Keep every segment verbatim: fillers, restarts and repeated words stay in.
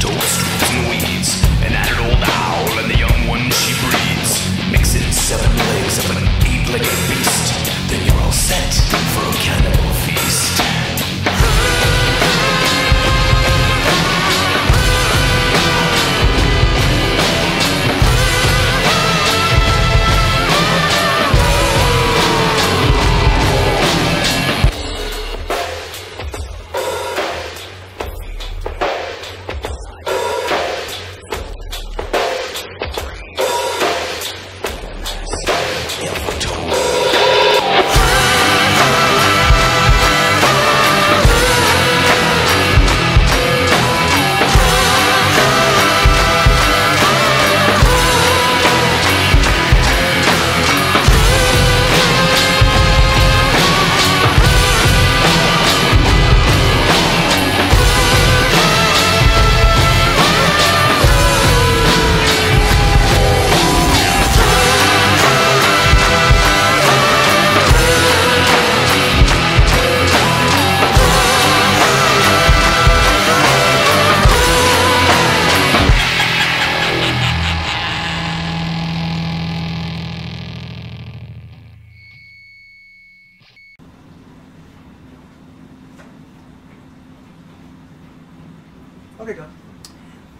toast and weeds, an added old owl and the young one she breeds. Mix in seven legs of an eight-legged beast, then you're all set for a cannibal feast.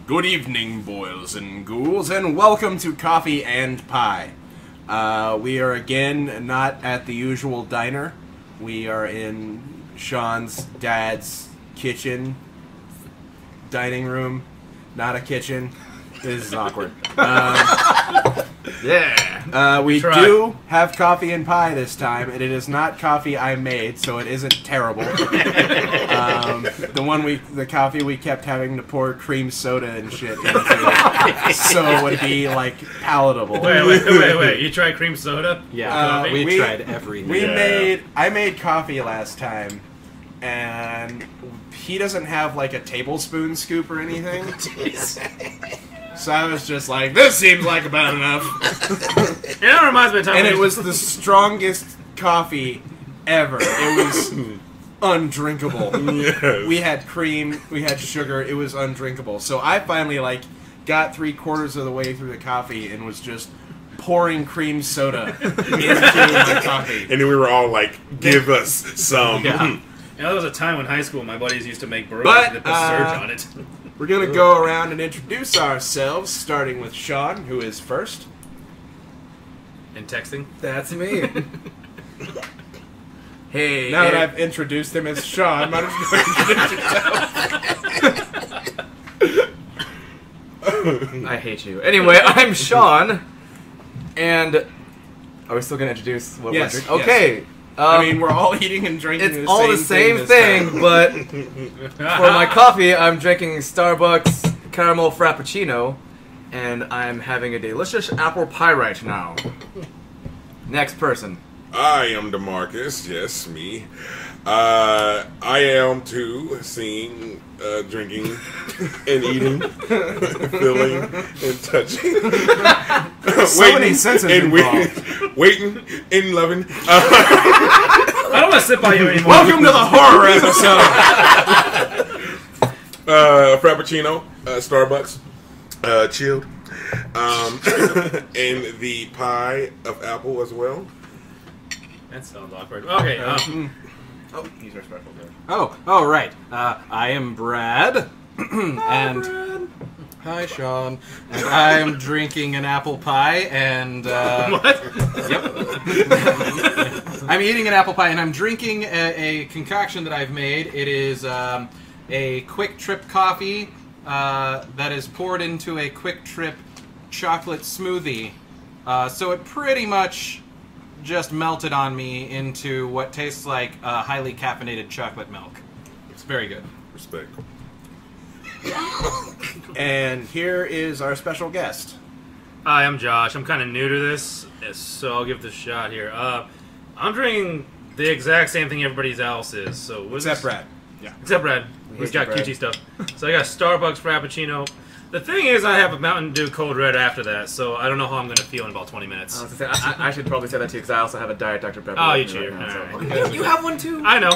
Good evening, boils and ghouls, and welcome to Coffee and Pie. Uh, we are again not at the usual diner. We are in Sean's dad's kitchen, dining room, not a kitchen. This is awkward. Uh, yeah. Uh, we Try. do have coffee and pie this time, and it is not coffee I made, so it isn't terrible. um, the one we, the coffee we kept having to pour cream soda and shit into, so it would be like palatable. Wait, wait, wait, wait! You tried cream soda? Yeah, uh, we, we tried everything. We yeah. made. I made coffee last time, and he doesn't have like a tablespoon scoop or anything. So I was just like, this seems like about enough. It all reminds me of time. And it was the strongest coffee ever. It was undrinkable. Yes. We had cream, we had sugar, it was undrinkable. So I finally like got three quarters of the way through the coffee and was just pouring cream soda into my coffee. And then we were all like, give us some. Yeah. You know, there was a time in high school my buddies used to make burritos but, and put uh, surge on it. We're going to go around and introduce ourselves, starting with Sean, who is first. And texting. That's me. hey. Now hey. that I've introduced him as Sean, might as well introduce yourself. I hate you. Anyway, I'm Sean, and are we still going to introduce what yes, we're drinking? Yes. Okay. Um, I mean, we're all eating and drinking it's the all same the same thing, thing but for my coffee, I'm drinking Starbucks caramel frappuccino, and I'm having a delicious apple pie right now. Next person. I am DeMarcus, yes, me. Uh, I am, too, seeing, uh, drinking, and eating, filling, and touching. So waiting, many senses and involved. Waiting, waiting, and loving. Uh, I don't want to sit by you anymore. Welcome to the horror episode. uh, Frappuccino, uh, Starbucks, uh, chilled, um, and the pie of apple as well. That sounds awkward. Okay, um... Oh, he's our special guest. Oh, all right. Uh, I am Brad. Hi, and Brad. Hi, Sean. And I'm drinking an apple pie, and uh, what? Yep. I'm eating an apple pie, and I'm drinking a, a concoction that I've made. It is um, a Quick Trip coffee uh, that is poured into a Quick Trip chocolate smoothie. Uh, so it pretty much just melted on me into what tastes like uh, highly caffeinated chocolate milk. It's very good. Respect. And here is our special guest. Hi, I'm Josh. I'm kind of new to this, so I'll give this a shot here. Uh, I'm drinking the exact same thing everybody else is. So what's except this? Brad. Yeah. Except Brad. He's got Brad. Q T stuff. So I got Starbucks Frappuccino. The thing is, I have a Mountain Dew Cold Red after that, so I don't know how I'm going to feel in about twenty minutes. I, say, I, I should probably say that too, because I also have a Diet Doctor Pepper. Oh, you cheated. Right now, right. so. you, you have one too? I know.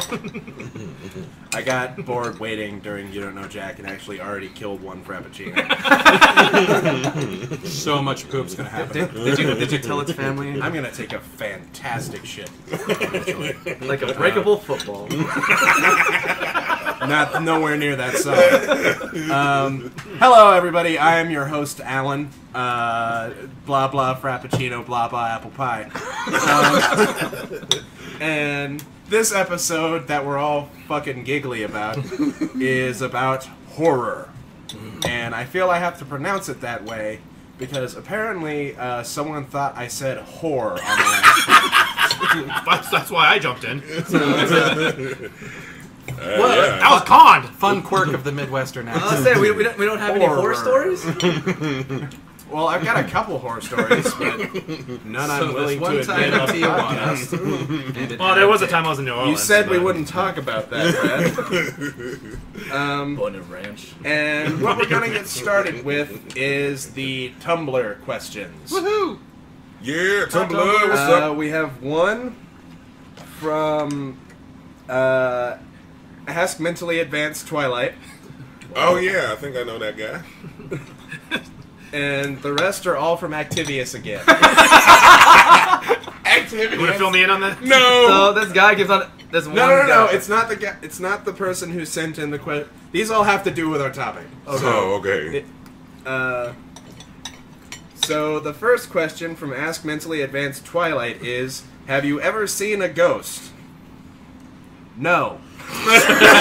I got bored waiting during You Don't Know Jack and actually already killed one Frappuccino. So much poop's going to happen. Did, did, did, you, did you tell its family? I'm going to take a fantastic shit. Like a breakable uh, football. Not nowhere near that side. Um, hello, everybody. I am your host, Alan. Uh, blah, blah, Frappuccino, blah, blah, apple pie. Um, and this episode that we're all fucking giggly about is about horror. And I feel I have to pronounce it that way because apparently uh, someone thought I said whore on the last. that's, that's why I jumped in. Uh, well, yeah. I was conned! Fun quirk of the Midwestern accent. Well, let's say, we, we, don't, we don't have horror. Any horror stories? Well, I've got a couple horror stories, but none so I'm willing one to time admit on the podcast. Well, there was a time I was in New Orleans. You said we wouldn't talk about that, Brad. um, Born in ranch. And what we're going to get started with is the Tumblr questions. Woohoo! Yeah, Tumblr, Tumblr. what's up? Uh, we have one from... Uh, Ask Mentally Advanced Twilight. Oh yeah, I think I know that guy. And the rest are all from Activius again. Activius. You want to fill me in on that? No. So this guy gives on this no, one. No, no, guy. no. It's not the guy. It's not the person who sent in the question. These all have to do with our topic. Okay. Oh, okay. It, uh. So the first question from Ask Mentally Advanced Twilight is: have you ever seen a ghost? No. I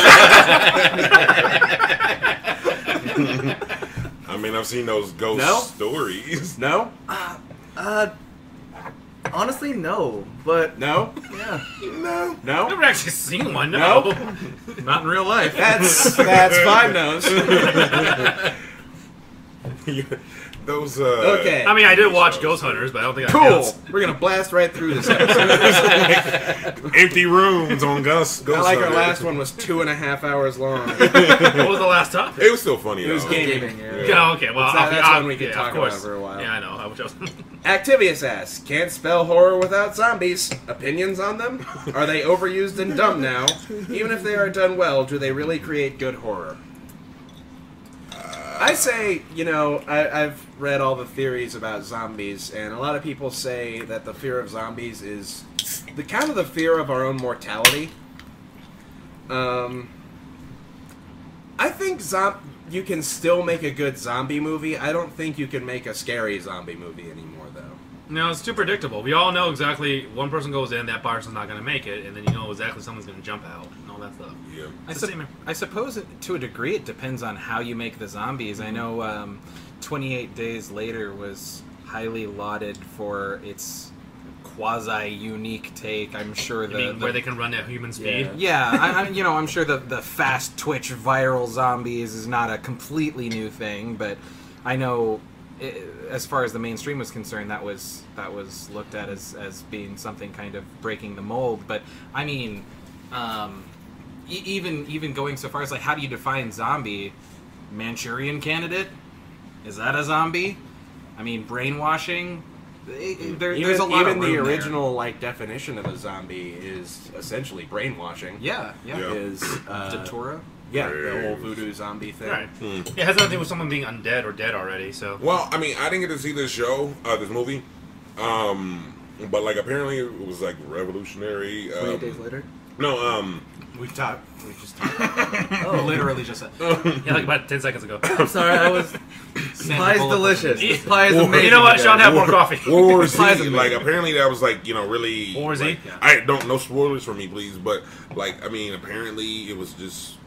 mean, I've seen those ghost no? stories. No? Uh, uh, honestly, no. But no? Yeah. No. No? I've never actually seen one. No. no? Not in real life. That's that's five no's. Those. Uh, okay. I mean, I did watch shows. Ghost Hunters, but I don't think I. Cool. Counts. We're gonna blast right through this episode. Empty rooms on Ghost. Ghost I like Hunters. Our last one was two and a half hours long. What was the last topic? It was still funny. It though. was gaming. gaming yeah. Yeah. Oh, okay. Well, that, that's I'll, one we could yeah, talk about for a while. Yeah, I know. I was just... Activius asks, "Can't spell horror without zombies. Opinions on them? Are they overused and dumb now? Even if they are done well, do they really create good horror?" I say, you know, I, I've read all the theories about zombies, and a lot of people say that the fear of zombies is the kind of the fear of our own mortality. Um, I think zom you can still make a good zombie movie. I don't think you can make a scary zombie movie anymore, though. No, it's too predictable. We all know exactly one person goes in, that person's not going to make it, and then you know exactly someone's going to jump out. That's up. Yeah. I, su I suppose it, to a degree it depends on how you make the zombies. Mm-hmm. I know um, twenty-eight days later was highly lauded for its quasi-unique take. I'm sure the, you mean the... where they can run at human speed? Yeah, yeah I, I, you know, I'm sure the, the fast twitch viral zombies is not a completely new thing, but I know it, as far as the mainstream was concerned, that was, that was looked at as, as being something kind of breaking the mold. But, I mean... Um, Even even going so far as like, how do you define zombie? Manchurian Candidate? Is that a zombie? I mean, brainwashing. There, even, there's a lot even of room the original there. Like definition of a zombie is essentially brainwashing. Yeah, yeah. yeah. Is uh, Datura? Yeah, the whole voodoo zombie thing. Right. Hmm. It has nothing to do with someone being undead or dead already. So. Well, I mean, I didn't get to see this show, uh, this movie, um, but like apparently it was like revolutionary. Um, twenty-eight days later. No, um. We've talked. We just talked. Oh, literally just said. Yeah, like about ten seconds ago. I'm sorry, I was. Pie's delicious. Pie is amazing. You know what, Sean? Have more coffee. War Z. Like apparently that was like you know really. War Z. Like, yeah. I don't no spoilers for me, please. But like I mean, apparently it was just.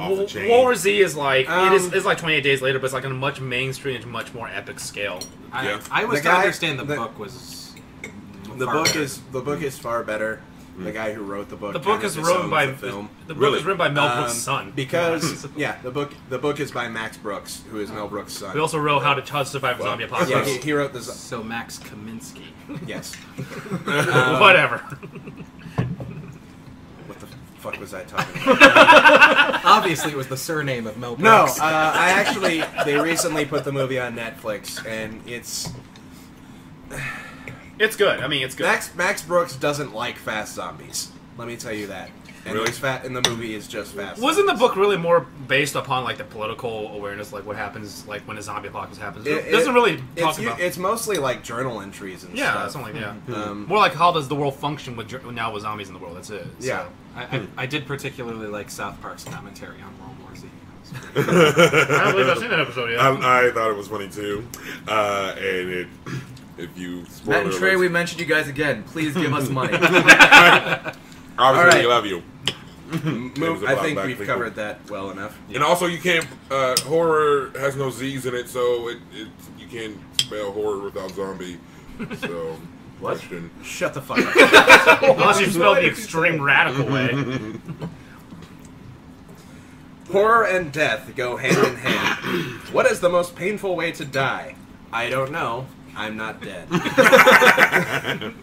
Off the chain. War Z is like um, it is it's like twenty-eight days later, but it's like on a much mainstream and much more epic scale. I, yeah. I was. I understand the, the book was. The book better. is the book is far better. The guy who wrote the book. The book is written by the film. The book really? is written by Mel Brooks' um, son. Because yeah, the book the book is by Max Brooks, who is Mel Brooks' son. He also wrote How to Survive a Zombie Apocalypse. Yeah, he, he wrote the. So Max Kaminsky. Yes. um, Whatever. What the fuck was I talking about? Obviously, it was the surname of Mel Brooks. No, uh, I actually, they recently put the movie on Netflix, and it's... It's good. I mean, it's good. Max, Max Brooks doesn't like fast zombies. Let me tell you that. And really? He's fat, and the movie is just fast. Wasn't the book really more based upon like the political awareness, like what happens, like when a zombie apocalypse happens? It, it doesn't really talk it's, about. It's mostly like journal entries and yeah, stuff. Something like that. Mm-hmm. um, more like how does the world function with now with zombies in the world? That's it. So. Yeah, I, I, I did particularly like South Park's commentary on World War Z. I don't believe I've seen that episode yet. I, I thought it was funny too, uh, and it. If you Matt and Trey, we mentioned you guys again. Please give us money. Obviously, we love you. Move, I think we've people. covered that well enough. Yeah. And also, you can't... Uh, horror has no Z's in it, so it, it you can't spell horror without zombie. So, what? Question. Shut the fuck up. Unless you spell the extreme radical way. Horror and death go hand in hand. What is the most painful way to die? I don't know. I'm not dead.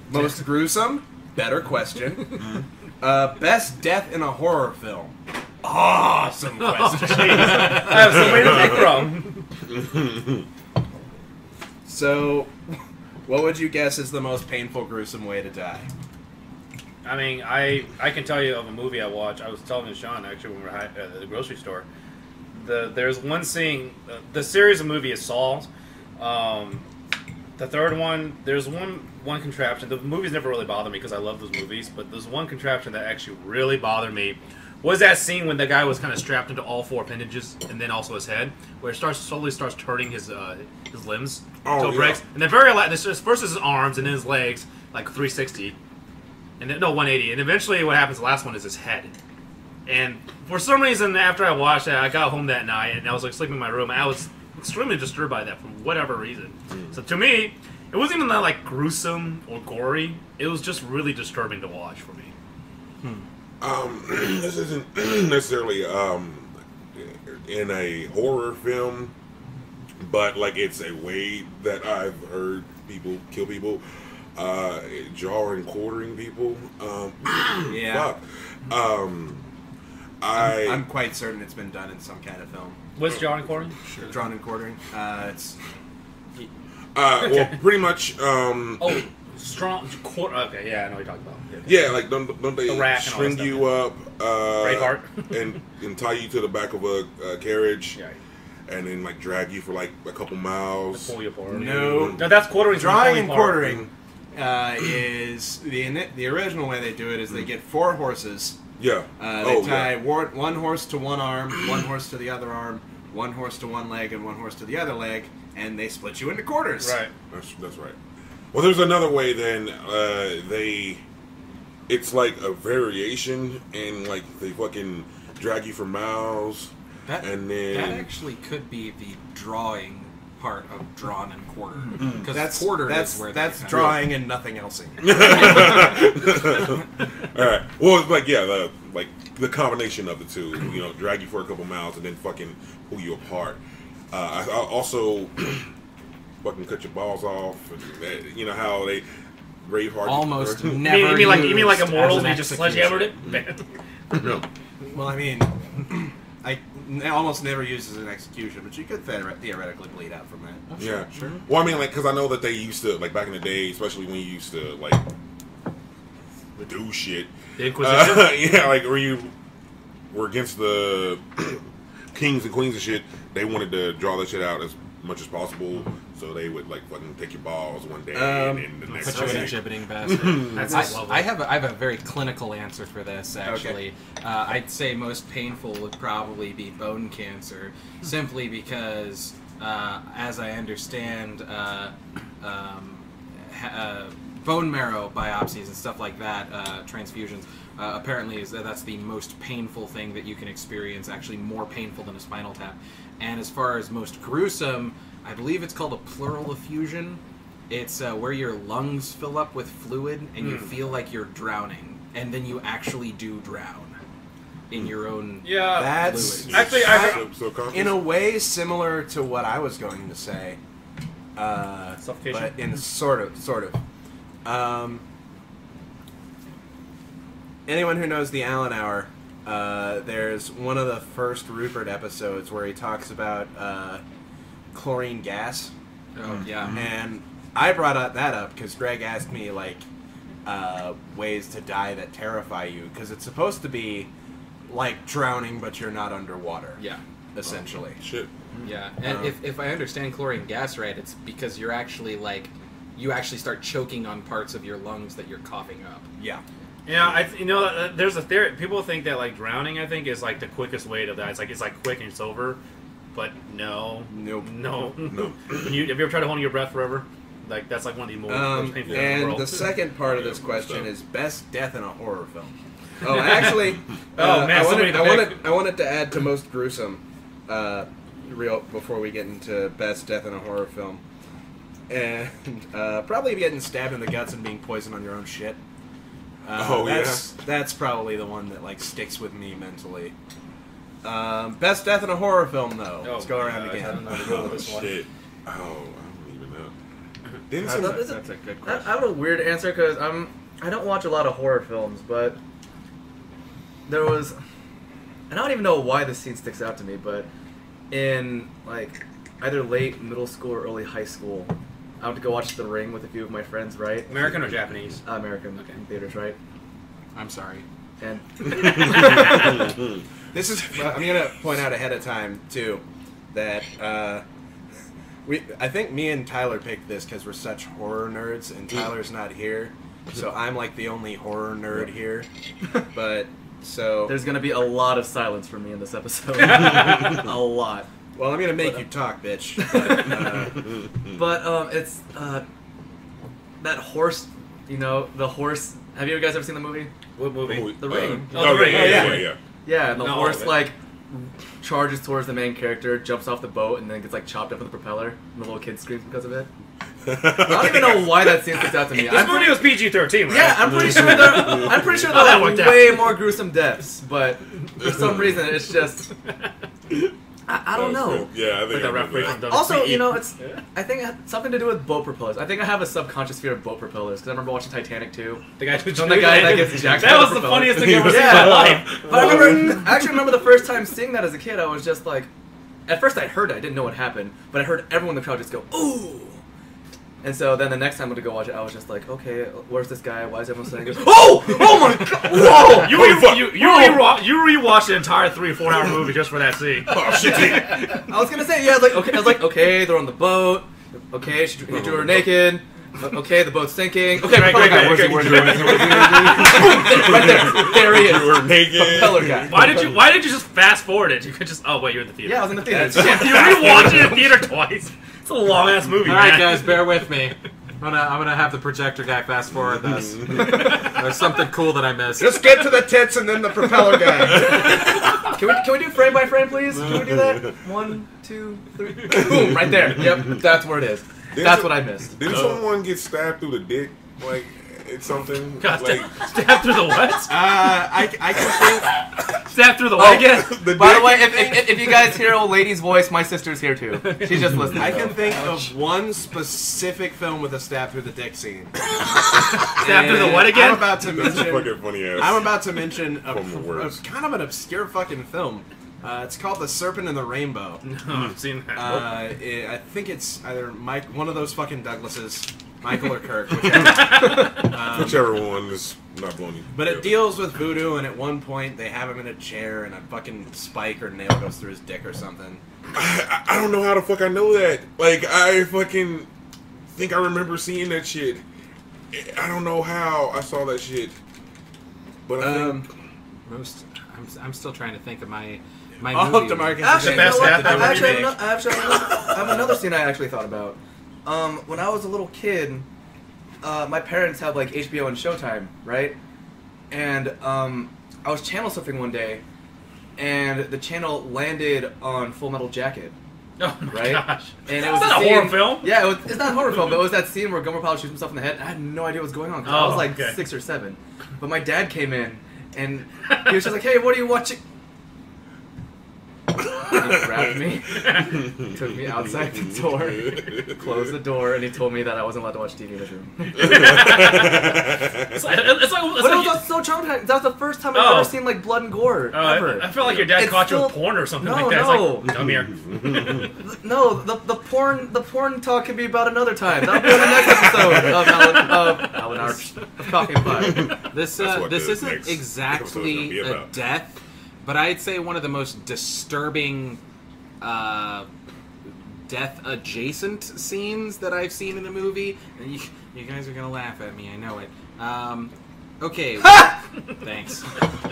Most gruesome? Better question. Uh, best death in a horror film? Awesome question. Oh, I have some way to pick from. So, what would you guess is the most painful, gruesome way to die? I mean, I I can tell you of a movie I watched. I was telling Sean, actually, when we were at the grocery store. The, there's one scene. Uh, the series of movie is Saw. Um... The third one, there's one one contraption. The movies never really bother me because I love those movies, but there's one contraption that actually really bothered me. Was that scene when the guy was kind of strapped into all four appendages and then also his head, where it starts slowly starts hurting his uh, his limbs until oh, yeah. breaks, and then very like this first is his arms and then his legs, like three sixty, and then no one eighty, and eventually what happens? The last one is his head. And for some reason, after I watched that, I got home that night and I was like sleeping in my room. And I was extremely disturbed by that for whatever reason. Mm. So to me, it wasn't even that like gruesome or gory. It was just really disturbing to watch for me. Hmm. Um, this isn't necessarily um, in a horror film, but like it's a way that I've heard people kill people, uh, jarring, quartering people. Um, yeah. Fuck. Um, I. I'm, I'm quite certain it's been done in some kind of film. What's John and Quartering? Sure. John and Quartering. Uh, it's... Uh, well, pretty much... Um, oh, strong... Quarter, okay, yeah, I know what you're talking about. Yeah, yeah like, don't, don't they the string you stuff, up... Uh, right heart. and, and tie you to the back of a uh, carriage. Yeah. And then, like, drag you for, like, a couple miles. Pull you apart. No. No, that's Quartering. Drawing and Quartering uh, is... The, the original way they do it is they get four horses... Yeah. Uh, they oh, tie yeah. war one horse to one arm, one horse to the other arm, one horse to one leg, and one horse to the other leg, and they split you into quarters. Right. That's, that's right. Well, there's another way then. Uh, they, it's like a variation, and like they fucking drag you for miles, that, and then that actually could be the drawing part of drawn and quartered because mm-hmm. that's quartered that's, is where that's they drawing and nothing else in it. All right. Well, like yeah, the, like the combination of the two, you know, drag you for a couple miles and then fucking pull you apart. Uh, I, I also fucking cut your balls off. And, you know how they Braveheart almost never. Never you mean like you mean like Immortals? We just sledgehammered it. No. Well, I mean, I. almost never uses an execution, but you could theoret theoretically bleed out from that. Oh, sure, yeah, sure. Well, I mean, like, because I know that they used to, like, back in the day, especially when you used to, like, do shit. The Inquisition? Uh, yeah, like, when you were against the kings and queens and shit, they wanted to draw that shit out as much as possible, so they would, like, fucking take your balls one day um, and the next day. Put you in a gibbeting bastard. That's I, I, have a, I have a very clinical answer for this, actually. Okay. Uh, I'd say most painful would probably be bone cancer, simply because, uh, as I understand, uh, um, ha uh, bone marrow biopsies and stuff like that, uh, transfusions, uh, apparently is that that's the most painful thing that you can experience, actually more painful than a spinal tap. And as far as most gruesome, I believe it's called a pleural effusion. It's uh, where your lungs fill up with fluid and mm. you feel like you're drowning, and then you actually do drown in your own. Yeah, that's fluid. Actually I, so in a way similar to what I was going to say, uh, but in sort of, sort of. Um, anyone who knows the Allen Hour, uh, there's one of the first Rupert episodes where he talks about uh, chlorine gas. Oh, yeah. And I brought up that up because Greg asked me, like, uh, ways to die that terrify you, because it's supposed to be like drowning, but you're not underwater. Yeah. Essentially. Oh, shit. Yeah. And um, if, if I understand chlorine gas right, it's because you're actually, like, you actually start choking on parts of your lungs that you're coughing up. Yeah. Yeah, I th you know, uh, there's a theory. People think that, like, drowning, I think, is, like, the quickest way to die. It's like, it's, like, quick and it's over. But no. Nope. No. Nope. When you, have you ever tried holding your breath forever? Like, that's, like, one of the most um, painful things in the world. And the second part of this question is best death in a horror film. Oh, actually, uh, oh, man, I, wanted, I, wanted, I wanted to add to most gruesome, uh, real before we get into best death in a horror film. And uh, probably getting stabbed in the guts and being poisoned on your own shit. Uh, oh, that's, yeah. That's probably the one that, like, sticks with me mentally. Um, best death in a horror film, though. Oh, let's go around uh, again. Oh, shit. Oh, I don't even know. Didn't I, that's, that's a good question. I, I have a weird answer, because I'm, I don't watch a lot of horror films, but there was... And I don't even know why this scene sticks out to me, but in, like, either late middle school or early high school, I went to go watch The Ring with a few of my friends, right? American or Japanese? Uh, American. Okay. In theaters, right? I'm sorry. And this is, I'm going to point out ahead of time, too, that uh, we, I think me and Tyler picked this because we're such horror nerds, and Tyler's not here, so I'm, like, the only horror nerd here. But, so... There's going to be a lot of silence for me in this episode. A lot. Well, I'm gonna make but, uh, you talk, bitch. But, uh, but um, it's uh, that horse. You know, the horse. Have you guys ever seen the movie? What movie? Oh, the uh, Ring. Oh, oh, The Ring. Yeah, yeah, yeah. yeah. yeah and the no, horse like charges towards the main character, jumps off the boat, and then gets like chopped up with the propeller, and the little kid screams because of it. I don't even know why that scene sticks out to me. This movie was P G thirteen, right? Yeah, I'm pretty sure there. I'm pretty sure there oh, are way out. more gruesome deaths, but for some reason, it's just. I, I don't know. Good. Yeah, I think like I that. Also, you know, it's. Yeah. I think it had something to do with boat propellers. I think I have a subconscious fear of boat propellers because I remember watching Titanic too. The guy, the guy that gets jacked. That was the funniest thing I've ever seen in my life. But I remember, I actually remember the first time seeing that as a kid. I was just like, at first I heard it, I didn't know what happened, but I heard everyone in the crowd just go, "Ooh!" And so then the next time I went to go watch it, I was just like, okay, where's this guy? Why is everyone saying this? Oh! Oh my god! Whoa! You, re you, you, re you rewatched an entire three or four hour movie just for that scene. Oh, shit. I was gonna say, yeah, I was like, okay, I was like, okay, they're on the boat. Okay, she drew, he drew her naked. Okay, the boat's sinking. Okay, right, right, right, okay. Where's he, where's he, where's he, where's he? Right there. There he is. You were naked. Propeller guy. Why did you, why did you just fast forward it? You could just, oh wait, you're in the theater. Yeah, I was in the theater. You rewatched it in the theater twice. It's a long ass movie. All right, man. Guys, bear with me. I'm gonna I'm gonna have the projector guy fast forward this. There's something cool that I missed. Just get to the tits and then the propeller guy. Can we can we do frame by frame, please? Can we do that? One, two, three. Boom! Right there. Yep, that's where it is. Didn't that's some, what I missed. Didn't oh. someone get stabbed through the dick? Like it's something. God, like stabbed through the what? Uh, I I can think. Stabbed through the what? Oh, yes. the By the way, if, if, if you guys hear old lady's voice, my sister's here too. She's just listening. I can think Ouch. of one specific film with a stab through the dick scene. Stab through the what again? I'm about to mention. Fucking funny ass. I'm about to mention a, a kind of an obscure fucking film. Uh, it's called The Serpent and the Rainbow. No, I've seen that. Uh, it, I think it's either Mike, one of those fucking Douglases, Michael or Kirk, whichever, um, whichever one is not blowing you. But it deals with voodoo, and at one point they have him in a chair, and a fucking spike or nail goes through his dick or something. I, I don't know how the fuck I know that. Like I fucking think I remember seeing that shit. I don't know how I saw that shit, but I um, think most. I'm, I'm still trying to think of my. My All movie. Up to actually, you know what? I actually, have another, actually have another, I have another scene I actually thought about. Um, when I was a little kid, uh, my parents had like H B O and Showtime, right? And um, I was channel surfing one day, and the channel landed on Full Metal Jacket. Oh my right? gosh! And it was that a scene, horror film. Yeah, it was, it's not a horror film, but it was that scene where Gomer Pyle shoots himself in the head. I had no idea what was going on because oh, I was like okay. six or seven. But my dad came in, and he was just like, "Hey, what are you watching?" And he grabbed me, took me outside the door, closed the door, and he told me that I wasn't allowed to watch T V in his room. It's like, it's like, it's what like, about so traumatizing? That was the first time I've oh. ever seen like blood and gore. Uh, ever. I, I feel like your dad it's caught still, you with porn or something no, like that. No, it's like, come here. No, the the porn the porn talk can be about another time. That'll be on the next episode of Alan, of Alan Arch of Coffee and Pie. This uh, this isn't exactly a death, but I'd say one of the most disturbing. Uh, death-adjacent scenes that I've seen in a movie. And you, you guys are gonna laugh at me, I know it. Um, okay. Thanks.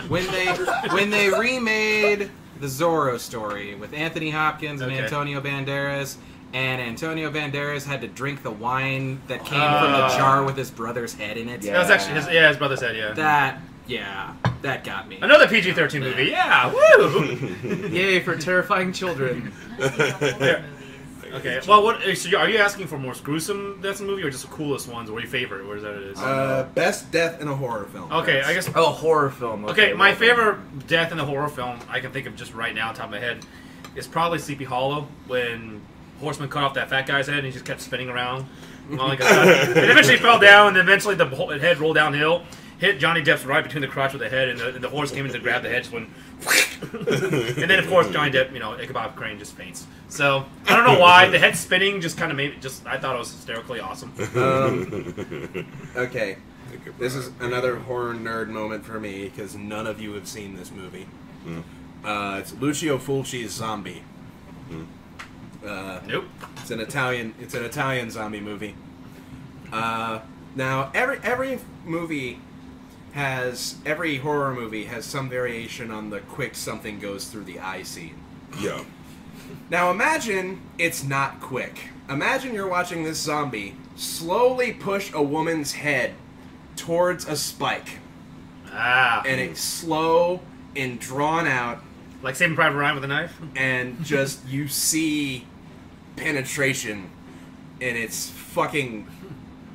When they when they remade the Zorro Story with Anthony Hopkins and okay. Antonio Banderas, and Antonio Banderas had to drink the wine that came uh, from the jar with his brother's head in it. Yeah. That was actually his, yeah, his brother's head, yeah. That... Yeah, that got me. Another P G thirteen movie, yeah, woo! Yay for terrifying children. Okay, well, what, so are you asking for more gruesome deaths in the movie, or just the coolest ones, or your favorite, or is that it is? Uh, best death in a horror film. Okay, I guess... Oh, horror film. Okay, okay my favorite film. death in a horror film, I can think of just right now, top of my head, is probably Sleepy Hollow, when Horseman cut off that fat guy's head and he just kept spinning around. It eventually fell down, and eventually the head rolled downhill. Hit Johnny Depp's right between the crotch with the head, and the, and the horse came in to grab the head, just went, and then of course Johnny Depp, you know, Ichabod Crane just faints. So I don't know why the head spinning just kind of made just. I thought it was hysterically awesome. Um, okay, this is another horror nerd moment for me because none of you have seen this movie. Mm. Uh, it's Lucio Fulci's Zombie. Mm. Uh, nope. It's an Italian. It's an Italian zombie movie. Uh, now every every movie. Has every horror movie has some variation on the quick something goes through the eye scene. Yeah. Now imagine it's not quick. Imagine you're watching this zombie slowly push a woman's head towards a spike. Ah. And it's slow and drawn out. Like Saving Private Ryan with a knife? And just you see penetration and it's fucking...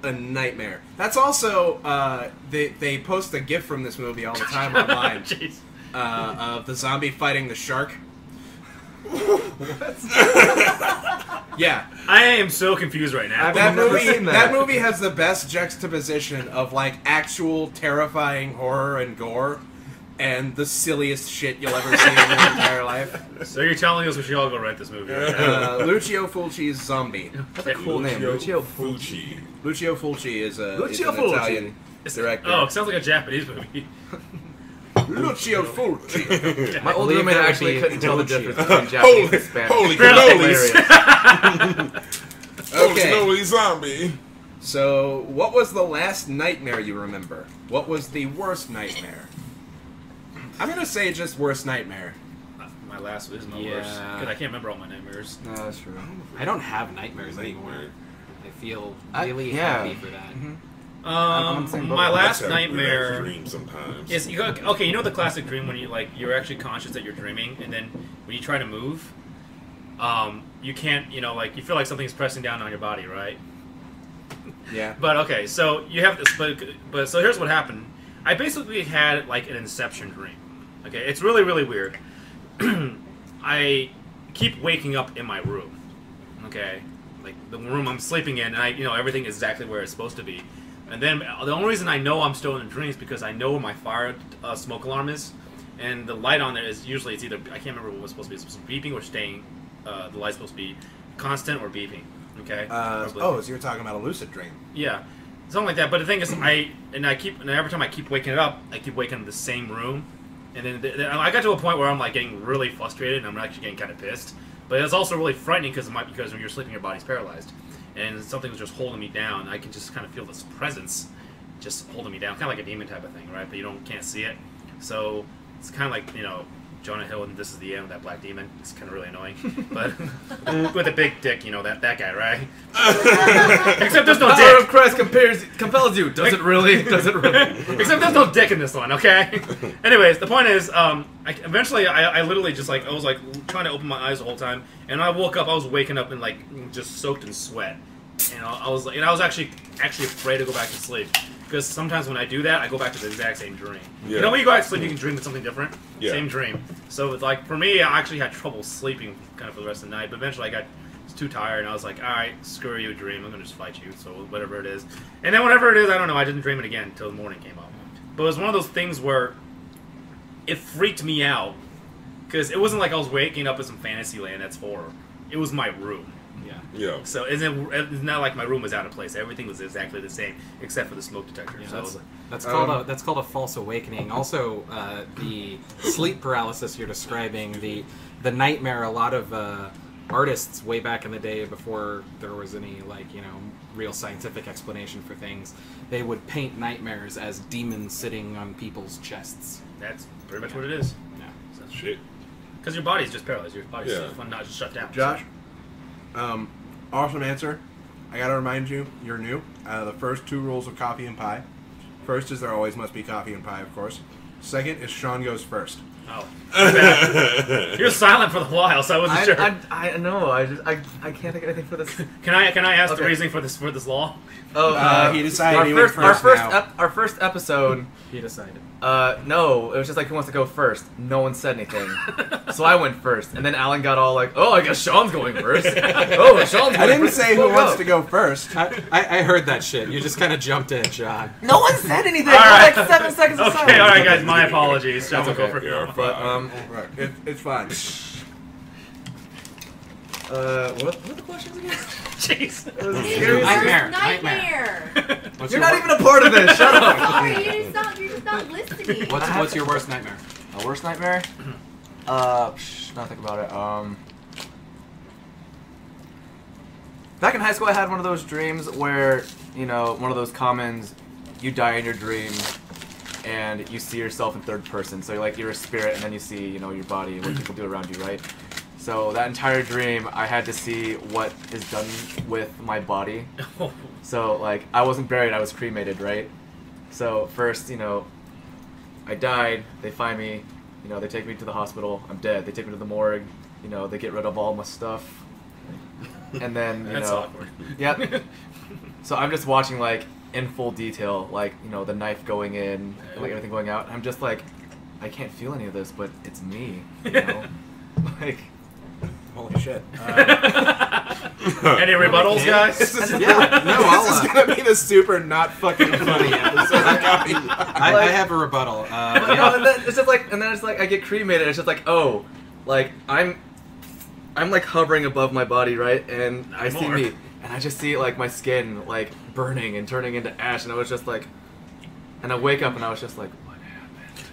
a nightmare. That's also uh, they they post a GIF from this movie all the time online uh, of the zombie fighting the shark. Yeah, I am so confused right now. That movie that. that movie has the best juxtaposition of like actual terrifying horror and gore, and the silliest shit you'll ever see in your entire life. So you're telling us we should all go write this movie. Right? Uh, Lucio Fulci's Zombie. That's a cool Lucio name. Lucio Fulci. Lucio Fulci is, a, Lucio is an Fulci. Italian director. Oh, it sounds like a Japanese movie. Lucio Fulci. My old roommate actually couldn't tell the difference between Japanese and Spanish. Holy cannolis. Okay. Holy zombie. So, what was the last nightmare you remember? What was the worst nightmare? I'm gonna say just worst nightmare. My last is my yeah. worst because I can't remember all my nightmares. No, that's true. I don't have nightmares anymore. I feel really I, yeah. happy for that. Mm-hmm. Um, I'm my last nightmare dream sometimes. Is you got, okay. You know the classic dream when you like you're actually conscious that you're dreaming, and then when you try to move, um, you can't. You know, like you feel like something's pressing down on your body, right? Yeah. But okay, so you have this. But, but so here's what happened. I basically had like an inception dream. Okay, it's really, really weird. I keep waking up in my room, okay? Like, the room I'm sleeping in, and I, you know, everything is exactly where it's supposed to be. And then, the only reason I know I'm still in a dream is because I know where my fire uh, smoke alarm is, and the light on there is usually, it's either, I can't remember what it was supposed to be, it's supposed to be beeping or staying, uh, the light's supposed to be constant or beeping, okay? Uh, oh, so you're talking about a lucid dream. Yeah, something like that, but the thing is, I, and I keep, and every time I keep waking it up, I keep waking up in the same room. And then, then I got to a point where I'm like getting really frustrated and I'm actually getting kind of pissed. But it's also really frightening because because when you're sleeping, your body's paralyzed. And something was just holding me down. I can just kind of feel this presence just holding me down. Kind of like a demon type of thing, right? But you don't can't see it. So it's kind of like, you know, Jonah Hill and This Is the End, that black demon. It's kind of really annoying. But with a big dick, you know, that that guy, right? Except there's no dick. The power of Christ compares, compels you. Does it really? Does it really? Except there's no dick in this one, okay? Anyways, the point is, um, I, eventually I, I literally just like, I was like trying to open my eyes the whole time. And I woke up, I was waking up and like just soaked in sweat. And I, I was like, and I was actually, actually afraid to go back to sleep. Because sometimes when I do that, I go back to the exact same dream. Yeah. You know, when you go back to sleep, you can dream of something different. Yeah. Same dream. So, like, for me, I actually had trouble sleeping kind of for the rest of the night. But eventually I got was too tired, and I was like, alright, screw you, dream, I'm gonna just fight you, so whatever it is. And then whatever it is, I don't know, I didn't dream it again until the morning came up. But it was one of those things where it freaked me out, because it wasn't like I was waking up in some fantasy land, that's horror. It was my room. Yeah. Yeah. So it's not like my room was out of place. Everything was exactly the same except for the smoke detector. Yeah, so that's, like, that's called um, a that's called a false awakening. Also, uh, the sleep paralysis you're describing, the the nightmare. A lot of uh, artists way back in the day, before there was any like you know real scientific explanation for things, they would paint nightmares as demons sitting on people's chests. That's pretty much yeah. what it is. Yeah. So, shit. Because your body's just paralyzed. Your body's yeah. not just shut down. Josh. Um, awesome answer. I gotta remind you, you're new. Uh, the first two rules of coffee and pie. First is there always must be coffee and pie, of course. Second is Sean goes first. Oh. You're silent for a while, so I wasn't I, sure. I, I know. I just I, I can't think of anything for this. Can I can I ask okay. the reasoning for this for this law? Oh, uh, uh, he decided. Our he first, went first our first, ep our first episode. He decided. Uh, no, it was just like who wants to go first? No one said anything, so I went first, and then Alan got all like, "Oh, I guess Sean's going first." Oh, Sean's. Going I didn't first. Say who oh, wants no. to go first. I, I, I heard that shit. You just kind of jumped in, Sean. No one said anything. All right, like seven seconds. Okay, aside. All right, guys, my apologies. Sean will go for it. But um, right. it, it's fine. Uh, what, what are the questions again? Jeez. Nightmare. Nightmare. You're your not even a part of this. Shut up. Sorry, you're just not, you're just not listening. What's what's your worst nightmare? My worst nightmare? uh, psh, nothing about it. Um, back in high school, I had one of those dreams where you know one of those commons, you die in your dream. And you see yourself in third person, so you're like you're a spirit, and then you see you know your body and what people do around you, right? So that entire dream, I had to see what is done with my body. So like I wasn't buried, I was cremated, right? So first, you know, I died. They find me, you know, they take me to the hospital. I'm dead. They take me to the morgue. You know, they get rid of all my stuff, and then you That's know, awkward. Yep. So I'm just watching like. In full detail, like, you know, the knife going in, like, everything going out. I'm just like, I can't feel any of this, but it's me, you know? Like, holy shit. Uh, any rebuttals, guys? This is, yeah, no, this is going to be the super not fucking funny episode. I, I, I have a rebuttal. Uh, no, yeah. and, then it's just like, and then it's like, I get cremated, it's just like, oh, like, I'm, I'm like hovering above my body, right? And not I more. see me. And I just see, like, my skin, like, burning and turning into ash, and I was just like... And I wake up and I was just like, what happened?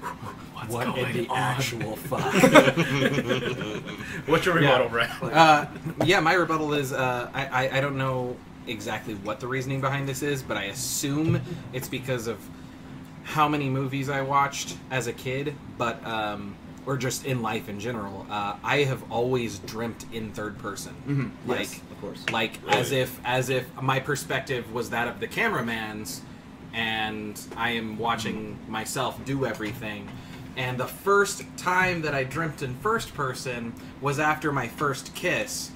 What's what going in the on? Actual fuck? What's your rebuttal, Brad? Yeah. Uh, yeah, my rebuttal is, uh, I, I, I don't know exactly what the reasoning behind this is, but I assume it's because of how many movies I watched as a kid, but... Um, or just in life in general, uh, I have always dreamt in third person, mm-hmm. like yes, of course, like really? as if as if my perspective was that of the cameraman's, and I am watching mm-hmm. myself do everything. And the first time that I dreamt in first person was after my first kiss,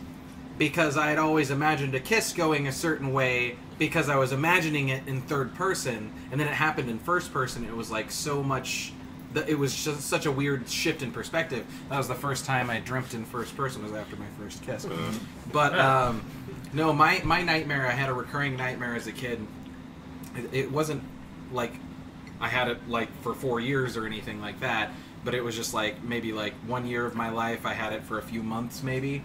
because I had always imagined a kiss going a certain way because I was imagining it in third person, and then it happened in first person. It was like so much. The, it was just such a weird shift in perspective. That was the first time I dreamt in first person, was after my first kiss. But, um, no, my, my nightmare, I had a recurring nightmare as a kid. It, it wasn't like I had it like for four years or anything like that, but it was just like maybe like one year of my life. I had it for a few months maybe.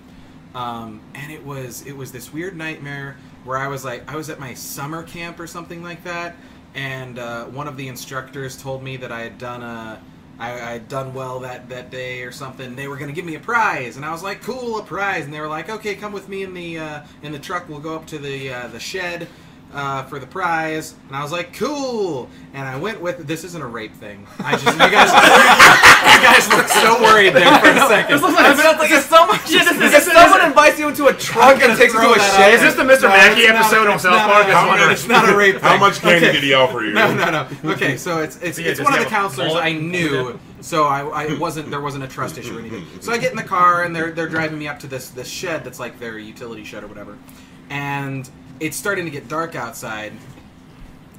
Um, and it was, it was this weird nightmare where I was like, I was at my summer camp or something like that. And uh, one of the instructors told me that I had done a, I, I had done well that, that day or something. They were going to give me a prize, and I was like, "Cool, a prize!" And they were like, "Okay, come with me in the uh, in the truck. We'll go up to the uh, the shed uh, for the prize." And I was like, "Cool!" And I went with. This isn't a rape thing. I just you guys, you guys look so worried there for a second. This looks like, it's, like if someone, just, if this someone is, invites you into a truck and takes you to a shed, is this the Mister No, Mackey episode on South Park? It's not a rape thing. How much candy okay. did he offer you? No, no, no. Okay, so it's it's, so it's one of the counselors I knew, so I I wasn't there wasn't a trust issue or anything. So I get in the car and they're they're driving me up to this this shed that's like their utility shed or whatever, and it's starting to get dark outside.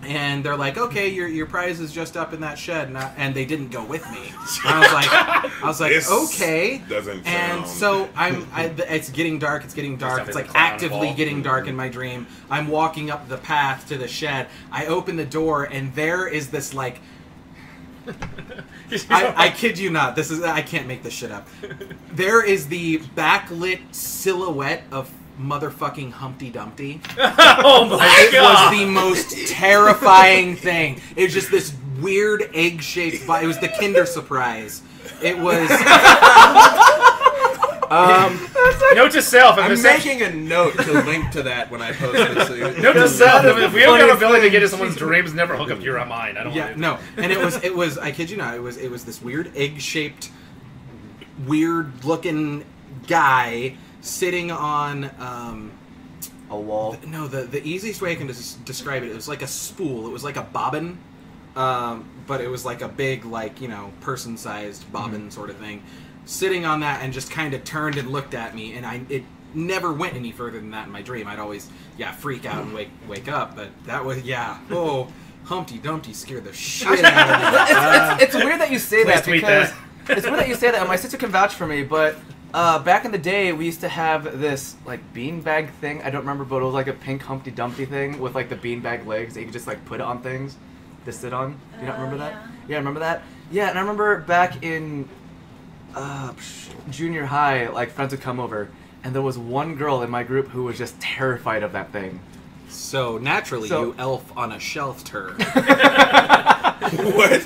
And they're like, okay, your your prize is just up in that shed, and, I, and they didn't go with me. And I was like, I was like, this okay. Doesn't and sound... so I'm. I, it's getting dark. It's getting dark. It's, it's like actively ball. getting dark in my dream. I'm walking up the path to the shed. I open the door, and there is this like. I, I kid you not. This is. I can't make this shit up. There is the backlit silhouette of. Motherfucking Humpty Dumpty. Oh my god! It was the most terrifying thing. It was just this weird egg-shaped body. It was the Kinder Surprise. It was. Um, like, note to self. I'm making a note to link to that when I post this. So note to self. If we don't have the ability to get into someone's dreams, never hook up to your mind. I don't. Yeah. Want to. No. And it was. It was. I kid you not. It was. It was this weird egg-shaped, weird-looking guy. Sitting on um, a wall. Th no, the the easiest way I can des describe it, it was like a spool. It was like a bobbin, um, but it was like a big, like you know, person-sized bobbin mm-hmm. sort of thing. Sitting on that and just kind of turned and looked at me, and I it never went any further than that in my dream. I'd always yeah freak out and wake wake up, but that was yeah oh Humpty Dumpty scared the shit out of me. It's, it's, it's weird that you say that because that. It's weird that you say that. And my sister can vouch for me, but. Uh, back in the day, we used to have this, like, beanbag thing. I don't remember, but it was, like, a pink Humpty Dumpty thing with, like, the beanbag legs that you could just, like, put on things to sit on. Do you not remember that? Uh, yeah. yeah, remember that? Yeah, and I remember back in uh, junior high, like, friends would come over, and there was one girl in my group who was just terrified of that thing. So, naturally, so, you elf on a shelf turd. What?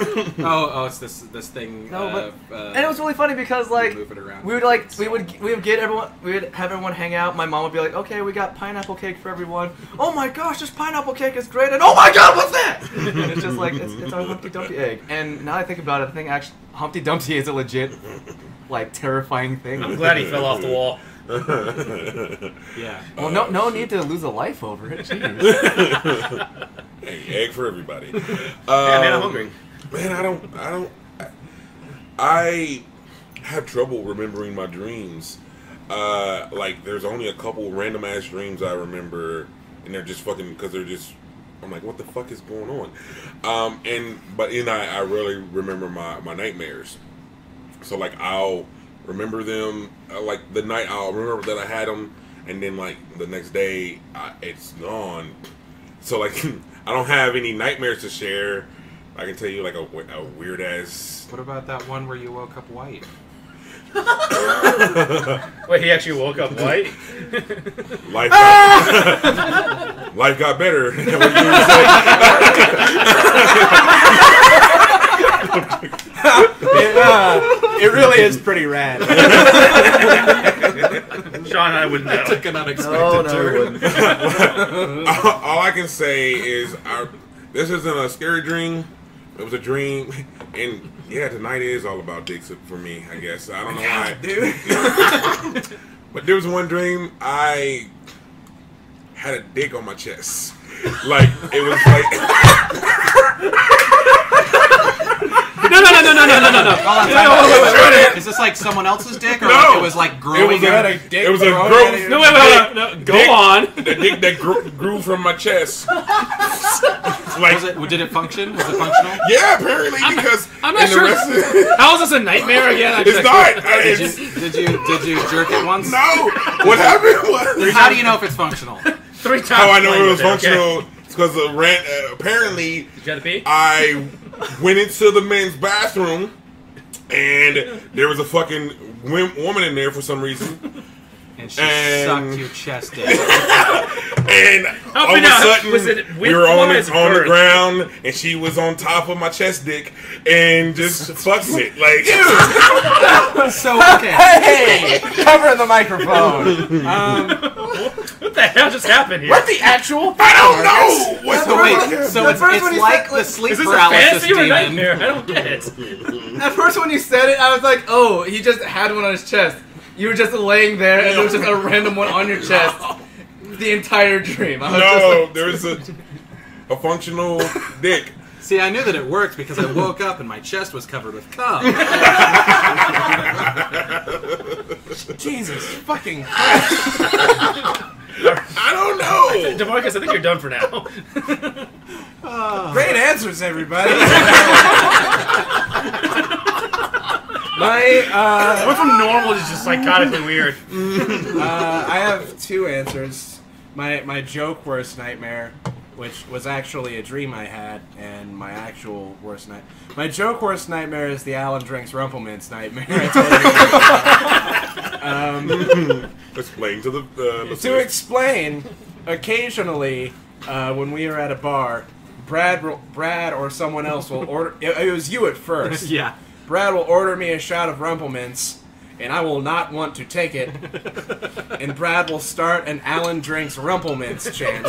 oh, oh, it's this this thing. No, uh, but, uh, and it was really funny because like move it around. we would like we would we would get everyone we would have everyone hang out. My mom would be like, okay, we got pineapple cake for everyone. Oh my gosh, this pineapple cake is great! And oh my god, what's that? And it's just like it's, it's our Humpty Dumpty egg. And now I think about it, I think actually Humpty Dumpty is a legit like terrifying thing. I'm glad he fell off the wall. Yeah. Well, no, no need to lose a life over it. Jeez. Hey, egg for everybody. Um, yeah, man, I'm hungry. Man, I don't, I don't, I have trouble remembering my dreams. Uh, like, there's only a couple random ass dreams I remember, and they're just fucking because they're just. I'm like, what the fuck is going on? Um, and but and I, I really remember my my nightmares. So like, I'll. Remember them uh, like the night I'll remember that I had them, and then like the next day I, it's gone. So like I don't have any nightmares to share. I can tell you like a, a weird ass. What about that one where you woke up white? Wait, he actually woke up white. Life got, life got better. What you were saying. It, uh, it really is pretty rad. Sean, I wouldn't know. I took an unexpected no, no, turn. all, all I can say is, I, this isn't a scary dream. It was a dream, and yeah, tonight is all about dicks for me. I guess I don't know why, dude. But there was one dream I had a dick on my chest, like it was like. No, no, no, no, no, no, no, no, no. Oh, is this like someone else's dick? Or no. Like it was like growing? It was a, a dick. It was a growth. No, wait, wait, wait. No, go dick, on. The dick that grew, grew from my chest. Like, was it, did it function? Was it functional? Yeah, apparently, because... I'm, I'm not sure. Of, how is this a nightmare again? I it's not. I, did, it's, you, did, you, did you jerk it once? No. What happened was... How do you know if it's functional? Three times. How I know it was functional... Because the rant, uh, apparently, I went into the men's bathroom, and there was a fucking woman in there for some reason. And she and... sucked your chest in. And Help all of a sudden, was it we were on, it, on the ground, and she was on top of my chest dick, and just fucks it. Like, dude! So, okay. Hey! Cover the microphone. um... What the hell just happened here? What the actual? I don't know. What's the wait? So it's, it's like said, the sleep paralysis demon. I don't get it. At first, when you said it, I was like, "Oh, he just had one on his chest." You were just laying there, and there was just a random one on your chest. The entire dream. I was no, like, there was a a functional dick. See, I knew that it worked because I woke up and my chest was covered with cum. Jesus fucking Christ. I don't know. DeMarcus, I think you're done for now. Oh. Great answers, everybody. My, uh... Went from normal to just psychotically weird. uh, I have two answers. My, my joke worst nightmare, which was actually a dream I had, and my actual worst night. My joke worst nightmare is the Alan Drinks Rumpelmint's nightmare. I told you. um, explain to the... Uh, the to place. Explain, occasionally... Uh, when we were at a bar, Brad, Brad, or someone else will order. It, it was you at first. Yeah. Brad will order me a shot of Rumpelmint's, and I will not want to take it. And Brad will start an Alan drinks Rumpelmint's chant.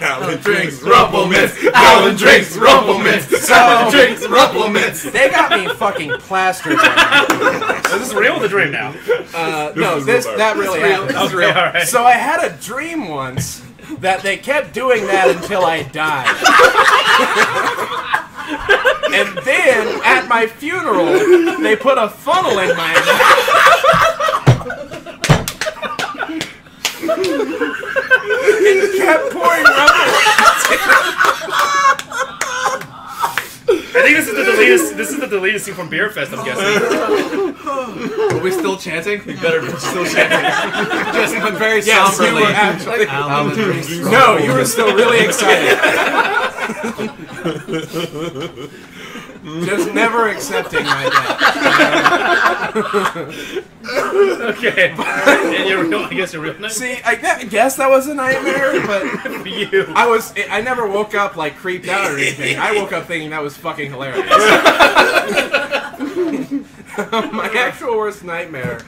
Alan drinks Rumpelmint's. Alan drinks Rumpelmint's. Alan drinks Rumpelmint's. So, they got me fucking plastered. Is this real or the dream now? Uh, no, this that really happened. That was real. All right. So I had a dream once. That they kept doing that until I died. And then, at my funeral, they put a funnel in my mouth. And kept pouring rubber. I think this is the deleted, this is the deleted scene from Beer Fest, I'm guessing. Are we still chanting? We better be still chanting. Just but very yeah, somberly. Actually. Alan Alan no, you were still really excited. Just never accepting my death. Okay. And your real, I guess your real nightmare? See, I guess that was a nightmare, but... For you. I was... I never woke up, like, creeped out or anything. I woke up thinking that was fucking hilarious. My actual worst nightmare...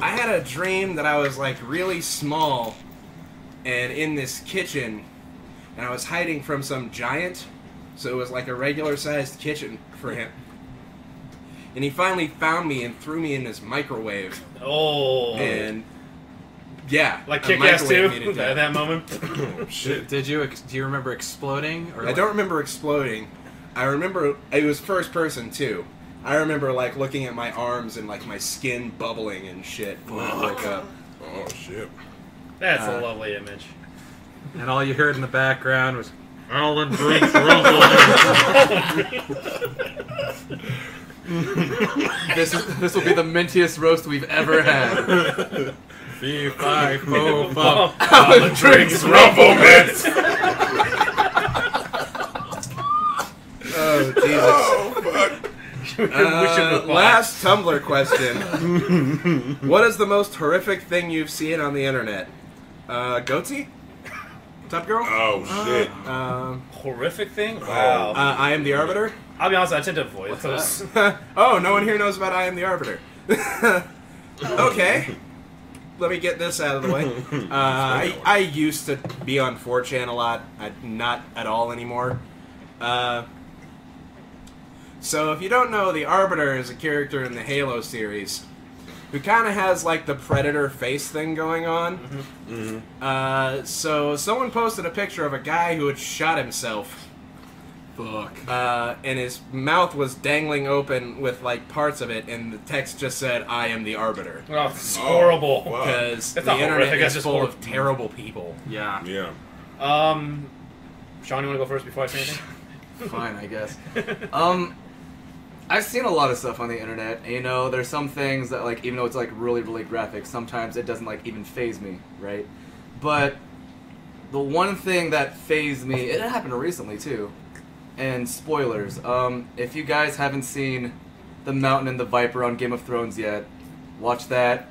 I had a dream that I was, like, really small and in this kitchen, and I was hiding from some giant, so it was like a regular-sized kitchen for him. And he finally found me and threw me in his microwave. Oh. And, yeah. Like Kick-Ass two? At that moment? Oh, shit. Did you, do you remember exploding? Or I like... don't remember exploding. I remember, it was first person, too. I remember, like, looking at my arms and, like, my skin bubbling and shit when I woke up. Oh, shit. That's uh, a lovely image. And all you heard in the background was, Alan drinks Rumpelmint's. This is, this will be the mintiest roast we've ever had. Fee, fi, fo, fum. Alan drinks Rumpelmint's. Oh, Jesus. Oh, fuck. Uh, last Tumblr question. What is the most horrific thing you've seen on the internet? Uh, Goatsy? Top Girl? Oh, shit. Uh, uh, horrific thing? Wow. Uh, I Am the Arbiter? I'll be honest, I tend to avoid What's those. Oh, no one here knows about I Am the Arbiter. Okay. Let me get this out of the way. Uh, I, I used to be on four chan a lot. I, not at all anymore. Uh... So if you don't know, the Arbiter is a character in the Halo series who kind of has, like, the Predator face thing going on. Mm-hmm. Mm-hmm. Uh, so someone posted a picture of a guy who had shot himself. Fuck. Uh, and his mouth was dangling open with, like, parts of it, and the text just said, I am the Arbiter. Oh, it's horrible. Because the internet is just full horrible. Of terrible people. Yeah. Yeah. Um, Sean, you want to go first before I say anything? Fine, I guess. Um... I've seen a lot of stuff on the internet, you know, there's some things that, like, even though it's, like, really, really graphic, sometimes it doesn't, like, even faze me, right? But the one thing that fazed me, it happened recently, too, and spoilers, um, if you guys haven't seen The Mountain and the Viper on Game of Thrones yet, watch that,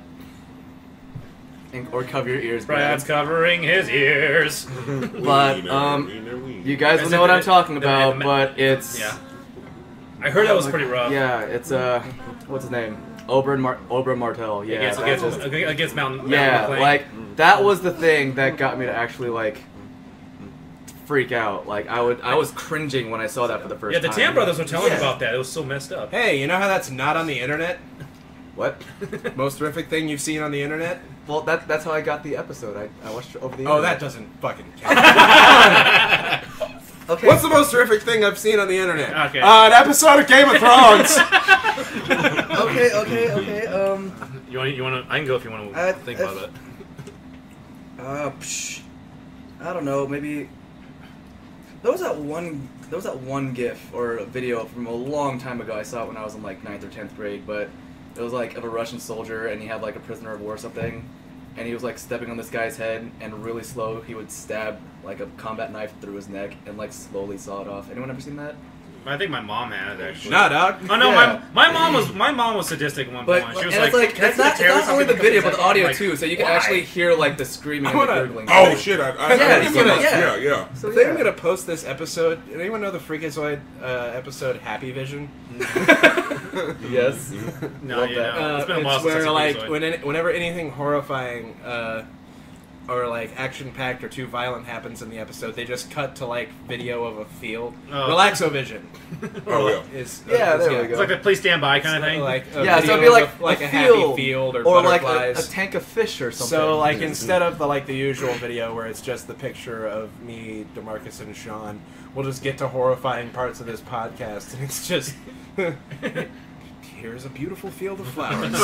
and, or cover your ears. Brad's man. Covering his ears! But, um, you guys will know what I'm talking about, but it's... Yeah. I heard that was pretty rough. Yeah, it's, uh, what's his name? Oberyn, Mar Oberyn Martell, yeah. Against, against, was, against Mountain, Mountain Yeah, McLean. Like, that was the thing that got me to actually, like, freak out. Like, I would, I was cringing when I saw that for the first time. Yeah, the Tam brothers were telling yeah. about that. It was so messed up. Hey, you know how that's not on the internet? What? Most horrific thing you've seen on the internet? Well, that, that's how I got the episode. I, I watched it over the internet. Oh, that doesn't fucking count. Okay. What's the most horrific thing I've seen on the internet? Okay. Uh, an episode of Game of Thrones. okay, okay, okay. Um, you want? You want? I can go if you want to uh, think if, about it. Uh, psh, I don't know. Maybe There was that one. There was that one GIF or a video from a long time ago. I saw it when I was in like ninth or tenth grade, but it was like of a Russian soldier, and he had like a prisoner of war or something, and he was like stepping on this guy's head, and really slow he would stab like a combat knife through his neck and like slowly saw it off. Anyone ever seen that? I think my mom had it actually. Nah, dog. Oh no, yeah. my my mom was my mom was sadistic at one point. But, she was like, like it's not, not only the video, but the audio like, too, so you can why? actually hear like the screaming wanna, and the gurgling. Oh shit! I, I, yeah, I gonna, yeah, yeah, yeah. So I think I'm gonna post this episode. Did anyone know the Freakazoid uh, episode Happy Vision? Yes. No, yeah, no. Uh, it's been a while since where, like Freakazoid. when any, whenever anything horrifying. Uh, or like action-packed or too violent happens in the episode, they just cut to like video of a field. Oh. Relaxovision. Oh, yeah. Is, yeah, is, there yeah. we go. It's like a please stand by kind it's of thing. Like yeah, so it'd be like a, like a, a field, happy field or, or like a, a tank of fish or something. So like mm-hmm. instead of the like the usual video where it's just the picture of me, DeMarcus, and Sean, we'll just get to horrifying parts of this podcast, and it's just. Here's a beautiful field of flowers. uh,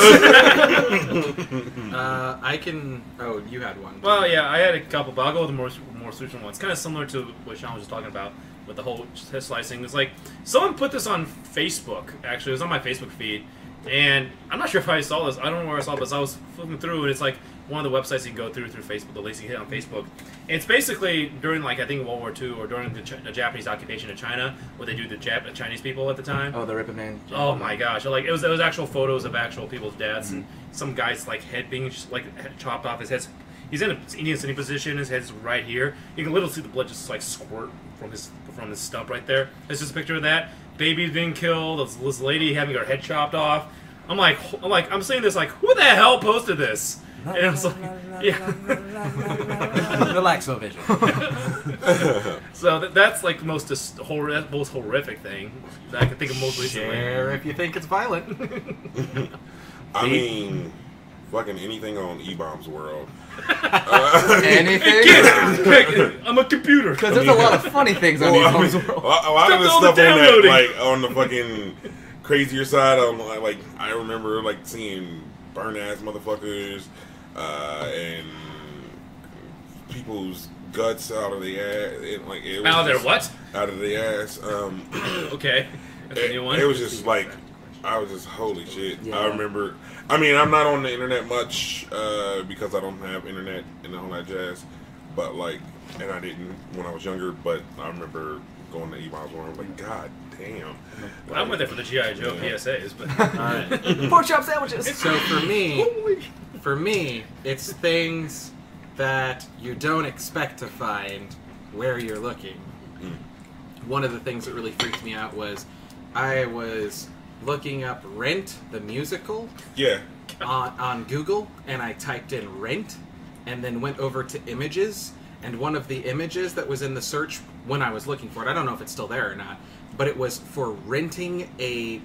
I can... Oh, you had one. Well, yeah, I had a couple, but I'll go with the more, more recent one. It's kind of similar to what Sean was just talking about with the whole head slicing. It's like, someone put this on Facebook, actually. It was on my Facebook feed, and I'm not sure if I saw this. I don't know where I saw this. I was flipping through, and it's like one of the websites you can go through through Facebook, the links you hit on Facebook. It's basically during, like, I think World War Two or during the, Ch the Japanese occupation of China, where they do the Jap Chinese people at the time. Oh, the Rip Man. Oh my gosh! Like it was, it was actual photos of actual people's deaths, mm-hmm. and some guy's like head being like chopped off. His head's he's in an Indian sitting position. His head's right here. You can literally see the blood just like squirt from his from his stump right there. It's just a picture of that. Baby's being killed. This, this lady having her head chopped off. I'm like, I'm like, I'm saying this like, who the hell posted this? And I was like, yeah. Relaxovision. So that, that's like the most, hor most horrific thing that I can think of most recently. Share if you think it's violent. I mean, fucking anything on E-Bomb's world. Uh, anything? Again, I'm a computer. Because there's I mean, a lot of funny things on well, E-Bomb's I mean, world. A lot of this stuff the on that, like, on the fucking crazier side, I'm like, like, I remember like seeing burn ass motherfuckers, uh, and people's guts out of the ass. It, like, it was out of their what? Out of the ass. Um, okay. That's it, a new one. It was just like, I was just, holy shit. Yeah. I remember, I mean, I'm not on the internet much, uh, because I don't have internet and all that jazz, but like, and I didn't when I was younger, but I remember going to E-Bomb's one, I was like, God damn. Well, I went there for the G I Joe yeah. P S As, but uh, pork chop sandwiches. So for me, for me, it's things that you don't expect to find where you're looking. Mm. One of the things that really freaked me out was I was looking up Rent the musical. Yeah. On, on Google, and I typed in Rent, and then went over to images, and one of the images that was in the search when I was looking for it, I don't know if it's still there or not, but it was for renting a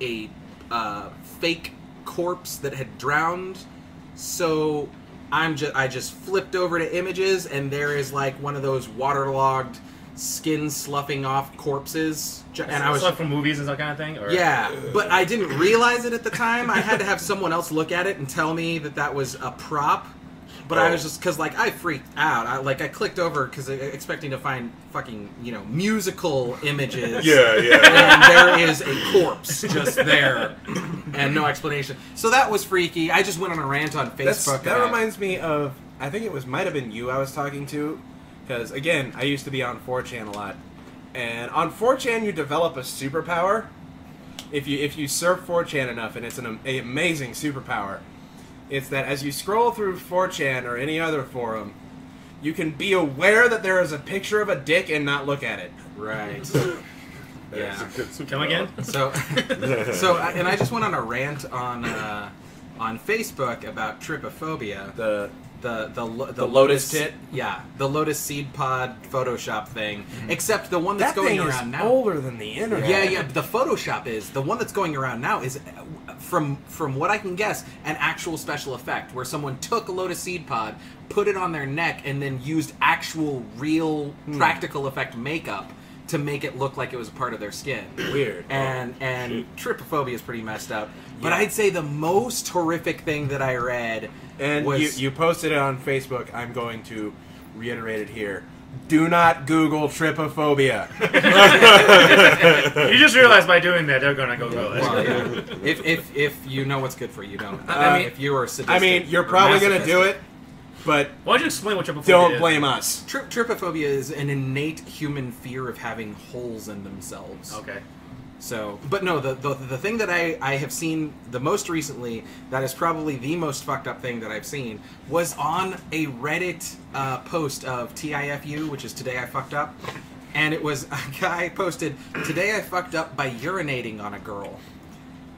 a uh, fake corpse that had drowned. So I'm just I just flipped over to images, and there is like one of those waterlogged, skin sloughing off corpses. And I was like from movies and that kind of thing. Or? Yeah, but I didn't realize it at the time. I had to have someone else look at it and tell me that that was a prop. But oh. I was just, because, like, I freaked out. I, like, I clicked over because expecting to find fucking, you know, musical images. Yeah, yeah. And there is a corpse just there. And no explanation. So that was freaky. I just went on a rant on Facebook. That's, that about. reminds me of, I think it was might have been you I was talking to. Because, again, I used to be on four chan a lot. And on four chan, you develop a superpower. If you, if you surf four chan enough, and it's an, an amazing superpower. It's that as you scroll through four chan or any other forum, you can be aware that there is a picture of a dick and not look at it. Right. Yeah. Come again? So, so, and I just went on a rant on uh, on Facebook about trypophobia. The the the the, the, the lotus, lotus tit. Yeah, the lotus seed pod Photoshop thing. Mm-hmm. Except the one that's that going thing around is now older than the internet. Yeah, yeah. The Photoshop is the one that's going around now is. From from what I can guess, an actual special effect where someone took a lotus seed pod, put it on their neck, and then used actual, real, mm. practical effect makeup to make it look like it was a part of their skin. Weird. And oh, and shit. Trypophobia is pretty messed up. Yeah. But I'd say the most horrific thing that I read and was... you, you posted it on Facebook. I'm going to reiterate it here. do not Google trypophobia. You just realize by doing that they're gonna Google it. Well, yeah. If if if you know what's good for you, don't. Uh, I mean, if you are sadistic, I mean, you're probably gonna do it. But why don't you explain what trypophobia don't is? Don't blame us. Try trypophobia is an innate human fear of having holes in themselves. Okay. So, but no, the the, the thing that I, I have seen the most recently, that is probably the most fucked up thing that I've seen, was on a Reddit uh, post of T I F U, which is Today I Fucked Up. And it was a guy posted, Today I Fucked Up by Urinating on a Girl.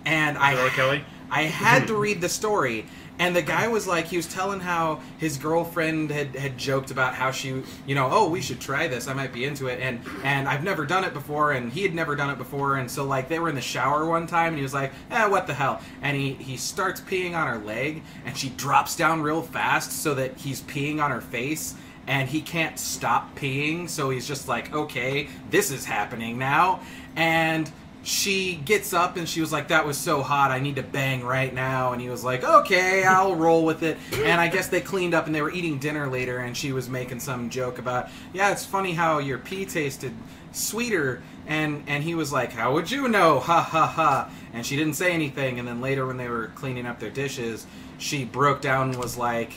And I, Hello, Kelly. I had to read the story. And the guy was like, he was telling how his girlfriend had, had joked about how she, you know, oh, we should try this. I might be into it. And, and I've never done it before, and he had never done it before. And so, like, they were in the shower one time, and he was like, eh, what the hell? And he, he starts peeing on her leg, and she drops down real fast so that he's peeing on her face, and he can't stop peeing. So he's just like, okay, this is happening now. And she gets up and she was like, that was so hot, I need to bang right now. And he was like, okay, I'll roll with it. And I guess they cleaned up and they were eating dinner later, and she was making some joke about, yeah, it's funny how your pee tasted sweeter. And and he was like, how would you know? Ha ha ha. And she didn't say anything. And then later when they were cleaning up their dishes, she broke down and was like,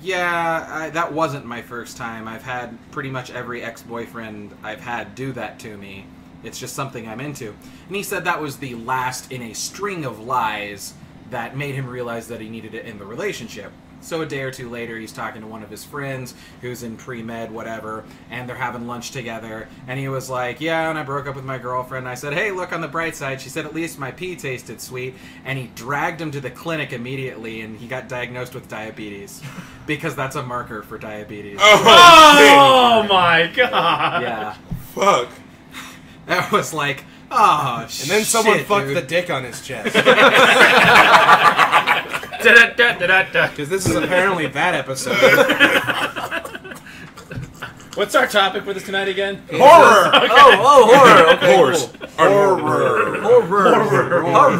yeah, I, that wasn't my first time. I've had pretty much every ex-boyfriend I've had do that to me. It's just something I'm into. And he said that was the last in a string of lies that made him realize that he needed it in the relationship. So a day or two later, he's talking to one of his friends who's in pre-med, whatever, and they're having lunch together. And he was like, yeah, and I broke up with my girlfriend. I said, hey, look on the bright side. She said, at least my pee tasted sweet. And he dragged him to the clinic immediately, and he got diagnosed with diabetes because that's a marker for diabetes. Oh, oh, oh my God. Yeah. Fuck. That was like, oh, and shit, and then someone fucked dude. the dick on his chest. Because this is apparently that episode. What's our topic for this tonight again? Horror! Okay. Oh, oh, horror! Okay, Horse. Cool. Horror. Horror. Horror. Horror. Horror.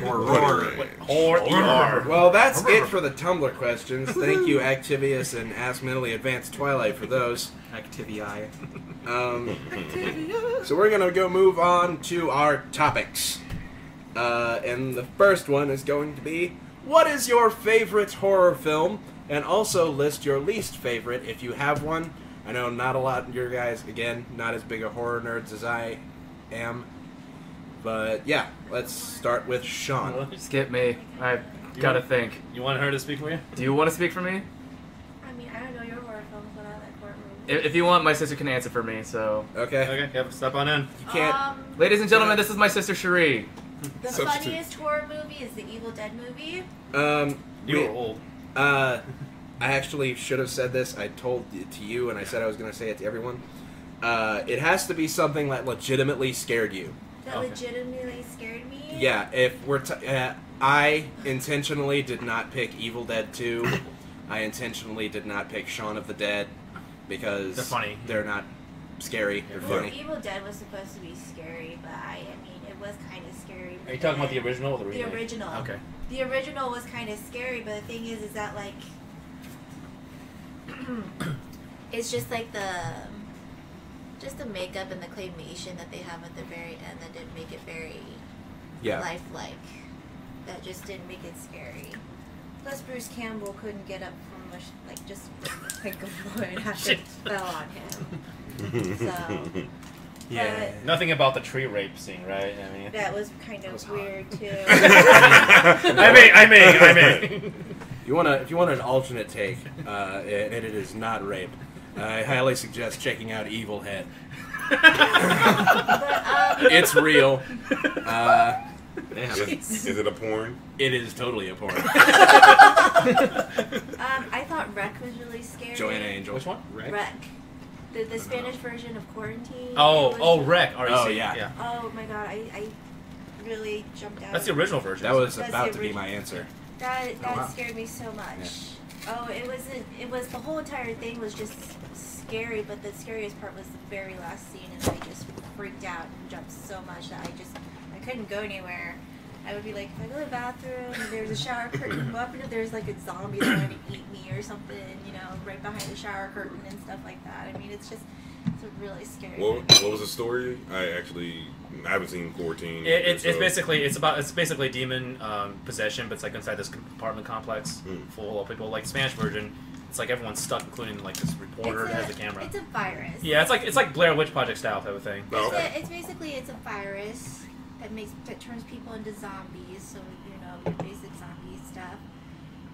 Horror. Horror. Horror. Well, that's horror. It for the Tumblr questions. Thank you, Activius and Ask Mentally Advanced Twilight, for those. Activii. Um, so we're going to go move on to our topics. Uh, and the first one is going to be, what is your favorite horror film? And also list your least favorite if you have one. I know not a lot of your guys, again, not as big a horror nerds as I am. But yeah, let's start with Sean. Skip me. I've got to think. You want her to speak for you? Do you want to speak for me? I mean, I don't know your horror films, but I like horror movies. If you want, my sister can answer for me, so. Okay. Okay, yep, step on in. You can't. Um, Ladies and gentlemen, yeah. This is my sister, Cherie. The Substitute. Funniest horror movie is the Evil Dead movie. Um, you were old. Uh... I actually should have said this. I told it to you, and I said I was going to say it to everyone. Uh, it has to be something that legitimately scared you. That okay. legitimately scared me? Yeah. If we're t uh, I intentionally did not pick Evil Dead two. I intentionally did not pick Shaun of the Dead because they're funny. They're not scary. They're well, funny. Evil Dead was supposed to be scary, but I, I mean, it was kind of scary. Are you talking about the original or the remake? The original. Okay. The original was kind of scary, but the thing is, is that like. It's just like the just the makeup and the claymation that they have at the very end that didn't make it very yeah. lifelike. That just didn't make it scary. Plus Bruce Campbell couldn't get up from much like just like a floor and after it fell on him. So yeah. But, nothing about the tree rape scene, right? I mean that was kind of was weird hot. Too. I mean I mean I mean You wanna, if you want an alternate take, uh, and it, it is not rape, I highly suggest checking out Evil Head. It's real. Uh, is, is it a porn? It is totally a porn. um, I thought Wreck was really scary. Joanna Angel. Which one? Wreck. Wreck. The, the Spanish know. version of Quarantine. Oh, oh, Wreck. Oh, yeah. yeah. Oh, my God. I, I really jumped out. That's the original version. That was That's about to be my answer. That, that oh, wow. scared me so much. Yeah. Oh, it wasn't, it was, the whole entire thing was just scary, but the scariest part was the very last scene, and I just freaked out and jumped so much that I just, I couldn't go anywhere. I would be like, if I go to the bathroom and there's a shower curtain, what happened if there's like a zombie trying to eat me or something, you know, right behind the shower curtain and stuff like that. I mean, it's just, it's a really scary what, what was the story? I actually, I haven't seen fourteen. It, it's, so. it's basically, it's about, it's basically demon um, possession, but it's like inside this apartment complex mm. full of people, like Spanish version. It's like everyone's stuck, including like this reporter that has a camera. It's a virus. Yeah, it's like it's like Blair Witch Project style type of thing. It's, okay. a, it's basically it's a virus that makes that turns people into zombies. So you know your basic zombie stuff.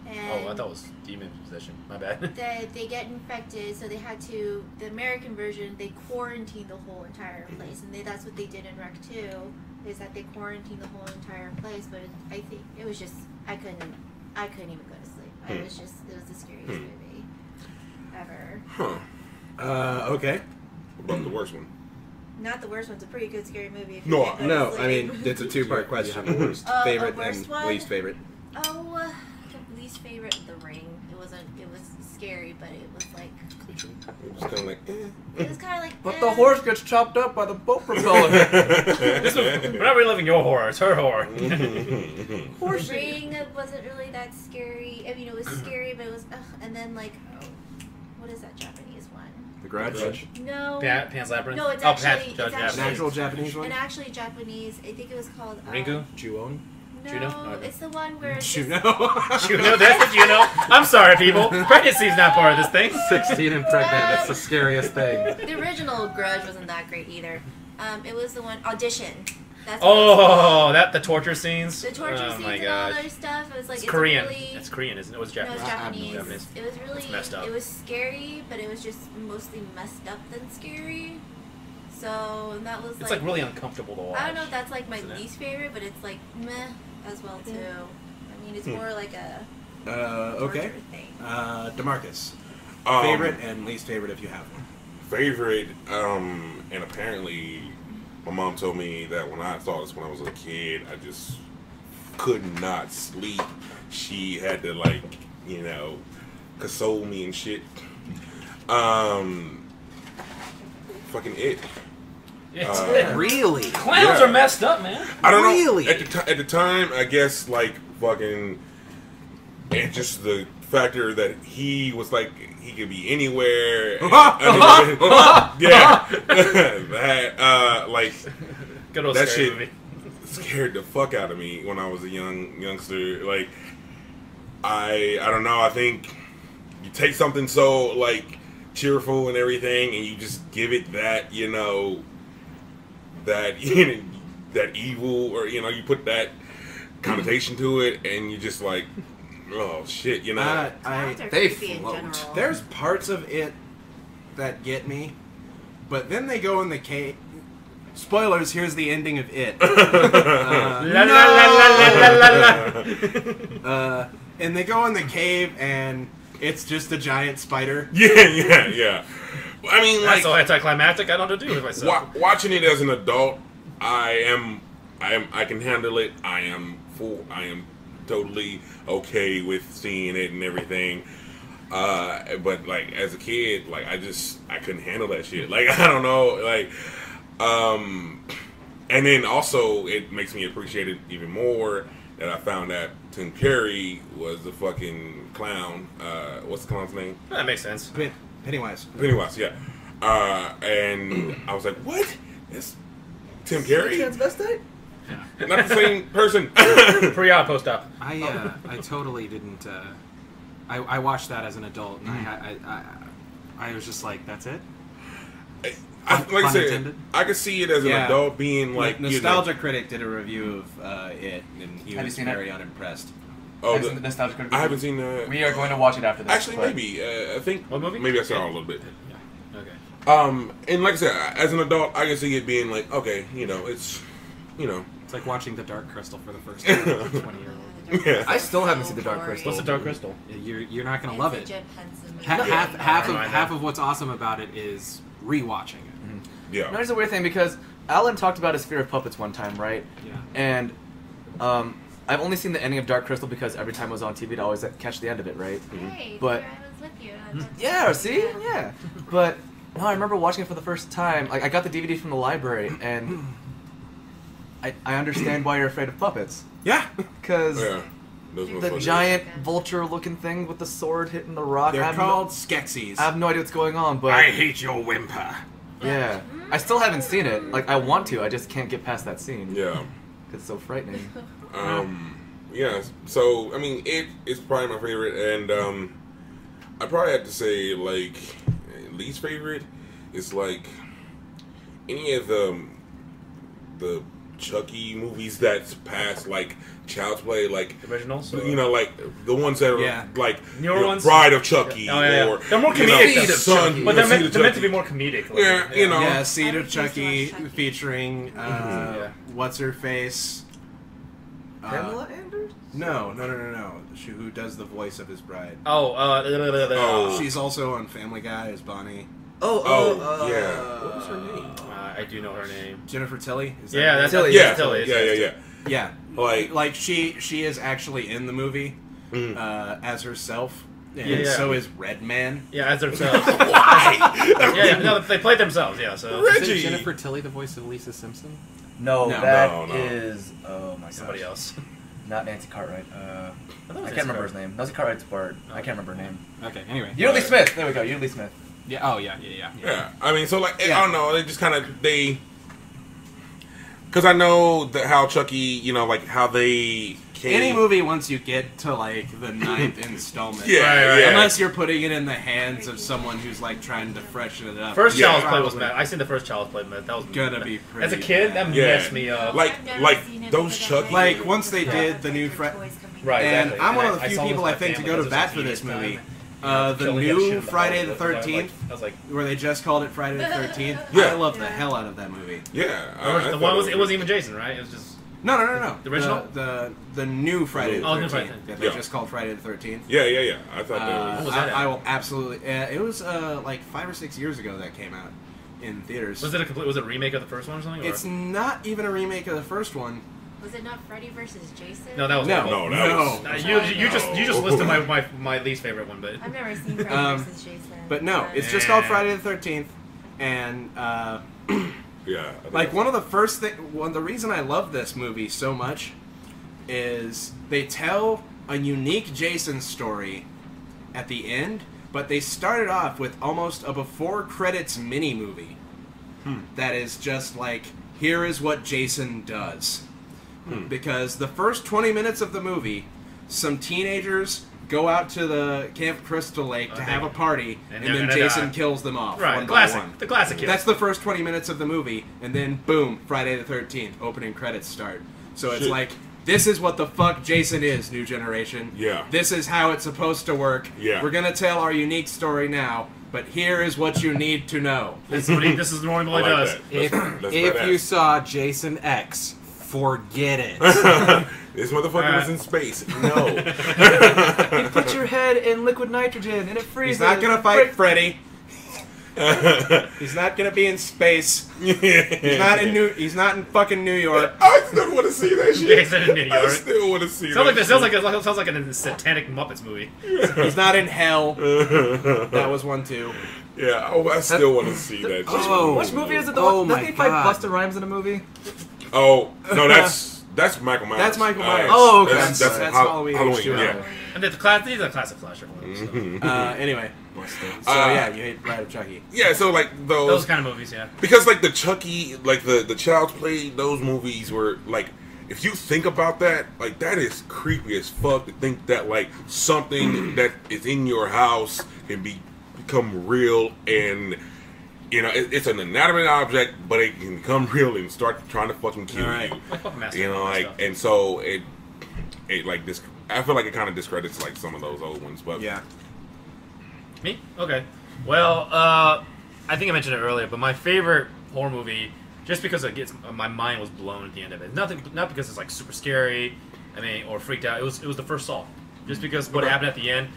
And oh, I thought it was demon possession. My bad. They they get infected, so they had to. The American version, they quarantined the whole entire place, and they, that's what they did in Rec two. Is that they quarantined the whole entire place? But I think it was just I couldn't I couldn't even go to sleep. I hmm. was just it was the scariest hmm. movie. Ever. Huh. Uh, okay. What about the worst one? Not the worst one's a pretty good scary movie. If you no, no. I mean, it's a two-part question. The worst uh, favorite worst and one? least favorite. Oh, uh, the least favorite, The Ring. It wasn't. It was scary, but it was like. It was kind of like. Eh. It was kind of like. But eh. the horse gets chopped up by the boat propeller. This was, we're not reliving your horror. It's her horror. Horse Ring wasn't really that scary. I mean, it was scary, but it was. Ugh. And then like. Oh. What is that Japanese one? The Grudge? No. Pa Pan's Labyrinth? No, it's actually... Oh, Pan's Natural Japanese one? And actually Japanese, I think it was called... Um, Ringu? Ju-on? No, Juno? It's the one where... Juno? This... Juno, that's the Juno. I'm sorry, people. Pregnancy's not part of this thing. sixteen and pregnant, that's the scariest thing. The original Grudge wasn't that great either. Um, it was the one... Audition. That's oh, that the torture scenes. The torture oh scenes my and all that stuff. It was like it's, it's Korean. Really, it's Korean, isn't it? It was Japanese. No, it was Japanese. Japanese. It was really it's messed up. It was scary, but it was just mostly messed up than scary. So and that was. It's like, like really uncomfortable to watch. I don't know if that's like my least it? favorite, but it's like meh as well too. I mean, it's hmm. more like a uh, torture okay. thing. Uh, DeMarcus, um, favorite and least favorite if you have one. Favorite, um, and apparently. My mom told me that when I saw this when I was a kid, I just could not sleep. She had to, like, you know, console me and shit. Um, fucking it. It's uh, really? Clowns yeah. are messed up, man. I don't really? know. At the, t at the time, I guess, like, fucking, and just the factor that he was, like, he could be anywhere. And, I mean, yeah, that uh, like good old that shit movie. scared the fuck out of me when I was a young youngster. Like I, I don't know. I think you take something so like cheerful and everything, and you just give it that you know that you know, that evil, or you know, you put that connotation to it, and you just like. Oh shit! You know, uh, I, they float. There's parts of it that get me, but then they go in the cave. Spoilers. Here's the ending of it. uh, la, no! uh, and they go in the cave, and it's just a giant spider. Yeah, yeah, yeah. I mean, like, that's so anticlimactic. I don't know what to do with myself. Wa watching it as an adult, I am, I am, I can handle it. I am full. I am. Totally okay with seeing it and everything, uh, but like as a kid, like I just I couldn't handle that shit. Like I don't know, like, um, and then also it makes me appreciate it even more that I found that Tim Curry was the fucking clown. Uh, what's the clown's name? That makes sense. Pen Pennywise. Pennywise, yeah. Uh, and I was like, what? It's Tim Curry? Transvestite? Not the same person. Pre-op, post-op. I uh, I totally didn't. Uh, I I watched that as an adult, and I I I, I was just like, that's it. I, I, like I said, I could see it as an yeah. adult being like. Like Nostalgia you know, Critic did a review of uh, it, and he was very that? unimpressed. Oh, the, the Nostalgia Critic. I haven't seen the. We are going to watch it after this. Actually, but, maybe uh, I think. What movie? Maybe I saw yeah. a little bit. Yeah. Okay. Um, and like I said, as an adult, I can see it being like, okay, you know, it's. You know, it's like watching The Dark Crystal for the first time in like twenty years. Yeah. I still haven't seen The Dark Crystal. What's The Dark Crystal? You're you're not gonna love it. Half half, half of half of what's awesome about it is rewatching it. Mm -hmm. Yeah. There's a weird thing because Alan talked about his fear of puppets one time, right? Yeah. And um, I've only seen the ending of Dark Crystal because every time it was on T V, I'd always catch the end of it, right? Mm -hmm. Hey, but I was with you. Yeah. See? Yeah. But no, I remember watching it for the first time. Like I got the D V D from the library and. I, I understand why you're afraid of puppets. Yeah. Because yeah. the giant vulture-looking thing with the sword hitting the rock. They're called no, Skeksis. I have no idea what's going on, but... I hate your whimper. Yeah. I still haven't seen it. Like, I want to. I just can't get past that scene. Yeah. It's so frightening. Um... Yeah, so, I mean, it is probably my favorite, and um, I probably have to say, like, least favorite is, like, any of the, the Chucky movies that's past, like, Child's Play, like, originals, you know, like, the ones that are, yeah. like, you know, Bride of Chucky, oh, yeah, yeah. or, they're more comedic, you know, Son, but they're, meant, they're meant to be more comedic. Like, yeah, yeah, you know. Yeah, Seed of Chucky, Chucky, featuring, uh, mm-hmm, yeah. what's-her-face, Pamela uh, Anders? No, no, no, no, no. She, who does the voice of his bride. Oh, uh... Oh. She's also on Family Guy as Bonnie. Oh, oh, oh uh, yeah. What was her name? Uh, I do know her name. Jennifer Tilly? Is that yeah, that's Tilly. Yeah, Tilly. Yeah, yeah, yeah. Yeah. Like, like she, she is actually in the movie mm. uh, as herself. And yeah, yeah. so is Redman. Yeah, as themselves. Why? yeah, yeah, no, they played themselves, yeah, so... Reggie! Is Jennifer Tilly the voice of Lisa Simpson? No, no, that no, no. is oh my god, somebody else, not Nancy Cartwright. Uh, I, I can't remember Cartwright. his name. Nancy Cartwright's Bart. Oh. I can't remember her name. Okay, anyway, Yearly right. Smith. There we go, Yearly Smith. Yeah. Oh yeah, yeah, yeah. Yeah. yeah. I mean, so like, yeah. I don't know. They just kind of they, because I know that how Chucky, you know, like how they. Came. Any movie once you get to like the ninth installment, yeah, right, right. yeah, unless you're putting it in the hands of someone who's like trying to freshen it up. First yeah. Child's Play was mad. I seen the first Child's Play, but that was gonna mad. be pretty as a kid. Bad. That yeah. messed me up. Like, like those Chucky. Like once they yeah. did the new Fre right, and exactly. I'm one of the few people I think to go to bat for this movie. Uh, the new Friday the thirteenth, where they just called it Friday the thirteenth. Yeah. I love the hell out of that movie. Yeah, the one was it wasn't even Jason, right? It was just. No, no, no, no. The original? The, the, the new Friday the thirteenth. Oh, new Friday. Yeah, they yeah. just called Friday the thirteenth. Yeah, yeah, yeah. I thought that was... Uh, was that I, I will absolutely... Uh, it was uh, like five or six years ago that came out in theaters. Was it a complete... Was it a remake of the first one or something? Or? It's not even a remake of the first one. Was it not Freddy versus Jason? No, that was... No, no, that no. Was, uh, you, you, you, just, you just listed my, my, my least favorite one, but... I've never seen Freddy um, versus Jason. But no, yeah. it's just called Friday the thirteenth, and... Uh, Yeah, like one of the first thing, one the reason I love this movie so much is they tell a unique Jason story at the end, but they started off with almost a before credits mini movie hmm. that is just like here is what Jason does, hmm. because the first twenty minutes of the movie, some teenagers go out to the Camp Crystal Lake oh, to have a party, and, and then Jason die. kills them off. Right, one classic. By one. The classic. That's the first twenty minutes of the movie, and then boom, Friday the thirteenth, opening credits start. So Shit. it's like, this is what the fuck Jason is, new generation. Yeah. This is how it's supposed to work. Yeah. We're gonna tell our unique story now, but here is what you need to know. This is what he, this is normally like does. That. If, that's, that's if you saw Jason X, forget it. This motherfucker uh, was in space. No. You put your head in liquid nitrogen and it freezes. He's not gonna fight Freddy. He's not gonna be in space. He's not in New. He's not in fucking New York. I still want to see that shit. He's not in New York. I still want to see. Sounds that like this. Sounds like it sounds like a satanic Muppets movie. He's not in hell. That was one too. Yeah. Oh, I still want to see that. Oh, which movie is it? The oh one? Doesn't he fight Busta Rhymes in a movie? Oh no, that's. That's Michael Myers. That's Michael Myers. Uh, oh, okay. That's, that's, that's Halloween. Halloween yeah. yeah. And the class, these are classic slasher ones. So. uh, anyway. So, uh, yeah, you hate Bride of Chucky. Yeah, so, like, those... Those kind of movies, yeah. Because, like, the Chucky, like, the, the Child's Play, those movies were, like, if you think about that, like, that is creepy as fuck to think that, like, something that is in your house can be become real and... You know, it, it's an inanimate object, but it can become real and start trying to fucking kill right. you. Like, you know, like, and so it, it like this. I feel like it kind of discredits like some of those old ones, but yeah. Me? Okay. Well, uh, I think I mentioned it earlier, but my favorite horror movie, just because it gets my mind was blown at the end of it. Nothing, not because it's like super scary, I mean, or freaked out. It was, it was the first Saw, just because what okay. happened at the end.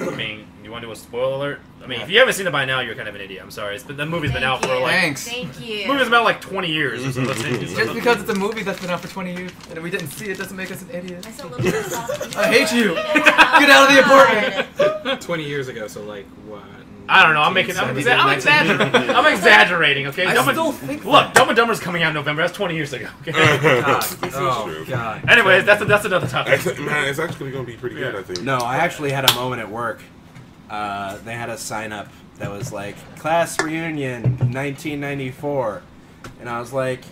I mean, you want to do a spoiler alert? I mean, yeah. if you haven't seen it by now, you're kind of an idiot. I'm sorry. It's been, the movie's Thank been out you. for like... Thanks. Thank you. The movie's been out like twenty years. Or so. Just because it's a movie that's been out for twenty years and we didn't see it doesn't make us an idiot. I, I hate you. Get out of the apartment. twenty years ago, so like what? I don't know. I'm making. I'm, exa I'm exaggerating. I'm exaggerating. Okay. I Dumb still think look, that. Dumb and Dumber's coming out in November. That's twenty years ago. Okay. God. Oh, God. Anyways, that's a, that's another topic. It's, man, it's actually going to be pretty good, yeah. I think. No, I actually had a moment at work. Uh, they had a sign up that was like class reunion nineteen ninety-four, and I was like,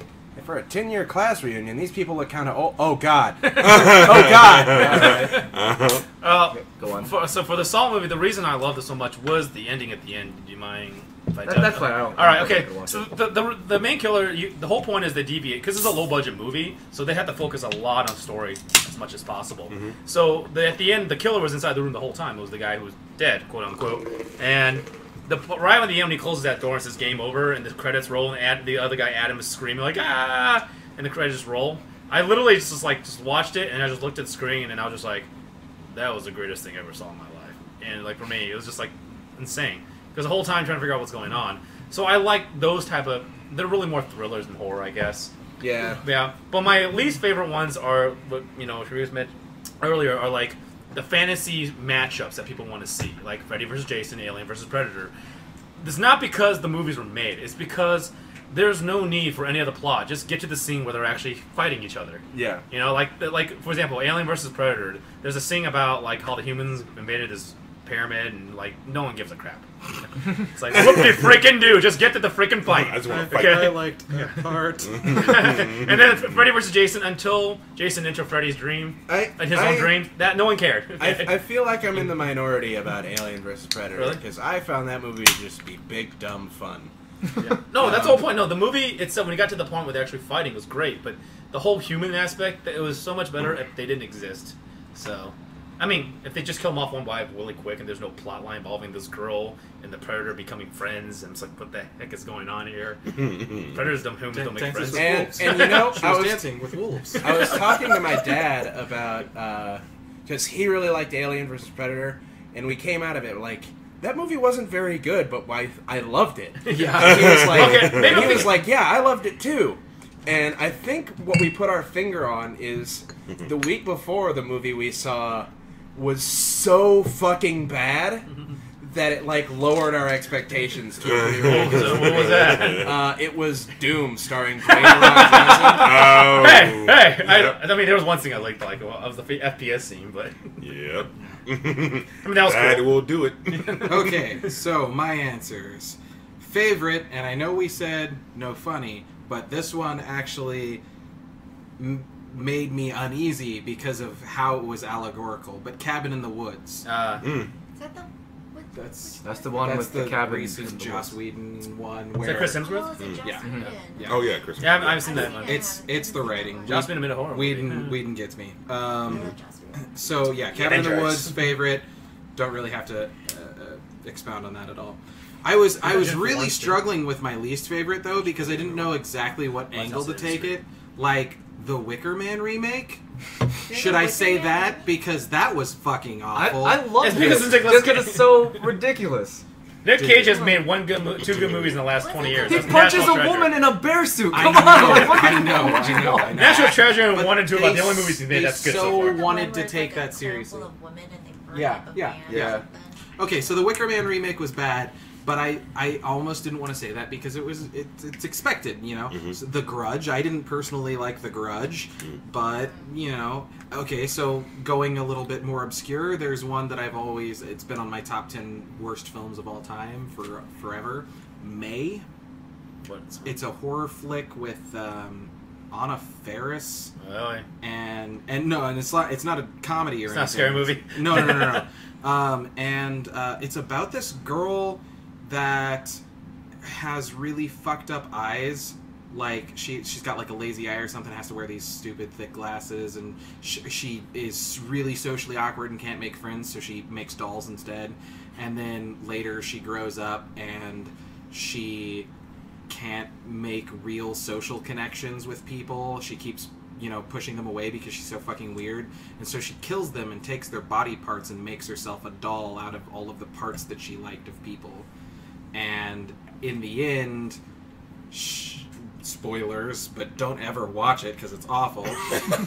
for a ten-year class reunion, these people look kind of old. Oh, God. Oh, God. Right. uh, Go on. For, so for the Saw movie, the reason I loved it so much was the ending at the end. Do you mind if I that, That's fine. I don't All right, okay. So the, the, the main killer, you, the whole point is they deviate, because it's a low-budget movie, so they had to focus a lot on story as much as possible. Mm-hmm. So the, at the end, the killer was inside the room the whole time. It was the guy who was dead, quote-unquote. And... The, right when the end, he closes that door and says "Game Over," and the credits roll, and Ad, the other guy Adam is screaming like "Ah!" and the credits roll. I literally just, just like just watched it, and I just looked at the screen, and I was just like, "That was the greatest thing I ever saw in my life." And like for me, it was just like insane because the whole time trying to figure out what's going on. So I like those type of. They're really more thrillers than horror, I guess. Yeah. Yeah. But my least favorite ones are, what you know, Sharif's mentioned earlier, are like. The fantasy matchups that people want to see, like Freddy versus Jason, Alien versus Predator. It's not because the movies were made. It's because there's no need for any other plot. Just get to the scene where they're actually fighting each other. Yeah. You know, like, like for example, Alien versus Predator, there's a scene about, like, how the humans invaded this pyramid, and, like, no one gives a crap. It's like, what do you freaking do? Just get to the freaking fight. I, just want to fight. Okay. I liked that part. And then Freddy versus Jason, until Jason entered Freddy's dream, I, and his I, own dream, that no one cared. Okay. I, I feel like I'm in the minority about Alien versus Predator, because really? I found that movie to just be big, dumb fun. Yeah. No, that's um, the whole point. No, the movie itself, when it got to the point where they're actually fighting, was great, but the whole human aspect, it was so much better if they didn't exist. So... I mean, if they just kill him off one by really quick and there's no plot line involving this girl and the Predator becoming friends, and it's like, what the heck is going on here? Predators don't, humans don't make friends. And, and you know, she was I was dancing with wolves. I was talking to my dad about, because uh, he really liked Alien versus Predator, and we came out of it like, that movie wasn't very good, but why I loved it. Yeah. He was like, okay, maybe he was like, yeah, I loved it too. And I think what we put our finger on is the week before the movie we saw... was so fucking bad that it like lowered our expectations to a re-release. So what was that? Uh, it was Doom, starring Dwayne The Rock Johnson. Oh. Hey, hey! Yep. I, I mean, there was one thing I liked, like well, I was the F P S scene, but yep. I mean, that was that cool. will do it. Okay, so my answers favorite, and I know we said no funny, but this one actually. M made me uneasy because of how it was allegorical, but Cabin in the Woods. Uh, mm. Is that the... What, that's, that's the one that's with the, the cabin. Recent Joss Whedon one. Where, is that Chris Hemsworth? Oh, mm. yeah. Mm. yeah. Oh, yeah, Chris Hemsworth. Yeah, I haven't seen that one. It's, it's the writing. Joss Whedon made a horror movie. Whedon, Whedon gets me. Um, so, yeah, Cabin in the Woods, favorite. Don't really have to uh, expound on that at all. I was, I was really struggling with my least favorite, though, because I didn't know exactly what angle to take it. Like... The Wicker Man remake? Should I say that? Because that was fucking awful. I, I love it. It's because it's so ridiculous. Nick Cage has made one good, two good movies in the last twenty years. He punches a woman in a bear suit. Come on, I know, I know. National Treasure and one and two are the only movies he made that's good. So wanted to take that seriously. Yeah, yeah, yeah. Okay, so the Wicker Man remake was bad. But I, I almost didn't want to say that because it was it, it's expected, you know. Mm-hmm. So The Grudge, I didn't personally like The Grudge, mm-hmm. but, you know, okay, so going a little bit more obscure, there's one that I've always, it's been on my top ten worst films of all time for forever, May. What's it's a horror flick with um, Anna Faris. Really? And, and no, and it's not, it's not a comedy or it's anything. It's not a scary movie. No, no, no, no. no. um, and uh, it's about this girl... that has really fucked up eyes. Like she she's got like a lazy eye or something. Has to wear these stupid thick glasses, and sh she is really socially awkward and can't make friends. So she makes dolls instead. And then later she grows up and she can't make real social connections with people. She keeps you know pushing them away because she's so fucking weird. And so she kills them and takes their body parts and makes herself a doll out of all of the parts that she liked of people. And in the end, she, spoilers, but don't ever watch it because it's awful.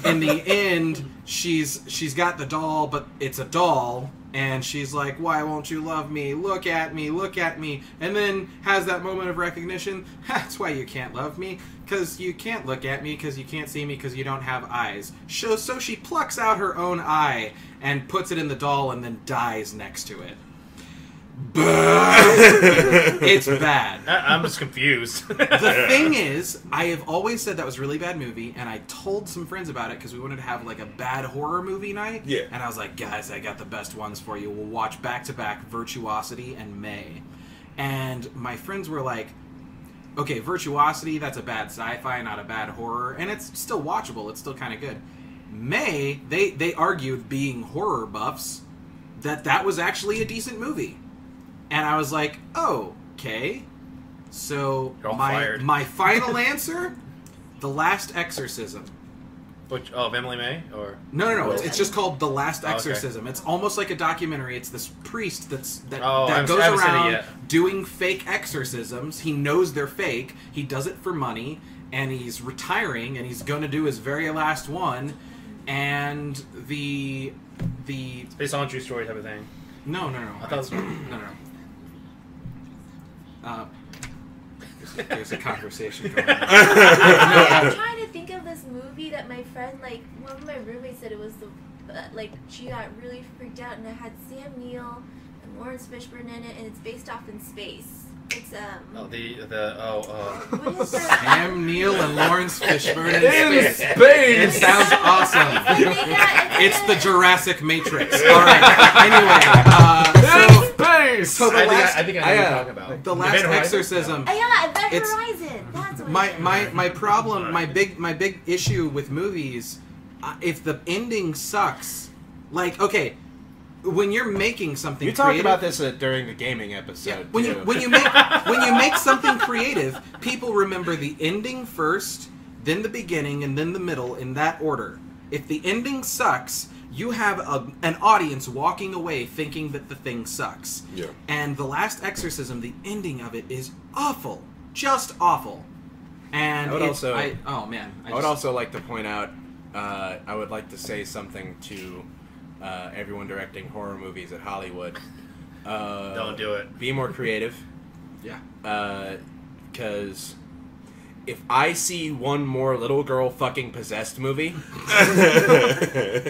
In the end, she's she's got the doll, but it's a doll, and she's like, "Why won't you love me? Look at me, look at me." And then has that moment of recognition. That's why you can't love me, because you can't look at me, because you can't see me, because you don't have eyes. So, so she plucks out her own eye and puts it in the doll, and then dies next to it. It's bad. I'm just confused. The thing is, I have always said that was a really bad movie, and I told some friends about it because we wanted to have like a bad horror movie night. Yeah. And I was like, guys, I got the best ones for you. We'll watch back-to-back Virtuosity and May. And my friends were like, okay, Virtuosity, that's a bad sci-fi, not a bad horror. And it's still watchable. It's still kind of good. May, they, they argued, being horror buffs, that that was actually a decent movie. And I was like, oh, okay. So my, my final answer, The Last Exorcism. Which, oh, Emily May? Or No, no, no. It's, it's just called The Last Exorcism. Oh, okay. It's almost like a documentary. It's this priest that's that, oh, that goes around doing fake exorcisms. He knows they're fake. He does it for money. And he's retiring. And he's going to do his very last one. And the... the it's based on a true story type of thing. No, no, no. I thought it was... No, no, no. Uh, there's, there's a conversation going on. I'm trying to think of this movie that my friend, like, one of my roommates said it was the, like, she got really freaked out, and it had Sam Neill and Lawrence Fishburne in it, and it's based off in space. It's, um... Oh, the, the, oh, uh... What is that? Sam Neill and Lawrence Fishburne in space. It sounds awesome. It's the Jurassic Matrix. All right. Anyway, uh, so... So the I, last, think I, I think I know I, what you're talking about. The Last Event Exorcism. No. Oh, yeah, Event it's, Horizon. That's what my, my, my problem, my big my big issue with movies, uh, if the ending sucks, like, okay, when you're making something creative... You talked about this uh, during the gaming episode. Yeah, when, you, when, you make, when you make something creative, people remember the ending first, then the beginning, and then the middle in that order. If the ending sucks... You have a, an audience walking away thinking that the thing sucks. Yeah. And The Last Exorcism, the ending of it is awful. Just awful. And I would it, also... I, oh, man. I, I just, would also like to point out, uh, I would like to say something to uh, everyone directing horror movies at Hollywood. Uh, Don't do it. Be more creative. Yeah. Uh, because... If I see one more little girl fucking possessed movie...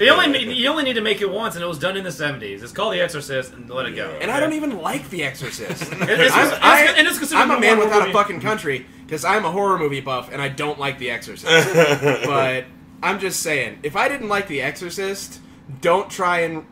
you, only, you only need to make it once, and it was done in the seventies. It's called The Exorcist, and let it go. And okay? I don't even like The Exorcist. it's, it's, I'm, I, and it's I'm a man without movie. a fucking country, because I'm a horror movie buff, and I don't like The Exorcist. But I'm just saying, if I didn't like The Exorcist, don't try and...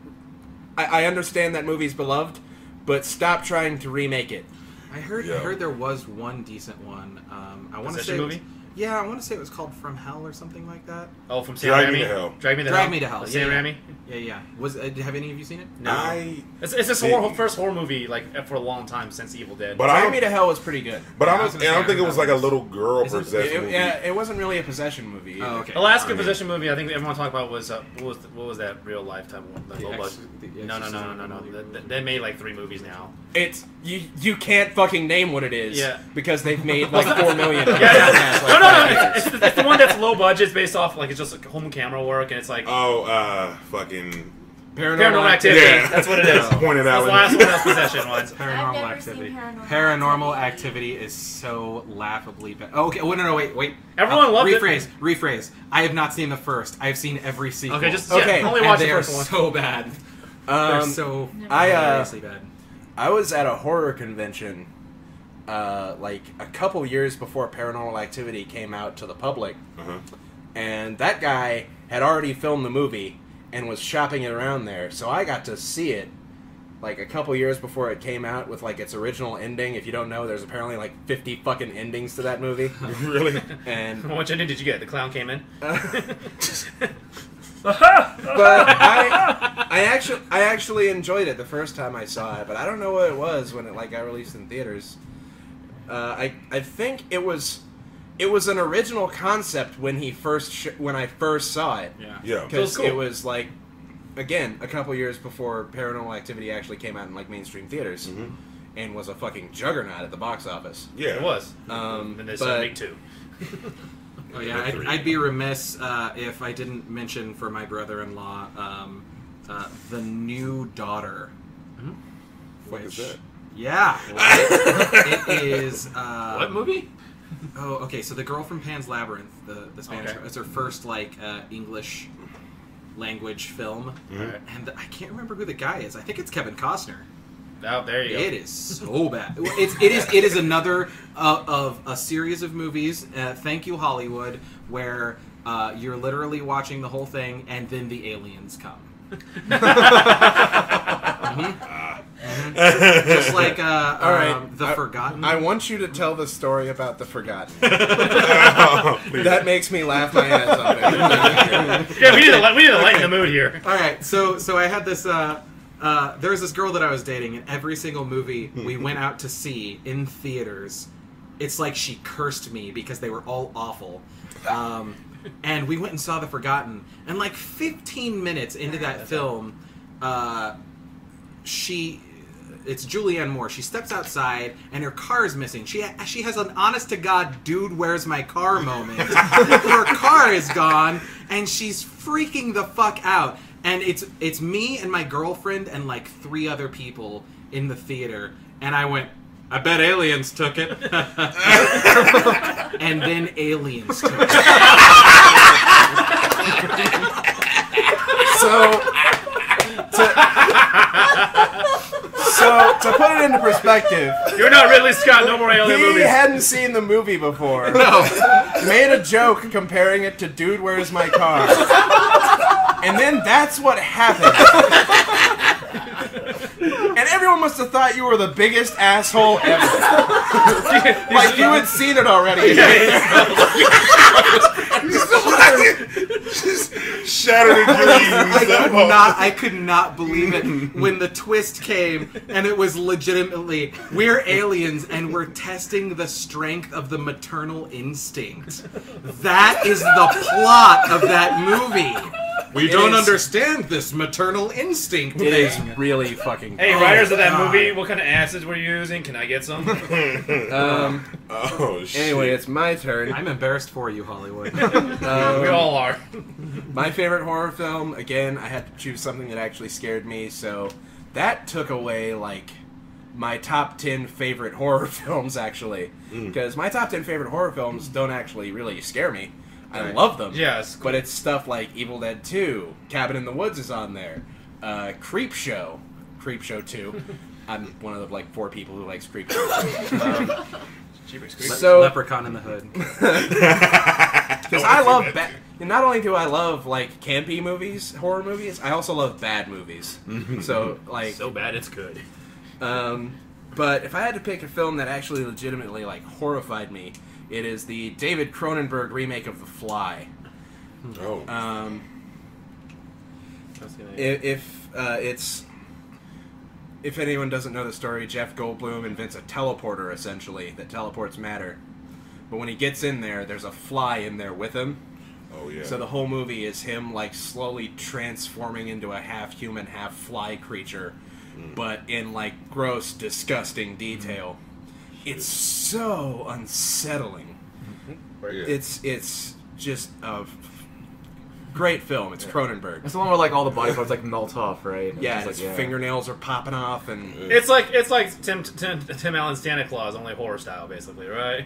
I, I understand that movie's beloved, but stop trying to remake it. I heard. Yo. I heard there was one decent one. Um, I want to say. Movie? It was, yeah, I want to say it was called From Hell or something like that. Oh, from Sam Drag Raimi. Me to Hell. Drag Me to Drag Hell. Me to Hell. Sam yeah, Raimi. Yeah, yeah. Was uh, have any of you seen it? No. I it's it's this horror, first horror movie like for a long time since Evil Dead. But Drag Me to Hell was pretty good. But yeah, I, was, I, was I don't think it was like a little girl possession it, it, movie. Yeah, it wasn't really a possession movie. Either. Oh, okay. The last good I mean, possession movie I think everyone talked about was uh, what was the, what was that real life type one? The low budget. No, no, no, no, no, no. They, they made like three movies now. It's you. You can't fucking name what it is. Yeah. Because they've made like four million. Yeah, yeah. No, no, no. It's, it's, it's the one that's low budget. It's based off like it's just like home camera work, and it's like oh, uh, fucking Paranormal, Paranormal Activity. Yeah. That's what it is. Pointed out. That's the last one that's possession was. Paranormal Activity. Paranormal, Paranormal Activity is so laughably bad. Oh, okay. Oh, no, no, wait, wait. Everyone uh, loved rephrase, it. Rephrase. Rephrase. I have not seen the first. I have seen every sequel. Okay, just okay. Yeah, only watch the first one. So bad. Um, They're so I uh, bad. I was at a horror convention uh, like a couple years before Paranormal Activity came out to the public, uh-huh. and that guy had already filmed the movie and was shopping it around there, so I got to see it like a couple years before it came out with like its original ending. If you don't know, there's apparently like fifty fucking endings to that movie. Really? And which ending did you get? The clown came in. Uh, but I, I actually, I actually enjoyed it the first time I saw it. But I don't know what it was when it like got released in theaters. Uh, I, I think it was, it was an original concept when he first, sh when I first saw it. Yeah, yeah. Because cool. It was like, again, a couple years before Paranormal Activity actually came out in like mainstream theaters, mm-hmm. and was a fucking juggernaut at the box office. Yeah, it was. Um, and they said me too. Oh yeah, I'd, I'd be remiss uh, if I didn't mention for my brother-in-law um, uh, the new daughter. Mm-hmm. What which, is that? Yeah, it is. Um, what movie? Oh, okay. So the girl from Pan's Labyrinth, the the Spanish, okay. girl, it's her first like uh, English language film, mm-hmm. and I can't remember who the guy is. I think it's Kevin Costner. Oh, there you go. It is so bad. It's, it is it is another uh, of a series of movies, uh, Thank You Hollywood, where uh, you're literally watching the whole thing and then the aliens come. mm-hmm. Mm-hmm. Just like uh, All right. um, The I, Forgotten. I want you to tell the story about The Forgotten. oh, that makes me laugh my ass off. Yeah, we need to, we need to lighten okay. the mood here. All right, so, so I had this... Uh, Uh, there was this girl that I was dating, and every single movie we went out to see in theaters, it's like she cursed me because they were all awful. Um, and we went and saw The Forgotten, and like fifteen minutes into that film, uh, she... It's Julianne Moore. She steps outside, and her car is missing. She ha she has an honest-to-God, dude, where's my car moment. Her car is gone, and she's freaking the fuck out. And it's it's me and my girlfriend and like three other people in the theater. And I went, I bet aliens took it. And then aliens took it. so, to, so, to put it into perspective... You're not Ridley Scott, no more alien he movies. He hadn't seen the movie before. No. Made a joke comparing it to Dude, Where's My Car? And then that's what happened. And everyone must have thought you were the biggest asshole ever. Like you had seen it already. Just shattering dreams. I could not, I could not believe it when the twist came, and it was legitimately, we're aliens and we're testing the strength of the maternal instinct. That is the plot of that movie. We it don't is, understand this maternal instinct thing. It is really fucking... Hey, oh writers of that God. movie, what kind of acids were you using? Can I get some? um, oh, shit. Anyway, it's my turn. I'm embarrassed for you, Hollywood. um, we all are. My favorite horror film, again, I had to choose something that actually scared me, so that took away, like, my top ten favorite horror films, actually. Because mm. my top ten favorite horror films don't actually really scare me. I love them. Yeah, it's cool. But it's stuff like Evil Dead two, Cabin in the Woods is on there, uh, Creepshow, Creepshow two. I'm one of the like four people who likes Creepshow. um, so Leprechaun in the Hood. Because I love bad. Not only do I love like campy movies, horror movies, I also love bad movies. So like so bad it's good. Um, but if I had to pick a film that actually legitimately like horrified me. It is the David Cronenberg remake of The Fly. Oh. Um, if uh, it's if anyone doesn't know the story, Jeff Goldblum invents a teleporter essentially that teleports matter. But when he gets in there, there's a fly in there with him. Oh yeah. So the whole movie is him like slowly transforming into a half human, half fly creature, mm. but in like gross, disgusting detail. Mm. It's so unsettling. Mm-hmm. yeah. It's it's just a great film. It's yeah. Cronenberg. It's the one where like all the body parts like melt off, right? And yeah, it's like, his yeah. fingernails are popping off, and it's like it's like Tim Tim Tim Allen's Santa Claus, only horror style, basically, right?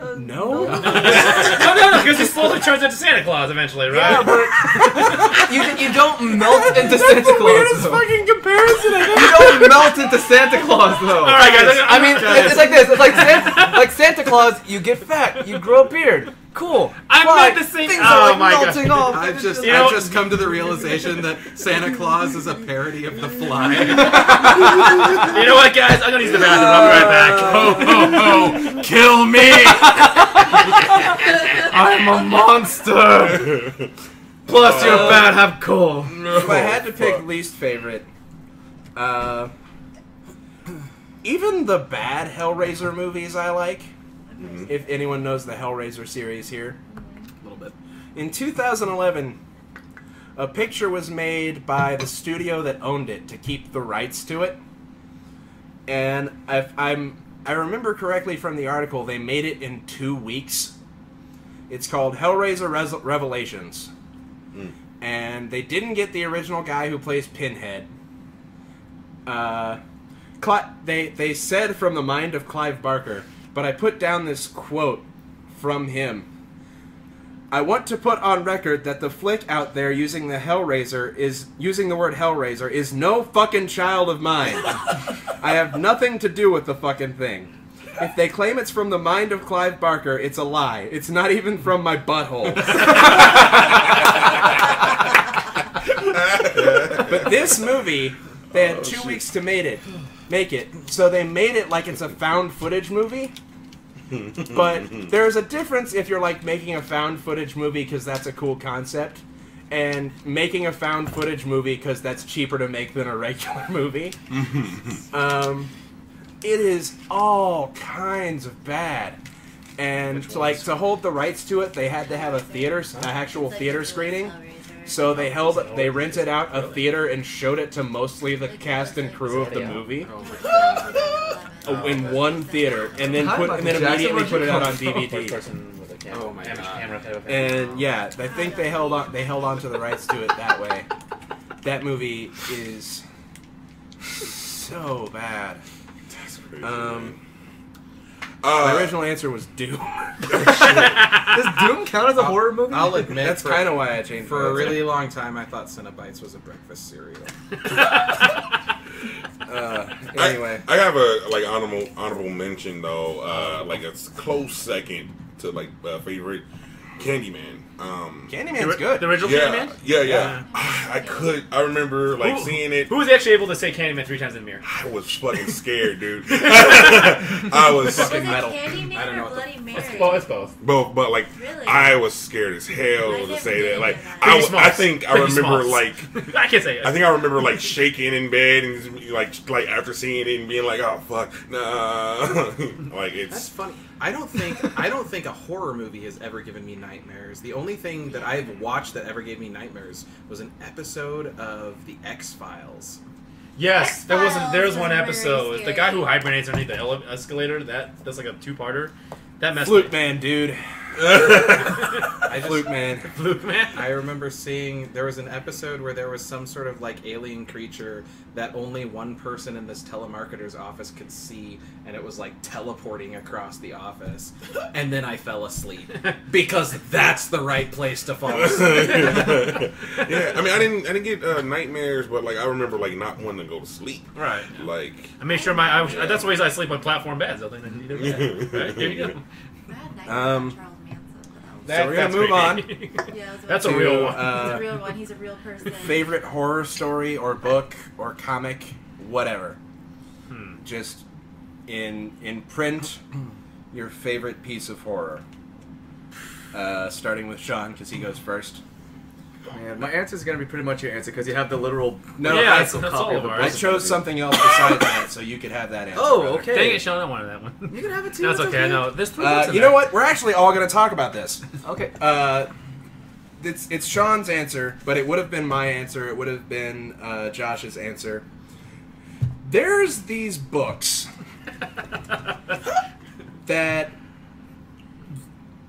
Uh, no. no, no, no, because he slowly turns into Santa Claus eventually, right? Yeah, but you, you don't melt into Santa Claus. That's the weirdest though. fucking comparison I ever. You don't melt into Santa Claus, though. All right, guys. I mean, guys. it's like this. It's like Santa, like Santa Claus. You get fat. You grow a beard. Cool. I'm not the same. Things oh are like my melting God. off. I've just, you know, I've just come to the realization that Santa Claus is a parody of The Fly. You know what, guys? I'm gonna use the bathroom. I'll be right back. Ho ho ho! Kill me! I'm a monster. Plus, uh, you're bad. Have coal. No, if I had to pick fuck. least favorite, uh, even the bad Hellraiser movies I like. Mm-hmm. If anyone knows the Hellraiser series here. A little bit. In two thousand eleven, a picture was made by the studio that owned it to keep the rights to it. And if I'm, I remember correctly from the article, they made it in two weeks. It's called Hellraiser Res Revelations. Mm. And they didn't get the original guy who plays Pinhead. Uh, they, they said from the mind of Clive Barker, but I put down this quote from him. I want to put on record that the flick out there using the Hellraiser is using the word Hellraiser is no fucking child of mine. I have nothing to do with the fucking thing. If they claim it's from the mind of Clive Barker, it's a lie. It's not even from my butthole. But this movie, they had two oh, weeks to make it, make it, so they made it like it's a found footage movie. But there's a difference if you're like making a found footage movie because that's a cool concept, and making a found footage movie because that's cheaper to make than a regular movie. um, it is all kinds of bad, and to, like to hold the rights to it, they had to have a theater, an actual theater screening. So they held, they rented out a theater and showed it to mostly the cast and crew of the movie. In one theater, and then put, and then immediately put it out on D V D. Oh my god! And yeah, I think they held on. They held on to the rights to it that way. That movie is so bad. That's crazy. Um, Uh, My original answer was Doom. Does Doom count as a I'll, horror movie? I'll admit, that's kind of why I changed. For a really long time, I thought Cinnabites was a breakfast cereal. uh, anyway, I, I have a like honorable honorable mention though, uh, like a close second to like uh, favorite, Candyman. Um, Candyman's good. The original yeah, Candyman. Yeah, yeah. yeah. I, I could. I remember like who, seeing it. Who was actually able to say Candyman three times in the mirror? I was fucking scared, dude. I was fucking metal. Candyman I don't know. Or Bloody Mary? It's, well, it's both. Both, but like, really? I was scared as hell I to say that. Like, I, I think I Pretty remember smalls. like I can't say. It. I think I remember like shaking in bed and like like after seeing it and being like, oh fuck, nah. Like it's That's funny. I don't think I don't think a horror movie has ever given me nightmares. The only thing that I've watched that ever gave me nightmares was an episode of The X-Files. Yes, there wasn't. There was one episode. The guy who hibernates underneath the escalator. That that's like a two-parter. That messed Fluke man, dude. I just, Fluke man. Fluke man. I remember seeing there was an episode where there was some sort of like alien creature that only one person in this telemarketer's office could see, and it was like teleporting across the office. And then I fell asleep because that's the right place to fall asleep. Yeah, I mean, I didn't, I didn't get uh, nightmares, but like I remember like not wanting to go to sleep. Right. Like I made sure my I was, yeah. that's the ways I sleep on platform beds. I think I need it. Right, here you go. Um. That, so we're gonna move creepy. on. Yeah, that's to, a real one. Uh, He's a real one. He's a real person. Favorite horror story or book or comic, whatever. Hmm. Just in in print, your favorite piece of horror. Uh, starting with Sean because he goes first. Man, my answer is gonna be pretty much your answer because you have the literal. No, yeah, that's, that's all of ours. I chose something else besides that, so you could have that answer. Oh, brother. Okay. Dang it, Sean, I wanted that one. You can have it too. That's, that's okay. okay. No, this. Three uh, you know what? We're actually all gonna talk about this. Okay. Uh, it's it's Sean's answer, but it would have been my answer. It would have been uh, Josh's answer. There's these books that.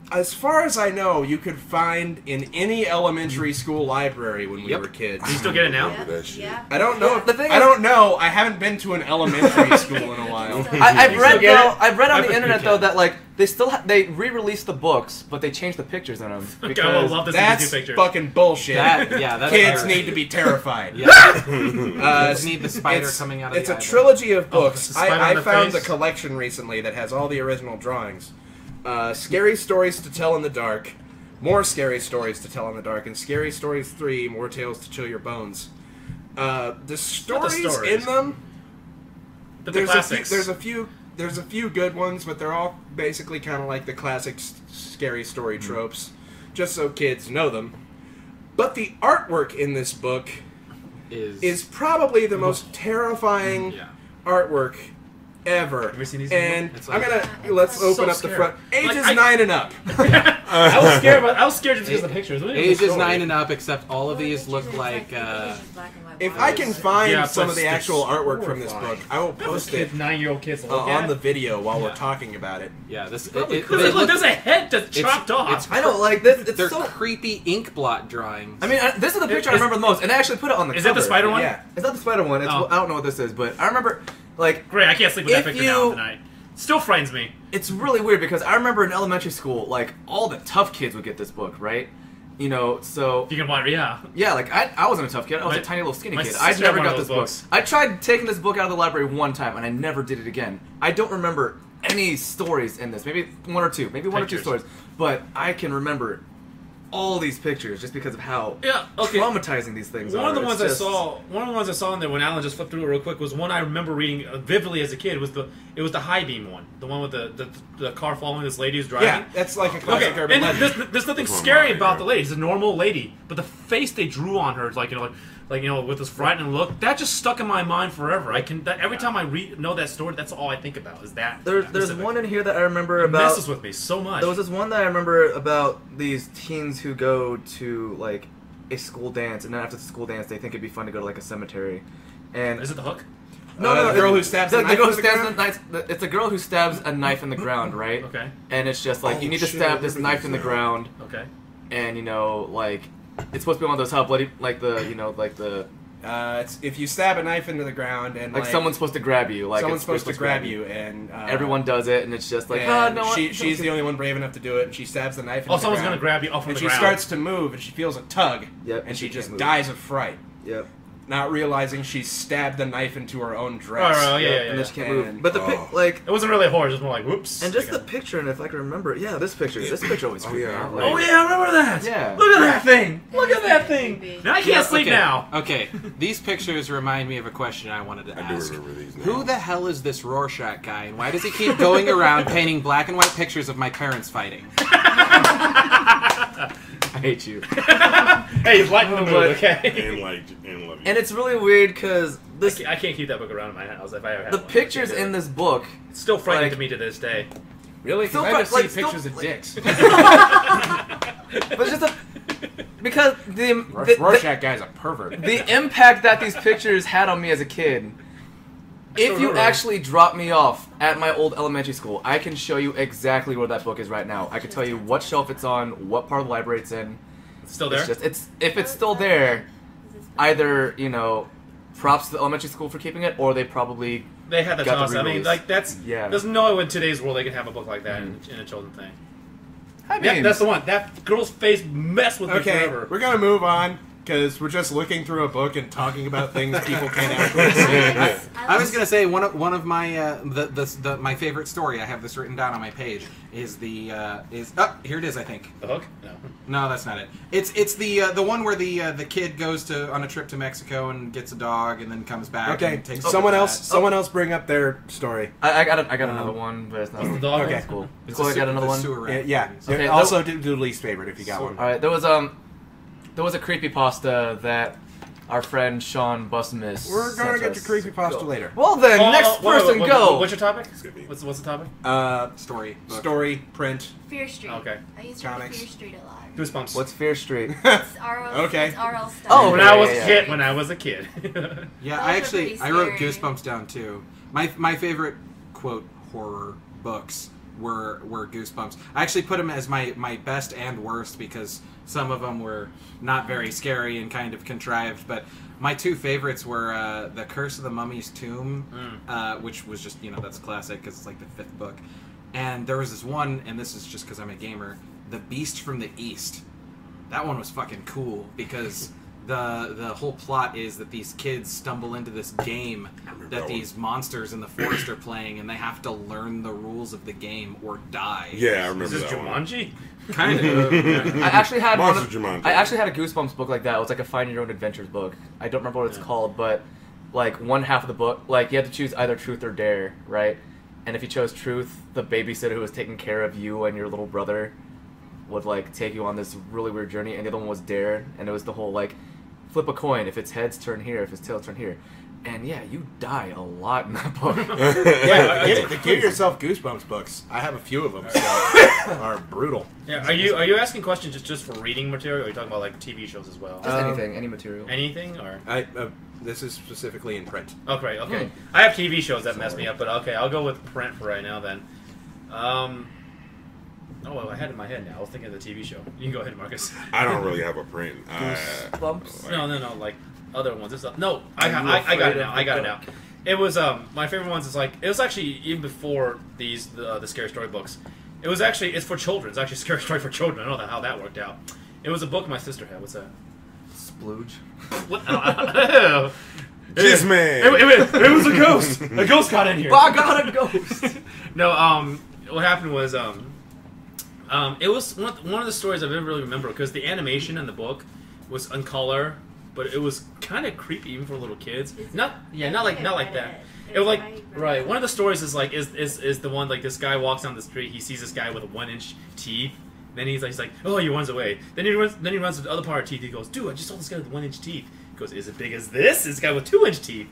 As far as I know, you could find in any elementary school library when we yep. were kids. Do you still get it now? Yeah. Yeah. I don't know. Yeah. The thing I is, don't know. I haven't been to an elementary school in a while. I, I've read though. I've read on I the internet though that like they still ha they re-release the books, but they change the pictures in them. Because I will love this that's fucking bullshit. That, yeah, that's kids need to be terrified. Yeah. uh, kids need the spider coming out of it's the It's a trilogy of books. Oh, I, I found face. a collection recently that has all the original drawings. Uh, Scary Stories to Tell in the Dark, More Scary Stories to Tell in the Dark, and Scary Stories three, More Tales to Chill Your Bones. Uh, the stories the stories. in them, the there's, the a few, there's a few there's a few good ones, but they're all basically kind of like the classic scary story mm-hmm. tropes, just so kids know them. But the artwork in this book is, is probably the most terrifying yeah. artwork ever. Have you seen these and movies? Like, I'm gonna yeah, let's open so up scary. the front. Ages like, I, nine and up. I was scared. About, I was scared just because of the pictures. Ages nine and up, except all of these look like. Uh, if I can find yeah, some of the actual artwork from this book, I will post it. Nine-year-old kids uh, on the video while yeah. we're talking about it. Yeah, this. It, it, it, look, look, there's a head that's chopped off. It's, I don't like this. It's they're so creepy ink blot drawings. I mean, I, this is the picture I remember the most, and I actually put it on the. Is that the spider one? Yeah, it's not the spider one. I don't know what this is, but I remember. Like, great, I can't sleep with that picture you, now tonight. Still frightens me. It's really weird because I remember in elementary school, like, all the tough kids would get this book, right? You know, so... If you can wonder, yeah. Yeah, like, I, I wasn't a tough kid. I was my, a tiny little skinny kid. I never got this books. book. I tried taking this book out of the library one time, and I never did it again. I don't remember any stories in this. Maybe one or two. Maybe one pictures. or two stories. But I can remember all these pictures just because of how yeah, okay. traumatizing these things one are. One of the ones just... I saw, one of the ones I saw in there when Alan just flipped through it real quick was one I remember reading vividly as a kid. Was the it was the high beam one, the one with the the, the car following this lady who's driving. Yeah, that's like a classic okay. urban legend. There's, there's nothing scary about the lady. It's a normal lady, but the face they drew on her is like you know like, like you know with this frightening look that just stuck in my mind forever. I can that, every yeah. time I read know that story, that's all I think about is that. There, that there's specific. one in here that I remember it about. Messes with me so much. There was this one that I remember about these teens who go to like a school dance, and then after the school dance, they think it'd be fun to go to like a cemetery. And is it the hook? No, uh, no, the, the girl who stabs. The, the, the girl who stabs. The knife, the, it's a girl who stabs a knife in the ground, right? Okay. And it's just like oh, you need shit, to stab this knife in the ground. Okay. And you know, like it's supposed to be one of those how bloody, like the you know, like the. Uh, it's, if you stab a knife into the ground and like, like someone's supposed to grab you, like someone's it's supposed, supposed to grab you, you and uh, everyone does it, and it's just like oh, no, she, she's the only one brave enough to do it, and she stabs the knife. Into oh, the someone's ground, gonna grab you off of the ground. And she starts to move, and she feels a tug, yep, and, and she, she just move. dies of fright. Yep. Not realizing she stabbed the knife into her own dress. Oh, oh yeah, yep, yeah, and yeah. Can't move. And, but the oh. like it wasn't really horror, just more like whoops. And just the picture, and if I can remember, yeah, this picture, this picture always. Oh yeah, like, oh yeah, I remember that. Yeah. Look at that thing. Look at that thing. Now I can't yeah, sleep okay. now. Okay, these pictures remind me of a question I wanted to I ask. Do remember these now. Who the hell is this Rorschach guy, and why does he keep going around painting black and white pictures of my parents fighting? I hate you. Hey, he's liking the movie, okay? And like, and love you. And it's really weird because this I can't, I can't keep that book around in my house if I ever had the one. The pictures in this book. It's still frightening like, to me to this day. Really? Still I never like, see pictures still, of dicks. But just a, because the, the Rorschach the, guy's a pervert. The impact that these pictures had on me as a kid. If you actually drop me off at my old elementary school, I can show you exactly where that book is right now. I can tell you what shelf it's on, what part of the library it's in. It's still there? It's just, it's, if it's still there, either, you know, props to the elementary school for keeping it, or they probably They had that got the I mean, like, that's... Yeah. There's no way in today's world they can have a book like that mm. in, in a children's thing. I mean... Yeah, that's the one. That girl's face messed with okay, me forever. Okay, we're gonna move on. Because we're just looking through a book and talking about things people can't actually see. I, I was gonna say one of one of my uh, the, the the my favorite story. I have this written down on my page. Is the uh, is oh here it is. I think the hook. No, no, that's not it. It's it's the uh, the one where the uh, the kid goes to on a trip to Mexico and gets a dog and then comes back. Okay, and takes someone else. Someone oh. else bring up their story. I, I got a, I got um, another one, but it's not the dog. Okay, that's cool. It's cool. I got another one. Sewer rat. Yeah. yeah. Okay, also, do, do least favorite if you got sewer. one. All right, there was um. There was a creepypasta that our friend Sean Busmus. We're going to get to creepypasta go. later. Well, then, oh, next oh, wait, person, wait, wait, go. What's your topic? What's, what's the topic? Uh, Story. Book. Story. Print. Fear Street. Oh, okay. I used to read Fear Street a lot. Goosebumps. What's Fear Street? It's R L okay. It's R L stuff. Oh, when yeah, I was a yeah, kid. Yeah. When I was a kid. yeah, I actually, I wrote Goosebumps down, too. My, my favorite, quote, horror books were, were Goosebumps. I actually put them as my, my best and worst because... Some of them were not very scary and kind of contrived, but my two favorites were uh, The Curse of the Mummy's Tomb, mm. uh, which was just, you know, that's classic because it's like the fifth book. And there was this one, and this is just because I'm a gamer, The Beast from the East. That one was fucking cool because the the whole plot is that these kids stumble into this game that these monsters in the forest are playing, and they have to learn the rules of the game or die. Yeah, I remember is this that Jumanji? One. Kind of. Yeah. I actually had one of, I actually had a Goosebumps book like that. It was like a find your own adventures book. I don't remember what it's yeah. called, but like one half of the book, like you had to choose either truth or dare, right? And if you chose truth, the babysitter who was taking care of you and your little brother would like take you on this really weird journey. And the other one was dare, and it was the whole like flip a coin. If it's heads, turn here. If it's tails, turn here. And yeah, you die a lot in that book. Yeah, give, give yourself Goosebumps books. I have a few of them. So are brutal. Yeah, are you are you asking questions just, just for reading material? Or are you talking about like T V shows as well? Just um, anything, any material. Anything or I, uh, this is specifically in print. Okay, okay. Mm. I have T V shows that Sorry. mess me up, but okay, I'll go with print for right now then. Um, oh, I had it in my head now. I was thinking of the T V show. You can go ahead, Marcus. I don't really have a print. Goosebumps. Uh, no, no, no. Like. Other ones. It's like, no, I, I, I got it now. I got it now. It was um my favorite ones. Is like it was actually even before these the, the scary story books. It was actually it's for children. It's actually scary story for children. I don't know how that worked out. It was a book my sister had. What's that? Splooge. What? Oh, Jizz man. It, it, it, it was a ghost. A ghost got in here. Well, I got a ghost. No. Um. What happened was um. Um. It was one one of the stories I didn't really remember because the animation in the book was in color. But it was kind of creepy even for little kids. It's not yeah, not like not like that. It, it was like right. One of the stories is like is is is the one like this guy walks down the street. He sees this guy with one inch teeth. Then he's like, he's like oh he runs away. Then he runs then he runs to the other part of teeth. He goes dude I just saw this guy with one inch teeth. He goes is it big as this? This guy with two inch teeth,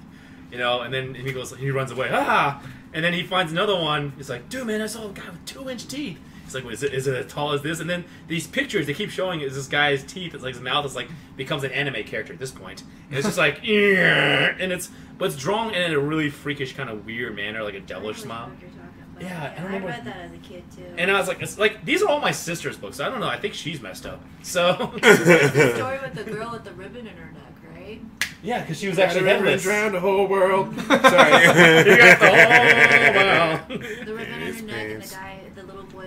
you know. And then and he goes he runs away ah. And then he finds another one. He's like dude man I saw a guy with two inch teeth. It's like, is it, is it as tall as this? And then these pictures they keep showing is this guy's teeth. It's like his mouth is like becomes an anime character at this point. And it's just like, and it's but it's drawn in a really freakish kind of weird manner, like a devilish smile. Yeah, I, don't I read that as a kid too. And I was like, it's like these are all my sister's books. So I don't know. I think she's messed up. So the story with the girl with the ribbon in her neck, right? Yeah, because she was actually headless. Drowned the whole world. Sorry, you got the whole world. The ribbon in her neck and the guy.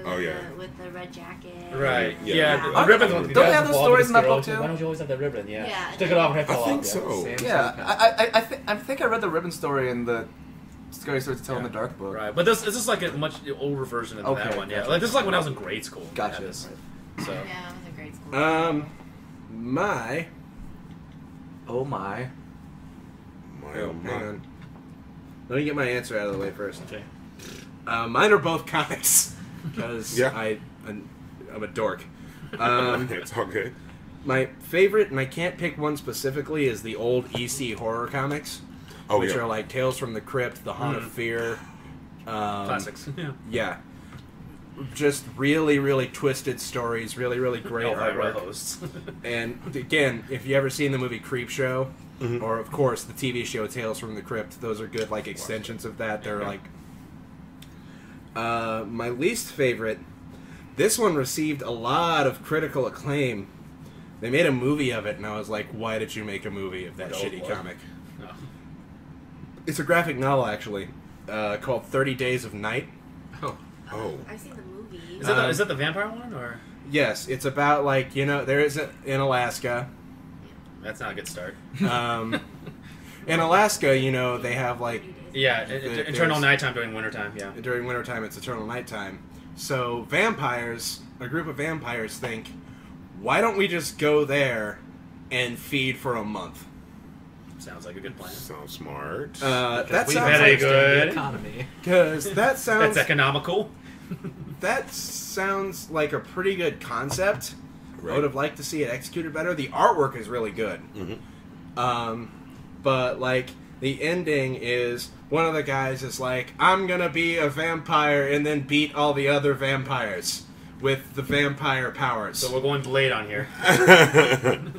Oh, with yeah. The, with the red jacket. Right. Yeah. yeah. The, the ribbon. Don't they have those stories in that book, too? Why don't you always have that ribbon? Yeah. yeah Took it off and had to fall off. I think so. Yeah. yeah. I, I, I, th I think I read the ribbon story in the Scary Stories to Tell yeah. in the Dark book. Right. But this, this is like a much older version of okay, that one. Yeah. Gotcha. Like, this is like when I was in grade school. Gotcha. Right. So. Yeah, I was in grade school. Um, my. Oh, my. My, oh, my. Hang on. Let me get my answer out of the way first. Okay. Uh, mine are both comics. Because yeah. I, I'm, I'm a dork. Um, it's all good. My favorite, and I can't pick one specifically, is the old E C horror comics, oh, which yeah. are like Tales from the Crypt, The Haunt mm. of Fear. Um, Classics. Yeah. yeah. Just really, really twisted stories, really, really great no, artwork. And again, if you ever seen the movie Creepshow, mm-hmm. or of course the T V show Tales from the Crypt, those are good like extensions of that. They're yeah. like... Uh, my least favorite, this one received a lot of critical acclaim. They made a movie of it, and I was like, why did you make a movie of that oh, shitty boy. comic? No. It's a graphic novel, actually, uh, called thirty days of Night. Oh. oh. I've seen the movie. Is that the, um, is that the vampire one? Or? Yes, it's about, like, you know, there is a, in Alaska. That's not a good start. Um, in Alaska, you know, they have, like... Yeah, the, eternal nighttime during wintertime, yeah. During wintertime, it's eternal nighttime. So vampires, a group of vampires think, why don't we just go there and feed for a month? Sounds like a good plan. Sounds smart. Uh, that sounds like a good economy. Because that sounds... That's economical. That sounds like a pretty good concept. Right. I would have liked to see it executed better. The artwork is really good. Mm-hmm. Um, but, like... The ending is one of the guys is like, I'm gonna be a vampire and then beat all the other vampires with the vampire powers. So we're going Blade on here.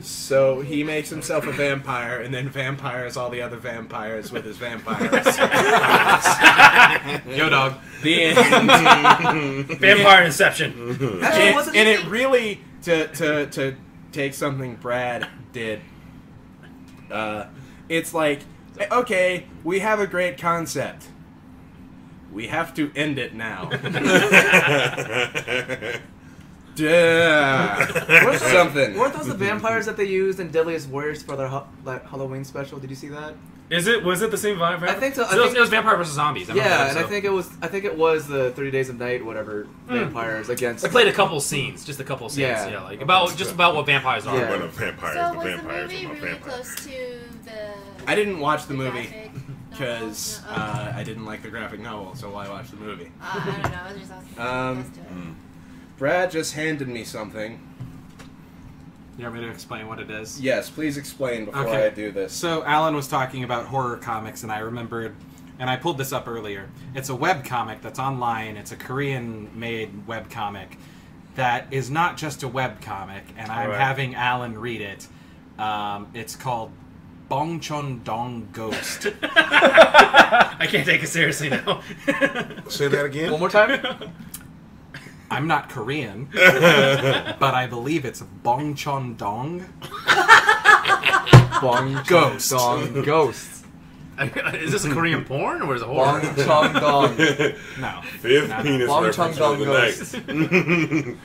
So he makes himself a vampire and then vampires all the other vampires with his vampires. Yo, dog. The end. Vampire Inception. And, and it really, to, to, to take something Brad did, uh, it's like, okay, we have a great concept. We have to end it now. Duh. Were something. Weren't those the vampires that they used in Deadliest Warriors for their like, Halloween special? Did you see that? Is it was it the same vampire? I think so. I so think, it, was, it was vampire versus zombies. I yeah, remember, so. and I think it was I think it was the Thirty Days of Night, whatever mm. vampires against. They played a couple scenes, just a couple scenes. Yeah, yeah like about That's just true. about what vampires are. Yeah. What a vampire so the vampires. So was the movie really vampire. close to the? I didn't watch the, the movie because no, no, okay. uh, I didn't like the graphic novel, so I watched the movie. Uh, I don't know. I was just asking. Um, mm. Brad just handed me something. You want me to explain what it is? Yes, please explain before okay. I do this. So Alan was talking about horror comics, and I remembered, and I pulled this up earlier. It's a web comic that's online. It's a Korean-made web comic that is not just a web comic, and I'm right. having Alan read it. Um, it's called Bongchon Dong Ghost. I can't take it seriously now. Say that again. One more time. I'm not Korean, but I believe it's Bongchon Dong. Bong Ghost. Dong Ghost. Is this a Korean porn or is it horror? Bongchon Dong. No. Fifth penis reference of the night.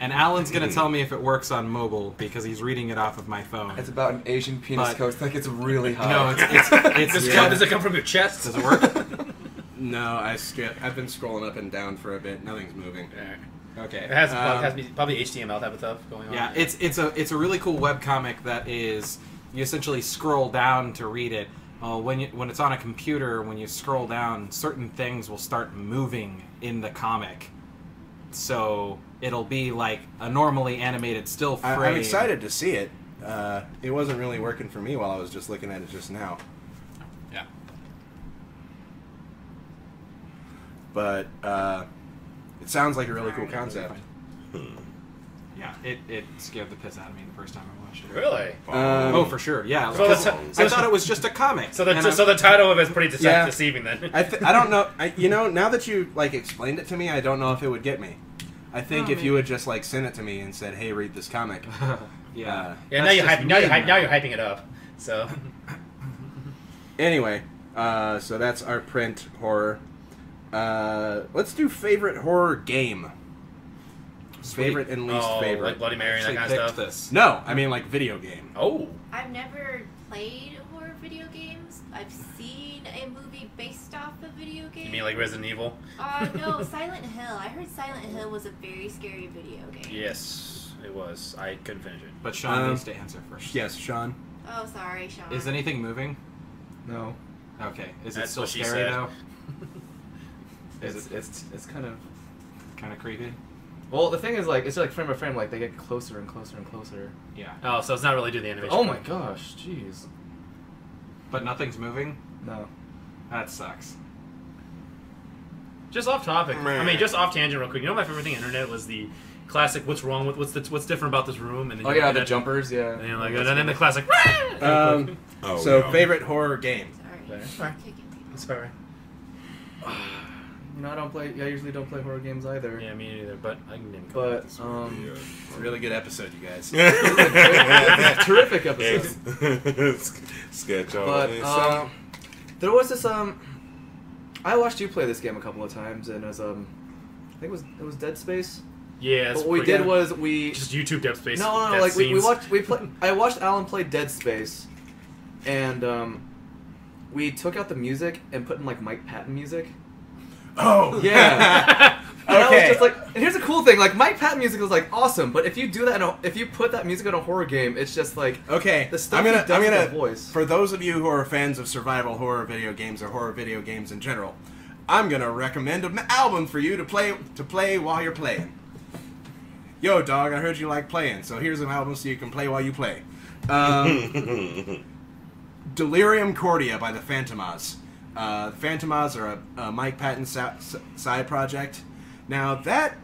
And Alan's going to tell me if it works on mobile, because he's reading it off of my phone. It's about an Asian penis but, coast. Like, it's really high. No, it's... it's, it's yeah. come, does it come from your chest? Does it work? No, I skip, I've been scrolling up and down for a bit. Nothing's moving. Right. Okay. It has, um, it has probably H T M L type of stuff going on. Yeah, it's, it's, a, it's a really cool webcomic that is... You essentially scroll down to read it. Uh, when, you, when it's on a computer, when you scroll down, certain things will start moving in the comic. So... It'll be like a normally animated still frame. I, I'm excited to see it. Uh, it wasn't really working for me while I was just looking at it just now. Yeah. But uh, it sounds like a really cool concept. Yeah, it, it scared the piss out of me the first time I watched it. Really? Um, oh, for sure. Yeah. So I thought it was just a comic. So the, so the title of it is pretty dece yeah, deceiving then. I, th I don't know. I, you know, now that you like explained it to me, I don't know if it would get me. I think oh, if maybe. you had just like sent it to me and said, "Hey, read this comic," yeah, uh, yeah. Now you're hyping. Now you're, hyping now you're hyping it up. So anyway, uh, so that's our print horror. Uh, let's do favorite horror game. Sweet. Favorite and least oh, favorite. Like Bloody Mary and that kind of stuff. This. No, I mean like video game. Oh, I've never played horror video games. I've seen a movie based off a video game. You mean like Resident Evil? Uh, no, Silent Hill. I heard Silent Hill was a very scary video game. Yes, it was. I couldn't finish it. But Sean um, needs to answer first. Yes, Sean. Oh, sorry, Sean. Is anything moving? No. Okay. Is That's it still scary though? Is it's, it, it's it's kind of kind of creepy. Well, the thing is, like, it's like frame by frame. Like they get closer and closer and closer. Yeah. Oh, so it's not really doing the animation. Oh my gosh, jeez. But nothing's moving? No. That sucks. Just off topic. I mean, just off tangent real quick. You know my favorite thing on the internet was the classic, what's wrong with, what's the, what's different about this room? And then oh, yeah, the jumpers, yeah. And, like, and then the classic, um, oh, So, no. favorite horror game. Sorry. Sorry. It's all right. You know, I don't play, I usually don't play horror games either. Yeah, me neither, but I can name it. But, um... Really, it's a really good episode, you guys. It's a terrific episode. Sketch on But, um, uh, there was this, um... I watched you play this game a couple of times, and as um, I think it was it was Dead Space. Yeah. But what we did was we just YouTube Dead Space. No, no, no like we, we watched we played. I watched Alan play Dead Space, and um, we took out the music and put in like Mike Patton music. Oh yeah. And okay. I was just like, and here's a cool thing: like Mike Patton music is like awesome, but if you do that, in a, if you put that music in a horror game, it's just like okay. The stuff I'm gonna, I'm gonna voice. For those of you who are fans of survival horror video games or horror video games in general, I'm gonna recommend an album for you to play to play while you're playing. Yo, dog, I heard you like playing, so here's an album so you can play while you play. Um, Delirium Cordia by the Phantomas. Uh, the Phantomas are a, a Mike Patton side project. Now, that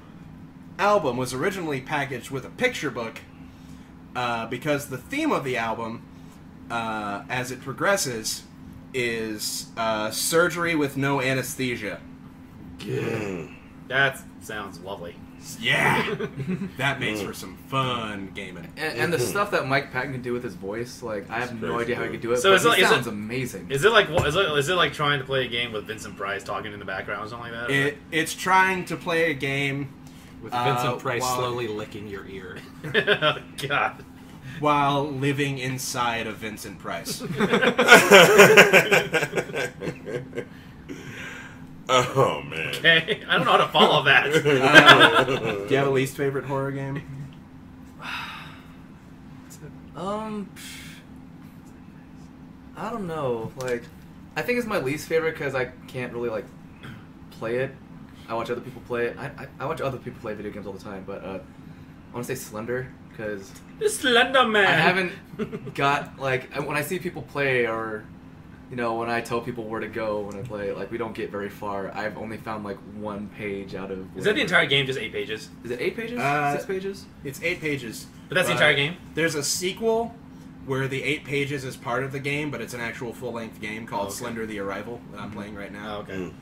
album was originally packaged with a picture book uh, because the theme of the album, uh, as it progresses, is uh, surgery with no anesthesia. Yeah. That sounds lovely. Yeah! That makes for some fun gaming. And, and the stuff that Mike Patton can do with his voice, like, I have no idea how he could do it, so but it like, sounds is it, amazing. Is it, like, is, it, is it like trying to play a game with Vincent Price talking in the background or something like that? It, it's trying to play a game with uh, Vincent Price while, slowly licking your ear. Oh, God. While living inside of Vincent Price. Oh, man. Okay. I don't know how to follow that. uh, do you have a least favorite horror game? um, I don't know. Like, I think it's my least favorite because I can't really, like, play it. I watch other people play it. I, I, I watch other people play video games all the time, but uh, want to say slender, because Slender Man. I haven't got, like, when I see people play, or, you know, when I tell people where to go when I play, like, we don't get very far. I've only found, like, one page out of... Whatever. Is that the entire game, just eight pages? Is it eight pages? Uh, Six pages? It's eight pages. But that's the entire uh, game? There's a sequel where the eight pages is part of the game, but it's an actual full-length game called oh, okay. Slender the Arrival that I'm playing right now. Oh, okay. Mm.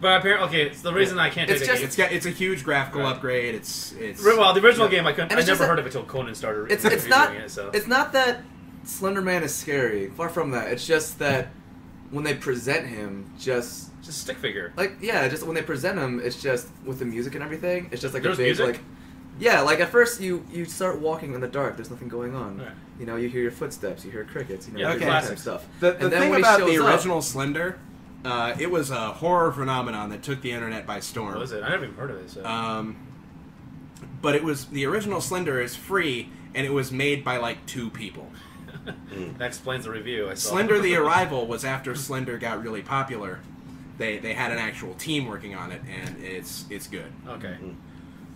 But apparently, okay, it's the reason I can't take it. It's, it's a huge graphical right. upgrade. It's it's well, the original yeah. game I couldn't. I never heard a, of it until Conan started. It's it's not it, so. it's not that Slender Man is scary. Far from that. It's just that when they present him, just just stick figure. Like yeah, just when they present him, it's just with the music and everything. It's just like There's a big music? like yeah, like at first you you start walking in the dark. There's nothing going on. Right. You know, you hear your footsteps, you hear crickets, you know, yeah, okay. classic stuff. The, the and then thing about the original up, Slender. Uh, it was a horror phenomenon that took the internet by storm. What was it? I never even heard of it. So. Um, but it was the original Slender is free, and it was made by like two people. mm. That explains the review. I saw. Slender the Arrival was after Slender got really popular. They they had an actual team working on it, and it's it's good. Okay. Mm.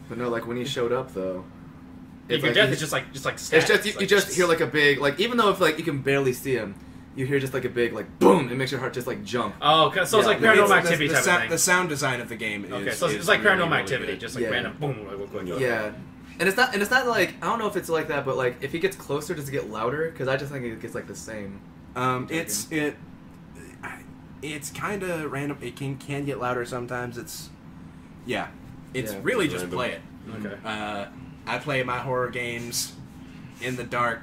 But no, like when he showed up though. It's like, death is just like just like stats. It's just you, it's like, you just hear like a big like even though if like you can barely see him. You hear just like a big like boom. It makes your heart just like jump. Oh, okay. So yeah, it's like Paranormal it's, Activity the, the type of thing. The sound design of the game. Is, okay, so it's like Paranormal really, really Activity, good. Just like yeah. random boom. Like, going yeah, and it's not and it's not like I don't know if it's like that, but like if he gets closer, does it get louder? Because I just think it gets like the same. Um, it's it, it's kind of random. It can can get louder sometimes. It's yeah, it's yeah, really it's just random. Play it. Okay. Uh, I play my horror games in the dark,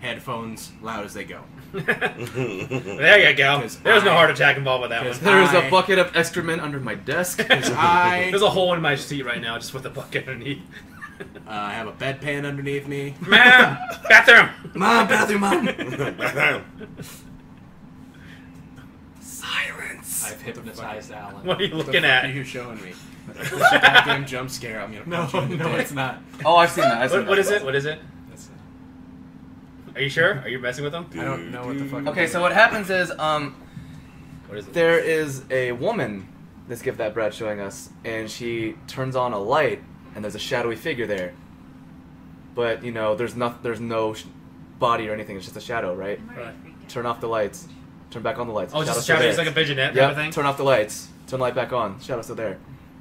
headphones, loud as they go. There you go. There was no heart attack involved with that one. There was a bucket of excrement under my desk. I, There's a hole in my seat right now, just with a bucket underneath. uh, I have a bedpan underneath me. Ma'am, bathroom. Mom, bathroom, mom. Bathroom. Silence. I've hypnotized Alan. What are you looking at? What are you showing me? This goddamn jump scare. I'm gonna punch you in the no, no, it's not. Oh, I've seen that. I've seen what, that. What is it? What is it? Are you sure? Are you messing with them? I don't know what the fuck. Okay, so what happens is, um, what is it? There is a woman, this gift that Brad's showing us, and she turns on a light, and there's a shadowy figure there. But you know, there's not, there's no sh body or anything. It's just a shadow, right? Right. Turn off the lights. Turn back on the lights. Oh, it's just a shadow. It's like a visionette. Yeah. Turn off the lights. Turn the light back on. Shadow's still there.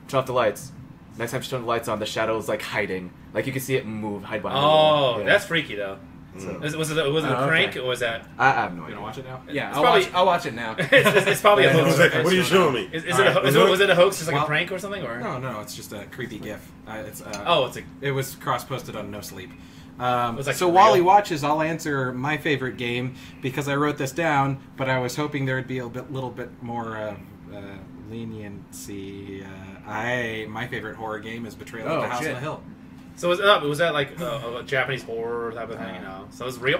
Turn off the lights. Next time she turns the lights on, the shadow's like hiding. Like you can see it move, hide behind. Oh, yeah. That's freaky though. So. Was it was it a, was it a oh, prank okay. or was that? I have no idea. You gonna watch it now? Yeah, I'll, probably, watch, I'll watch it now. it's, it's, it's probably yeah, a hoax. Like, what are you showing me? Is, is it right. a was, is it, was it a hoax? Just like well, a prank or something? Or no, no, it's just a creepy it's GIF. Uh, it's uh, oh, it's a, it was cross posted on No Sleep. Um, like so while he watches, I'll answer my favorite game because I wrote this down, but I was hoping there would be a bit, little bit more uh, uh, leniency. Uh, I my favorite horror game is Betrayal oh, at the House shit. on the Hill. So was that, was that like a, a Japanese horror type of thing? You know, so it's real.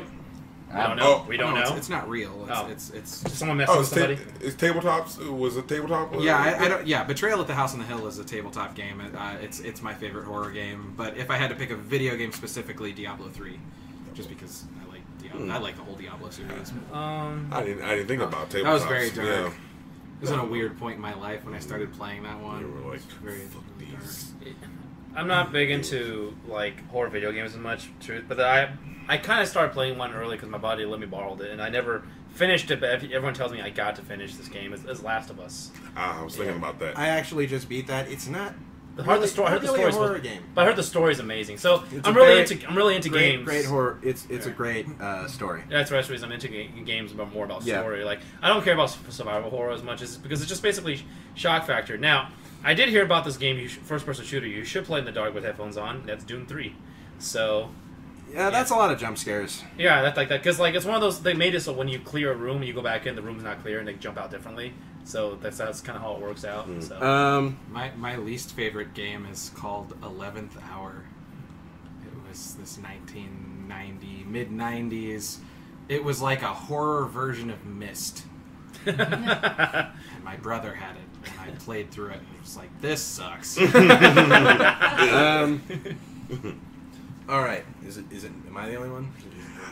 We don't know. Oh, we don't oh, know. It's, it's not real. It's, oh. it's, it's, it's someone messed oh, with somebody. It's tabletops. Was it tabletop? Yeah, I, I don't. Yeah, Betrayal at the House on the Hill is a tabletop game. Uh, it's it's my favorite horror game. But if I had to pick a video game specifically, Diablo three, just because I like Diablo, mm. I like the whole Diablo series. Um, I didn't I didn't think about tabletops. That was very dark. Yeah. It was on a weird point in my life when I started playing that one. You were like, very fuck dark. I'm not big into like horror video games as much, truth, but I I kind of started playing one early because my buddy let me borrow it, and I never finished it. But everyone tells me I got to finish this game. It's, it's Last of Us. Ah, I was thinking yeah. about that. I actually just beat that. It's not. I heard the story. I heard the story. Really horror game, but I heard the story's amazing. So it's I'm really great, into. I'm really into great, games. Great horror. It's it's yeah. a great uh, story. That's the reason I'm into games, about more about yeah. story. Like I don't care about survival horror as much as because it's just basically shock factor. Now. I did hear about this game, you first-person shooter. You should play in the dark with headphones on. That's Doom three. So, yeah, that's yeah. a lot of jump scares. Yeah, that's like that because like it's one of those. They made it so when you clear a room, you go back in. The room's not clear, and they jump out differently. So that's that's kind of how it works out. Mm. So. Um, my my least favorite game is called Eleventh Hour. It was this nineteen ninety mid nineties. It was like a horror version of Myst. And my brother had it. And I played through it, and it was like, this sucks. um, all right, is it? Is it? Am I the only one?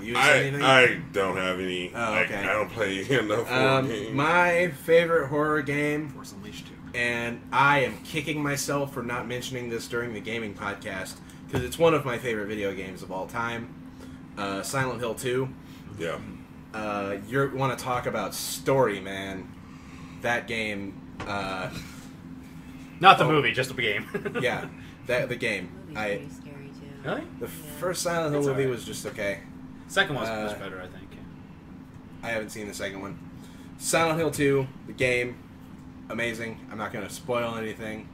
You I I don't have any. Oh, okay. I, I don't play enough horror um, games. My favorite horror game, Force Unleashed two, and I am kicking myself for not mentioning this during the gaming podcast. because it's one of my favorite video games of all time. Uh, Silent Hill two. Yeah. Uh, you want to talk about story, man. That game... Uh, Not the oh, movie, just the game. yeah, that the game. The I, very scary too. Really? The yeah. first Silent Hill That's movie right. was just okay. Second one was uh, much better, I think. I haven't seen the second one. Silent Hill two, the game, amazing. I'm not going to spoil anything,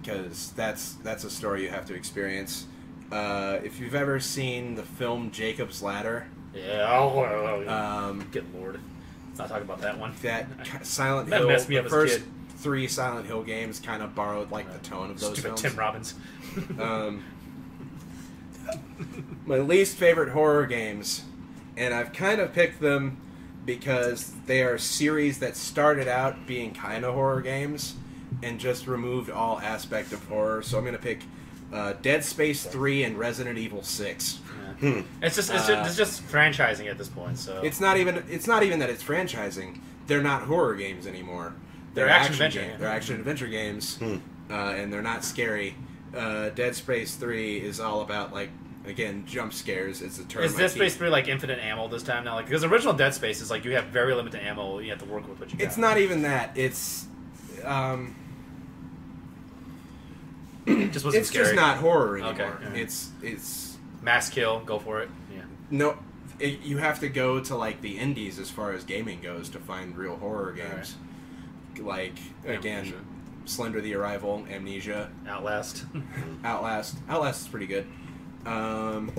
because that's that's a story you have to experience. Uh, if you've ever seen the film Jacob's Ladder... Yeah, oh, oh, oh. Um, good lord. Let's not talk about that one. That Silent that Hill... That messed me up as a kid. Three Silent Hill games kind of borrowed like uh, the tone of those films. Tim Robbins. um, my least favorite horror games, and I've kind of picked them because they are series that started out being kind of horror games and just removed all aspect of horror. So I'm going to pick uh, Dead Space three and Resident Evil six. Yeah. Hmm. It's just it's, uh, just it's just franchising at this point. So it's not even it's not even that it's franchising. They're not horror games anymore. They're, they're action, action adventure games. They're action adventure games, hmm. uh, and they're not scary. Uh, Dead Space three is all about, like, again, jump scares. It's the term. Is Dead Space three like infinite ammo this time now? Like, because the original Dead Space is like you have very limited ammo. You have to work with what you got. It's not even that. It's um, it just wasn't it's scary. Just not horror anymore. Okay, yeah. It's it's mass kill. Go for it. Yeah. No, it, you have to go to like the indies as far as gaming goes to find real horror games. Like, again, Amnesia. Slender the Arrival, Amnesia. Outlast. Outlast. Outlast is pretty good. Um,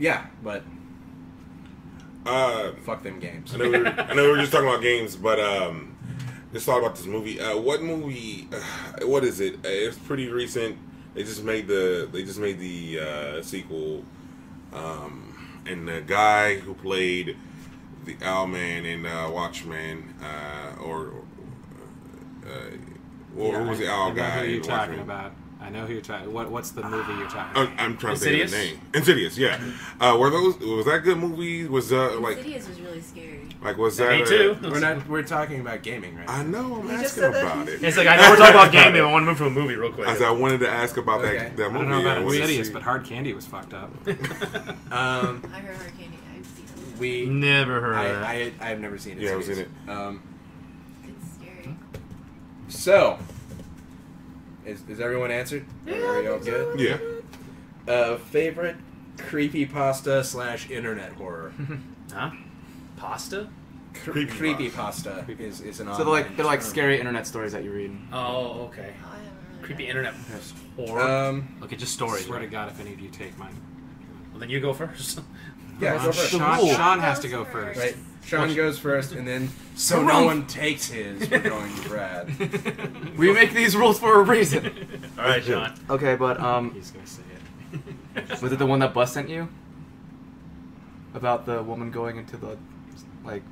yeah, but... Uh, fuck them games. I know, we were, I know we were just talking about games, but um, just thought about this movie. Uh, what movie... Uh, what is it? It's pretty recent. They just made the They just made the uh, sequel. Um, and the guy who played... The Owlman and uh, Watchman, uh, or, uh, or yeah, who was the Owl I know guy? Who you're talking Watchman. About? I know who you're talking. What What's the movie you're talking? Uh, about? I'm trying Insidious? to think of the name. Insidious, yeah. Uh, were those? Was that a good movie? Was uh, like Insidious was really scary. Like was that? Me too. A, we're not. We're talking about gaming right now. I know. I'm you asking about it. It's like I know we're talking about gaming. I want to move to a movie real quick. As I wanted to ask about okay. that, that movie. I don't know about Insidious, but Hard Candy was fucked up. um, I heard Hard Candy. We never heard I, of it. I, I, I've never seen it. Yeah, I've seen it. Um, it's scary. So, is, is everyone answered? Yeah, are y'all good? Yeah. Uh, favorite creepypasta slash internet horror? Huh? Pasta? Creepypasta. Creepypasta is, is an online. So they're like, they're like scary internet stories that you read. Oh, okay. Creepy internet horror. Um, okay, just stories. Swear right? to God, if any of you take mine. Well, then you go first. Yeah, um, go first. Sean, Sean has to go first. Right. Sean goes first, and then so no one takes his. We're going to Brad. We make these rules for a reason. All right, Sean. Okay, but um, he's gonna say it. Was it the one that Buzz sent you about the woman going into the like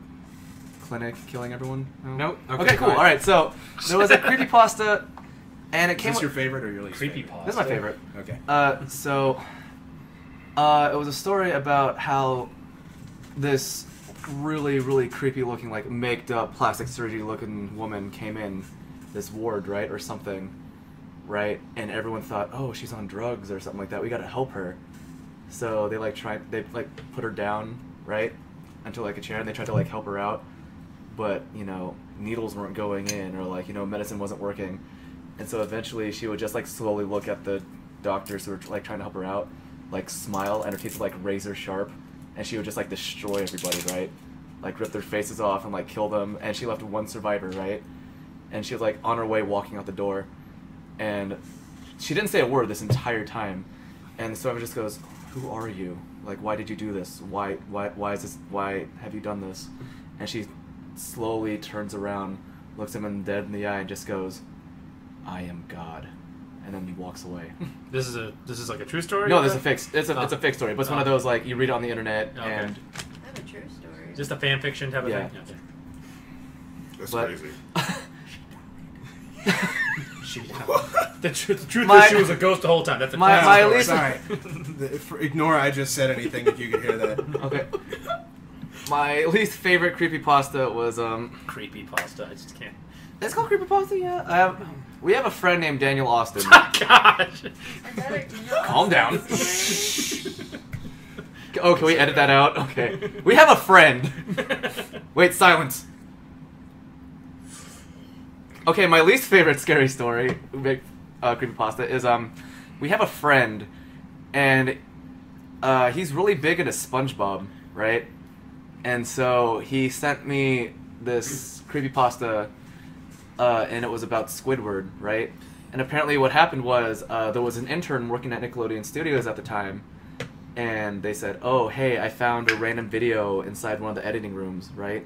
clinic, killing everyone? No. Nope. Okay, okay cool. All right, so there was a creepypasta, and it Is came. Is this your favorite or your least? Creepypasta. This is my favorite. Okay. Uh, so. Uh, it was a story about how this really, really creepy-looking, like, maked-up, plastic surgery-looking woman came in this ward, right, or something, right? And everyone thought, oh, she's on drugs or something like that. We gotta help her. So they, like, tried, they, like, put her down, right, into, like, a chair, and they tried to, like, help her out. But, you know, needles weren't going in or, like, you know, medicine wasn't working. And so eventually she would just, like, slowly look at the doctors who were, like, trying to help her out. Like smile and her teeth were like razor sharp, and she would just like destroy everybody, right? Like rip their faces off and like kill them, and she left one survivor, right? And she was like on her way walking out the door, and she didn't say a word this entire time, and the survivor just goes, "Who are you? Like why did you do this? Why why why is this? Why have you done this?" And she slowly turns around, looks him dead in the eye, and just goes, "I am God." And then he walks away. This is a this is like a true story. No, this is a fake. It's a oh. it's a fake story, but it's oh. one of those like you read it on the internet okay. and. I have a true story. Just a fan fiction type of yeah. thing. Okay. That's but... crazy. she the, tr the truth my, is she was a ghost the whole time. That's a my, my least. Sorry, ignore I just said anything if you could hear that. Okay. My least favorite creepypasta was um. Creepypasta. I just can't. It's called creepypasta. Yeah. I have, we have a friend named Daniel Austin. Oh, gosh. Calm down. Oh, can we edit that out? Okay. We have a friend. Wait, silence. Okay, my least favorite scary story, uh, creepypasta, is um, we have a friend, and uh, he's really big into SpongeBob, right? And so he sent me this creepypasta, uh, and it was about Squidward, right? And apparently what happened was uh, there was an intern working at Nickelodeon Studios at the time, and they said, oh, hey, I found a random video inside one of the editing rooms, right?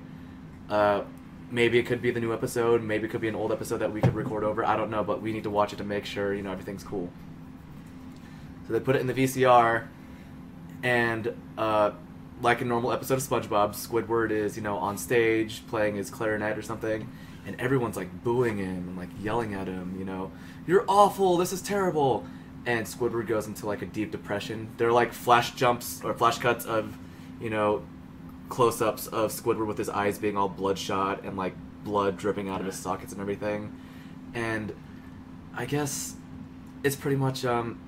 Uh... Maybe it could be the new episode, maybe it could be an old episode that we could record over, I don't know, but we need to watch it to make sure, you know, everything's cool. So they put it in the V C R, and, uh, like a normal episode of SpongeBob, Squidward is, you know, on stage, playing his clarinet or something, and everyone's, like, booing him, and, like, yelling at him, you know, you're awful, this is terrible, and Squidward goes into, like, a deep depression. They're, like, flash jumps, or flash cuts of, you know, close-ups of Squidward with his eyes being all bloodshot and like blood dripping out of his sockets and everything, and I guess it's pretty much um,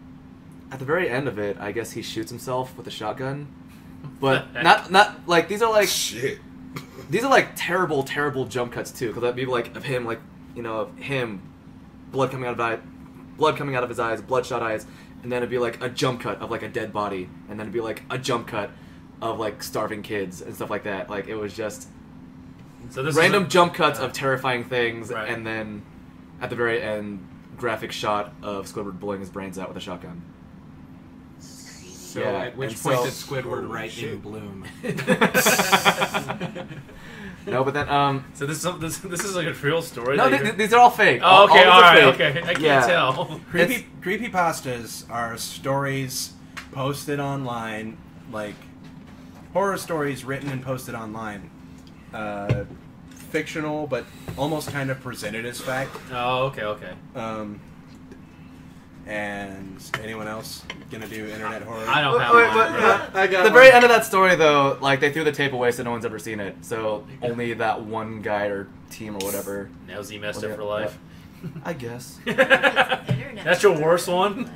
at the very end of it, I guess he shoots himself with a shotgun, but not not like these are like shit. These are like terrible, terrible jump cuts too, because that'd be like of him, like you know, of him, blood coming out of eye, blood coming out of his eyes, bloodshot eyes, and then it'd be like a jump cut of like a dead body, and then it'd be like a jump cut of like starving kids and stuff like that. Like it was just so this random a, jump cuts uh, of terrifying things, right. And then at the very end, graphic shot of Squidward blowing his brains out with a shotgun. So yeah. At which and point so, did Squidward oh, write shit. in bloom? No, but then um. So this is this, this is like a real story. No, they, these are all fake. Oh, okay, all, all, all right, fake. okay, I can't yeah. tell. Creepy creepypastas are stories posted online, like. Horror stories written and posted online, uh, fictional but almost kind of presented as fact. Oh, okay, okay. Um, and anyone else gonna do internet horror? I don't have wait, one. Wait, right? I got the one. Very end of that story, though, like they threw the tape away, so no one's ever seen it. So only that one guy or team or whatever. Now Z messed up for life. I guess. That's your worst one.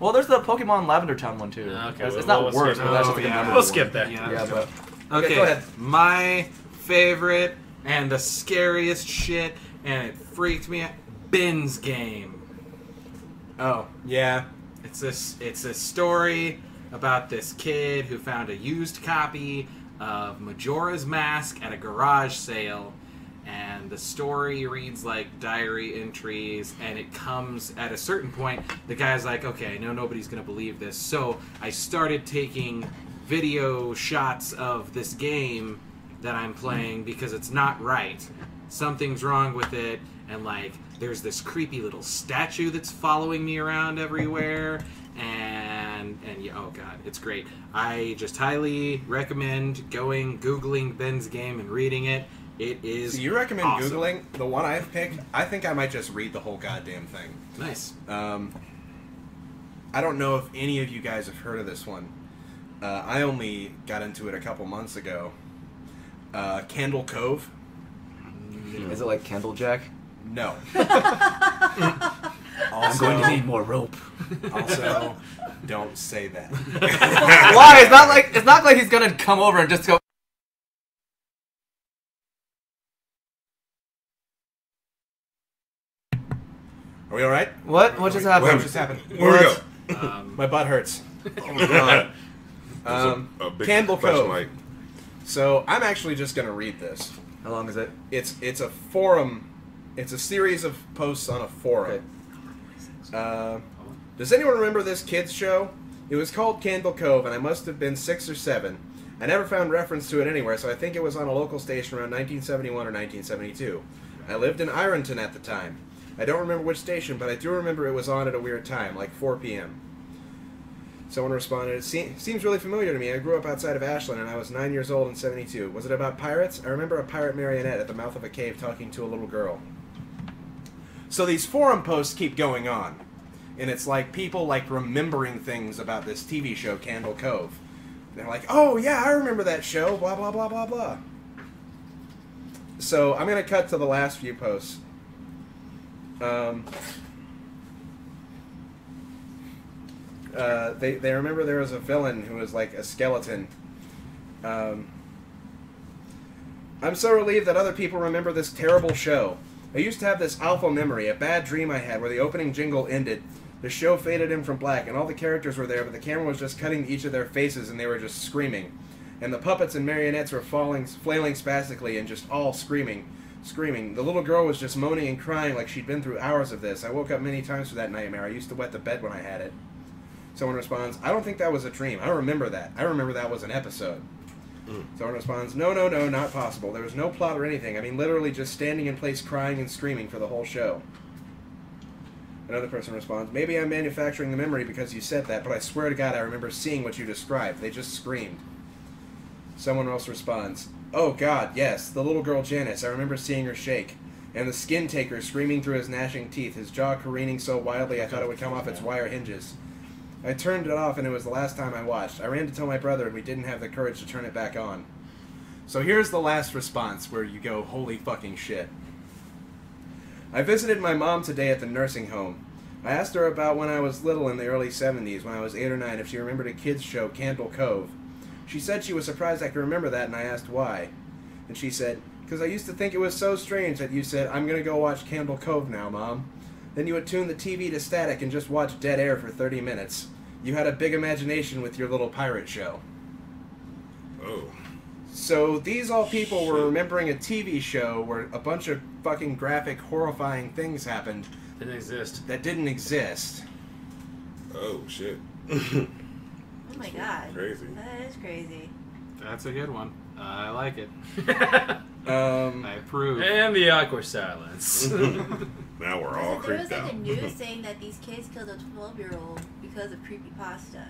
Well, there's the Pokemon Lavender Town one too. Okay, it's well, not we'll worse, but that's just oh, yeah. We'll one. skip that. Yeah, yeah but okay, okay, go ahead. My favorite and the scariest shit, and it freaked me out. Ben's Game. Oh yeah, it's this. It's a story about this kid who found a used copy of Majora's Mask at a garage sale. And the story reads like diary entries, and it comes at a certain point. The guy's like, okay, I know nobody's going to believe this. So I started taking video shots of this game that I'm playing because it's not right. Something's wrong with it. And, like, there's this creepy little statue that's following me around everywhere. And, and yeah, oh, God, it's great. I just highly recommend going, Googling Ben's Game and reading it. It is so you recommend awesome. Googling? The one I've picked, I think I might just read the whole goddamn thing. Nice. Um, I don't know if any of you guys have heard of this one. Uh, I only got into it a couple months ago. Uh, Candle Cove. No. Is it like Candlejack? No. Also, I'm going to need more rope. Also, don't say that. Why? It's not like it's not like he's gonna come over and just go. Are we all right? What? What just happened? What just happened? Where what? we go? Um, My butt hurts. Oh God! Um, a, a big Candle Cove. So I'm actually just going to read this. How long is it? It's it's a forum. It's a series of posts on a forum. Okay. Uh, does anyone remember this kids show? It was called Candle Cove, and I must have been six or seven. I never found reference to it anywhere, so I think it was on a local station around nineteen seventy-one or nineteen seventy-two. I lived in Ironton at the time. I don't remember which station, but I do remember it was on at a weird time, like four P M Someone responded, it se seems really familiar to me. I grew up outside of Ashland, and I was nine years old in seventy-two. Was it about pirates? I remember a pirate marionette at the mouth of a cave talking to a little girl. So these forum posts keep going on, and it's like people like remembering things about this T V show, Candle Cove. They're like, oh, yeah, I remember that show, blah, blah, blah, blah, blah. So I'm going to cut to the last few posts. Um, uh, they, they remember there was a villain who was like a skeleton. Um, I'm so relieved that other people remember this terrible show. I used to have this awful memory, a bad dream I had where the opening jingle ended. The show faded in from black, and all the characters were there, but the camera was just cutting each of their faces, and they were just screaming. And the puppets and marionettes were falling, flailing spastically and just all screaming, screaming. The little girl was just moaning and crying like she'd been through hours of this. I woke up many times for that nightmare. I used to wet the bed when I had it. Someone responds, I don't think that was a dream. I remember that. I remember that was an episode. Mm. Someone responds, no, no, no, not possible. There was no plot or anything. I mean, literally just standing in place crying and screaming for the whole show. Another person responds, maybe I'm manufacturing the memory because you said that, but I swear to God I remember seeing what you described. They just screamed. Someone else responds, oh God, yes, the little girl Janice, I remember seeing her shake. And the skin taker screaming through his gnashing teeth, his jaw careening so wildly I thought it would come off its wire hinges. I turned it off and it was the last time I watched. I ran to tell my brother and we didn't have the courage to turn it back on. So here's the last response where you go, holy fucking shit. I visited my mom today at the nursing home. I asked her about when I was little in the early seventies, when I was eight or nine, if she remembered a kids' show, Candle Cove. She said she was surprised I could remember that, and I asked why. And she said, because I used to think it was so strange that you said, I'm going to go watch Candle Cove now, Mom. Then you would tune the T V to static and just watch dead air for thirty minutes. You had a big imagination with your little pirate show. Oh. So these all people were remembering a T V show where a bunch of fucking graphic, horrifying things happened. Didn't exist. That didn't exist. Oh, shit. Oh, my God. Crazy. That is crazy. That's a good one. I like it. um, I approve. And the awkward silence. Now we're all creeped out. There was like out. a news saying that these kids killed a twelve-year-old because of creepypasta.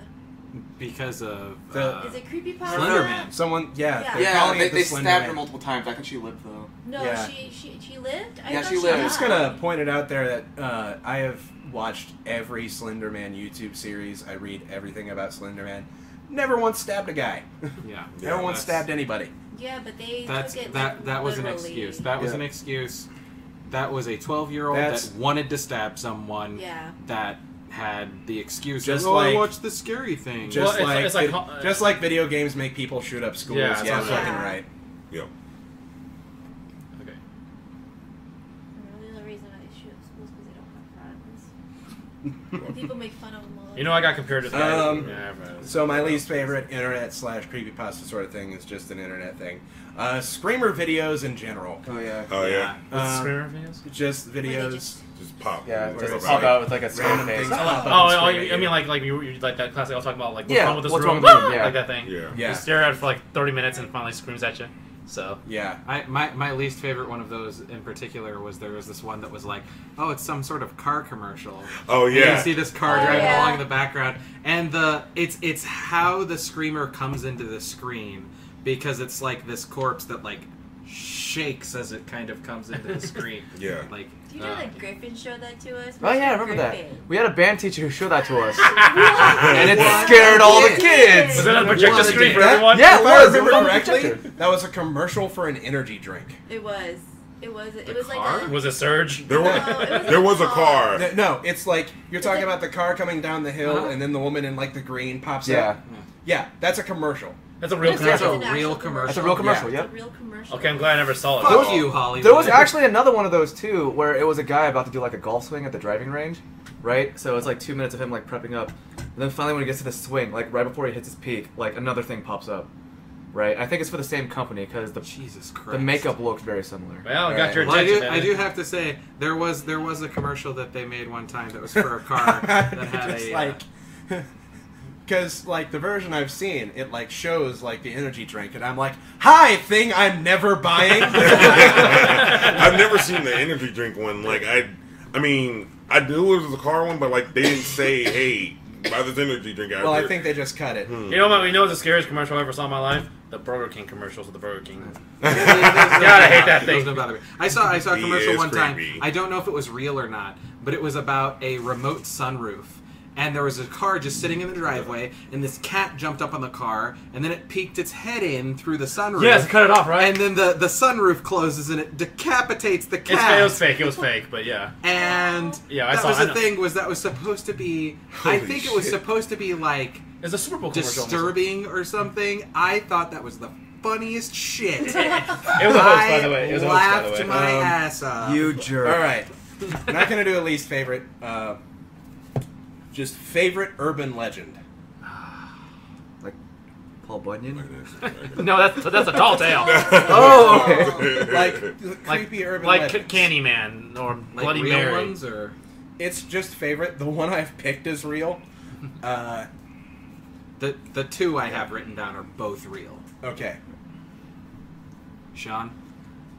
Because of the, uh, is it creepypasta? Slenderman. Someone, yeah, yeah. They're yeah they, the they stabbed her multiple times. I think she lived though. No, yeah. she she she lived. I yeah, she lived. I'm just gonna point it out there that uh, I have watched every Slenderman YouTube series. I read everything about Slenderman. Never once stabbed a guy. Yeah, never yeah, once stabbed anybody. Yeah, but they that's took it that like, that was literally. an excuse. That was yeah. an excuse. That was a twelve-year-old that wanted to stab someone. Yeah. That. Had the excuse just oh, like, I watched the scary thing. Just well, like, it's, it's like it, just like video games make people shoot up schools. Yeah, that's yeah, fucking yeah. right. Yep. Yeah. Okay. The only reason why they shoot up schools because they don't have friends. People make fun of them all. You know, I got compared to that. Um, yeah, so my least favorite internet slash creepypasta sort of thing is just an internet thing. Uh, screamer videos in general. Oh yeah. Oh yeah. Um, screamer videos. Just videos. Just pop. Yeah, just pop like, out with like a scream face. Oh, oh, oh you, I mean like like you, you like that classic I was talking about like what's yeah, wrong with this what's room? Wrong with yeah. Like that thing. Yeah. yeah. You stare at it for like thirty minutes and finally screams at you. So yeah, I my my least favorite one of those in particular was there was this one that was like, oh, it's some sort of car commercial. Oh yeah, and you see this car oh, driving yeah. along in the background, and the it's it's how the screamer comes into the screen because it's like this corpse that like shakes as it kind of comes into the screen. Yeah, like. Do you know that Griffin showed that to us? Oh, yeah, I remember Griffin. that. We had a band teacher who showed that to us. And it what? scared all the kids. Was it on a projector screen for everyone? Yeah, if I remember correctly, that was a commercial for an energy drink. It was. It was. It the was car? like a... Was it Surge? There was, no, it was there a, was a car. car. No, it's like, you're talking about the car coming down the hill, uh-huh. and then the woman in, like, the green pops yeah. up. Yeah. Yeah, that's a commercial. That's a real yes, commercial. That's a real commercial. That's a real commercial, yeah. Yep. A real commercial. Okay, I'm glad I never saw it. Fuck oh. you, Hollywood. There was actually another one of those, too, where it was a guy about to do, like, a golf swing at the driving range, right? So it's, like, two minutes of him, like, prepping up. And then finally when he gets to the swing, like, right before he hits his peak, like, another thing pops up, right? I think it's for the same company, because the Jesus Christ. the makeup looked very similar. Well, right. got your attention. Well, I, do, I do have to say, there was there was a commercial that they made one time that was for a car that had Just a... like. Uh, Because, like, the version I've seen, it, like, shows, like, the energy drink, and I'm like, hi, thing I'm never buying. I've never seen the energy drink one. Like, I, I mean, I knew it was a car one, but, like, they didn't say, hey, buy this energy drink out Well, here. I think they just cut it. Hmm. You know what? You know what the scariest commercial I ever saw in my life? The Burger King commercials with the Burger King. God, I hate that thing. No I saw, I saw a commercial one time. I don't know if it was real or not, but it was about a remote sunroof. and there was a car just sitting in the driveway, and this cat jumped up on the car, and then it peeked its head in through the sunroof. Yes, it cut it off, right? And then the, the sunroof closes, and it decapitates the cat. It's, it was fake, it was fake, but yeah. And yeah, I that saw, was I the know. thing, was that was supposed to be, Holy I think shit. it was supposed to be like, it's a Super Bowl commercial, disturbing or something. I thought that was the funniest shit. It was a hoax, by the way. It was a hoax, by the way. I laughed my um, ass off. You jerk. All right. I'm not going to do a least favorite. Uh, just favorite urban legend. Like Paul Bunyan? No, that's, that's a tall tale. Oh, okay. Like, like creepy urban like legends. Like Candyman or like Bloody real Mary. Ones or... It's just favorite. The one I've picked is real. Uh, the, the two I have written down are both real. Okay. Sean?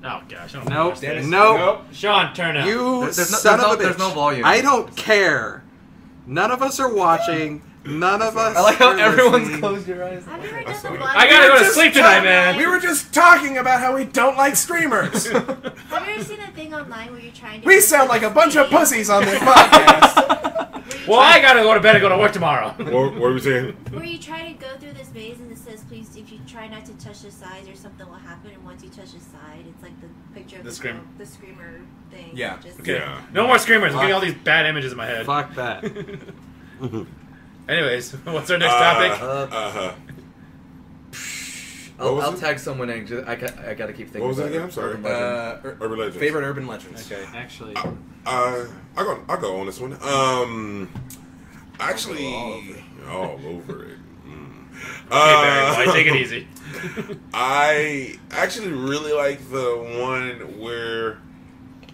Oh, gosh. I don't nope. Dennis, nope. Nope. Sean, turn out. You there's, there's no, son of a bitch. There's no volume. I don't care. None of us are watching. None of us I like how everyone's listening. Closed your eyes. I, mean, I gotta go to sleep tonight, man. We were just talking about how we don't like streamers. Have you ever seen a thing online where you're trying to... We sound like a bunch of pussies on this podcast. Well, I gotta go to bed and go to work tomorrow. What were we saying? Where you try to go through this maze and it says, please, if you try not to touch the sides or something will happen, and once you touch the side, it's like the picture of the, the, scream. Girl, the screamer thing. Yeah. Just okay. Yeah. No more screamers. Fuck. I'm getting all these bad images in my head. Fuck that. Anyways, what's our next topic? Uh, uh, I'll, I'll tag someone in. I got, I got to keep thinking. What was that again? I'm sorry. Urban, uh, ur urban legends. Favorite urban legends. Okay, actually, uh, uh, I go. I go on this one. Um, actually, all over it. Mm. Okay, uh, Barry, boy, take it easy. I actually really like the one where,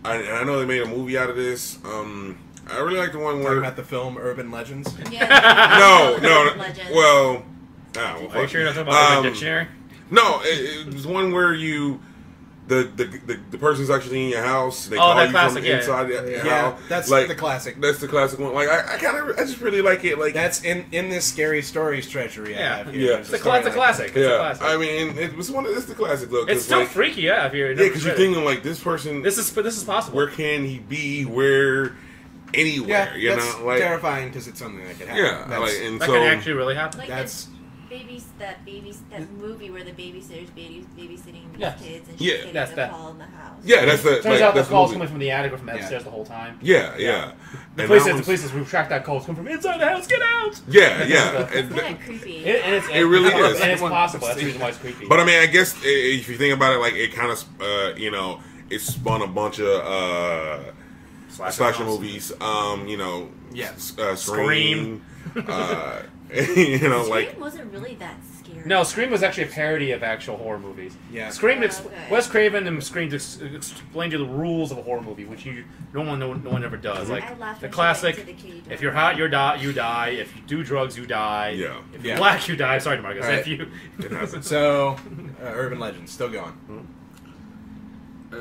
I, and I know they made a movie out of this. Um. I really like the one where... Talking about the film Urban Legends? Yeah. No, no, no. Well, nah, well... Are you sure you're not talking about um, a dictionary? No, it, it was one where you... The, the, the, the person's actually in your house. They oh, call you classic, from yeah. inside your yeah, house. That's like, the classic. That's the classic one. Like, I, I kind of... I just really like it. Like That's in, in this Scary Stories treasury yeah. I have here. Yeah. It's a, cl it's a classic. It's yeah. a classic. I mean, it was one of... It's the classic, though. It's still like, freaky, yeah, if you're... Yeah, because you're thinking, like, this person... This is, this is possible. Where can he be? Where... Anywhere, yeah, you that's know, like terrifying because it's something that could happen. Yeah, that's, like, and that so, could actually really happen. Like that's babies that babies that movie where the babysitter's babies babysitting these yes. kids and she's yeah, that's the that. Call in the house. Yeah, that's the. Turns like, out that's the call's coming from the attic or from upstairs yeah. the whole time. Yeah, yeah. yeah. The police says the police says we've tracked that call. It's coming from inside the house. Get out! Yeah, yeah. It's kind of creepy. It, and it's, it really and is, and it's possible. That's the reason why it's creepy. But I mean, I guess if you think about it, like it kind of, you know, it spun a bunch of. Slasher movies, um, you know, yeah. uh, Scream, Scream. uh, you know, Scream like Scream wasn't really that scary. No, Scream was actually a parody of actual horror movies. Yeah, Scream. Oh, okay. Wes Craven and Scream ex explained you the rules of a horror movie, which you no one, no, no one ever does. Like I the classic: the if you're hot, you die. You die. If you do drugs, you die. Yeah. If you're yeah. black, you die. Sorry, Marcus. Right. If you so, uh, urban legends still going. Hmm.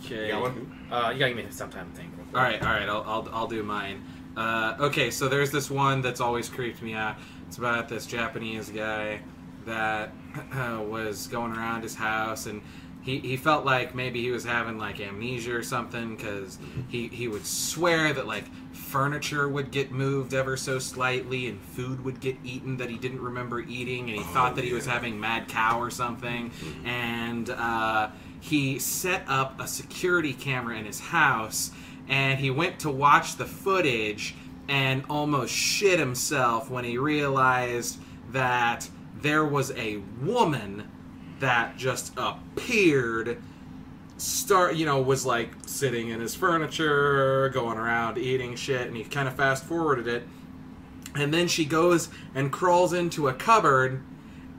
Okay. You got one? Uh, you gotta give me some time to think. All right, all right, I'll, I'll, I'll do mine. Uh, okay, so there's this one that's always creeped me out. It's about this Japanese guy that uh, was going around his house, and he, he felt like maybe he was having, like, amnesia or something, because he, he would swear that, like, furniture would get moved ever so slightly, and food would get eaten that he didn't remember eating, and he oh, thought that yeah. he was having mad cow or something, and... Uh, he set up a security camera in his house, and he went to watch the footage and almost shit himself when he realized that there was a woman that just appeared, start, you know, was like sitting in his furniture, going around eating shit, and he kind of fast-forwarded it. And then she goes and crawls into a cupboard,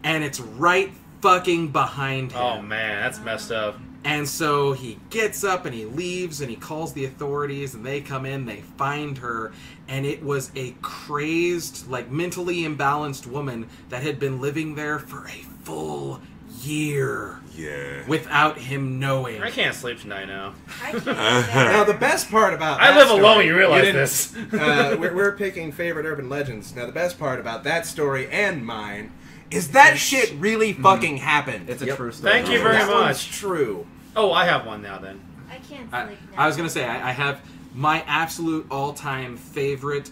and it's right there fucking behind him. Oh man, that's messed up. And so he gets up and he leaves and he calls the authorities and they come in, they find her, and it was a crazed, like mentally imbalanced woman that had been living there for a full year. Yeah. Without him knowing. I can't sleep tonight now. I can't. Now the best part about I that live story, alone, you realize you this. uh, we're, we're picking favorite urban legends. Now the best part about that story and mine is that shit really fucking happened? It's a yep. true story. Thank you very that much. It's true. Oh, I have one now then. I can't sleep I, now. I was going to say, I, I have my absolute all-time favorite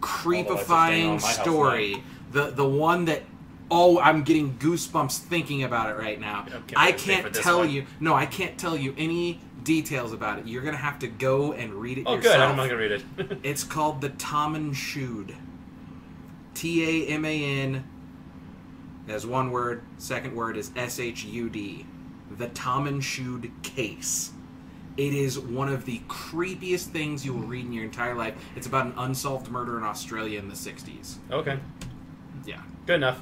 creepifying story. The the one that, oh, I'm getting goosebumps thinking about it right now. Okay, I can't tell you. No, I can't tell you any details about it. You're going to have to go and read it oh, yourself. Oh, good. I'm not going to read it. It's called The Tammanschud. T A M A N as one word. Second word is S H U D. The Tammanschud Case. It is one of the creepiest things you will read in your entire life. It's about an unsolved murder in Australia in the sixties. Okay. Yeah. Good enough.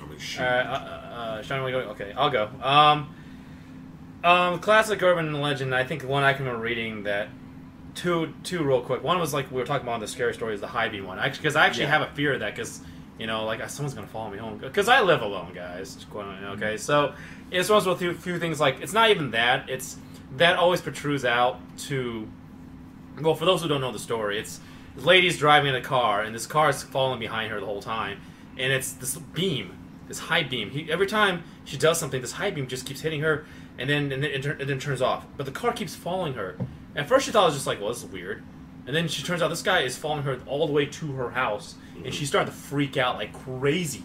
Holy shit. All right, uh, uh, Sean, we go. Okay, I'll go. Um, um, classic urban legend. I think one I can remember reading that. Two, two, real quick. One was like we were talking about on the scary stories, the Hy-Vee one. Actually, because I actually yeah. have a fear of that. Because you know, like someone's gonna follow me home. Because I live alone, guys. Okay, so it's one of a few things. Like it's not even that. It's that always protrudes out to. Well, for those who don't know the story, it's. This lady's driving in a car, and this car is falling behind her the whole time. And it's this beam, this high beam. He, every time she does something, this high beam just keeps hitting her, and then and then, it, and then turns off. But the car keeps following her. At first she thought it was just like, well, this is weird. And then she turns out this guy is following her all the way to her house, and she's starting to freak out like crazy.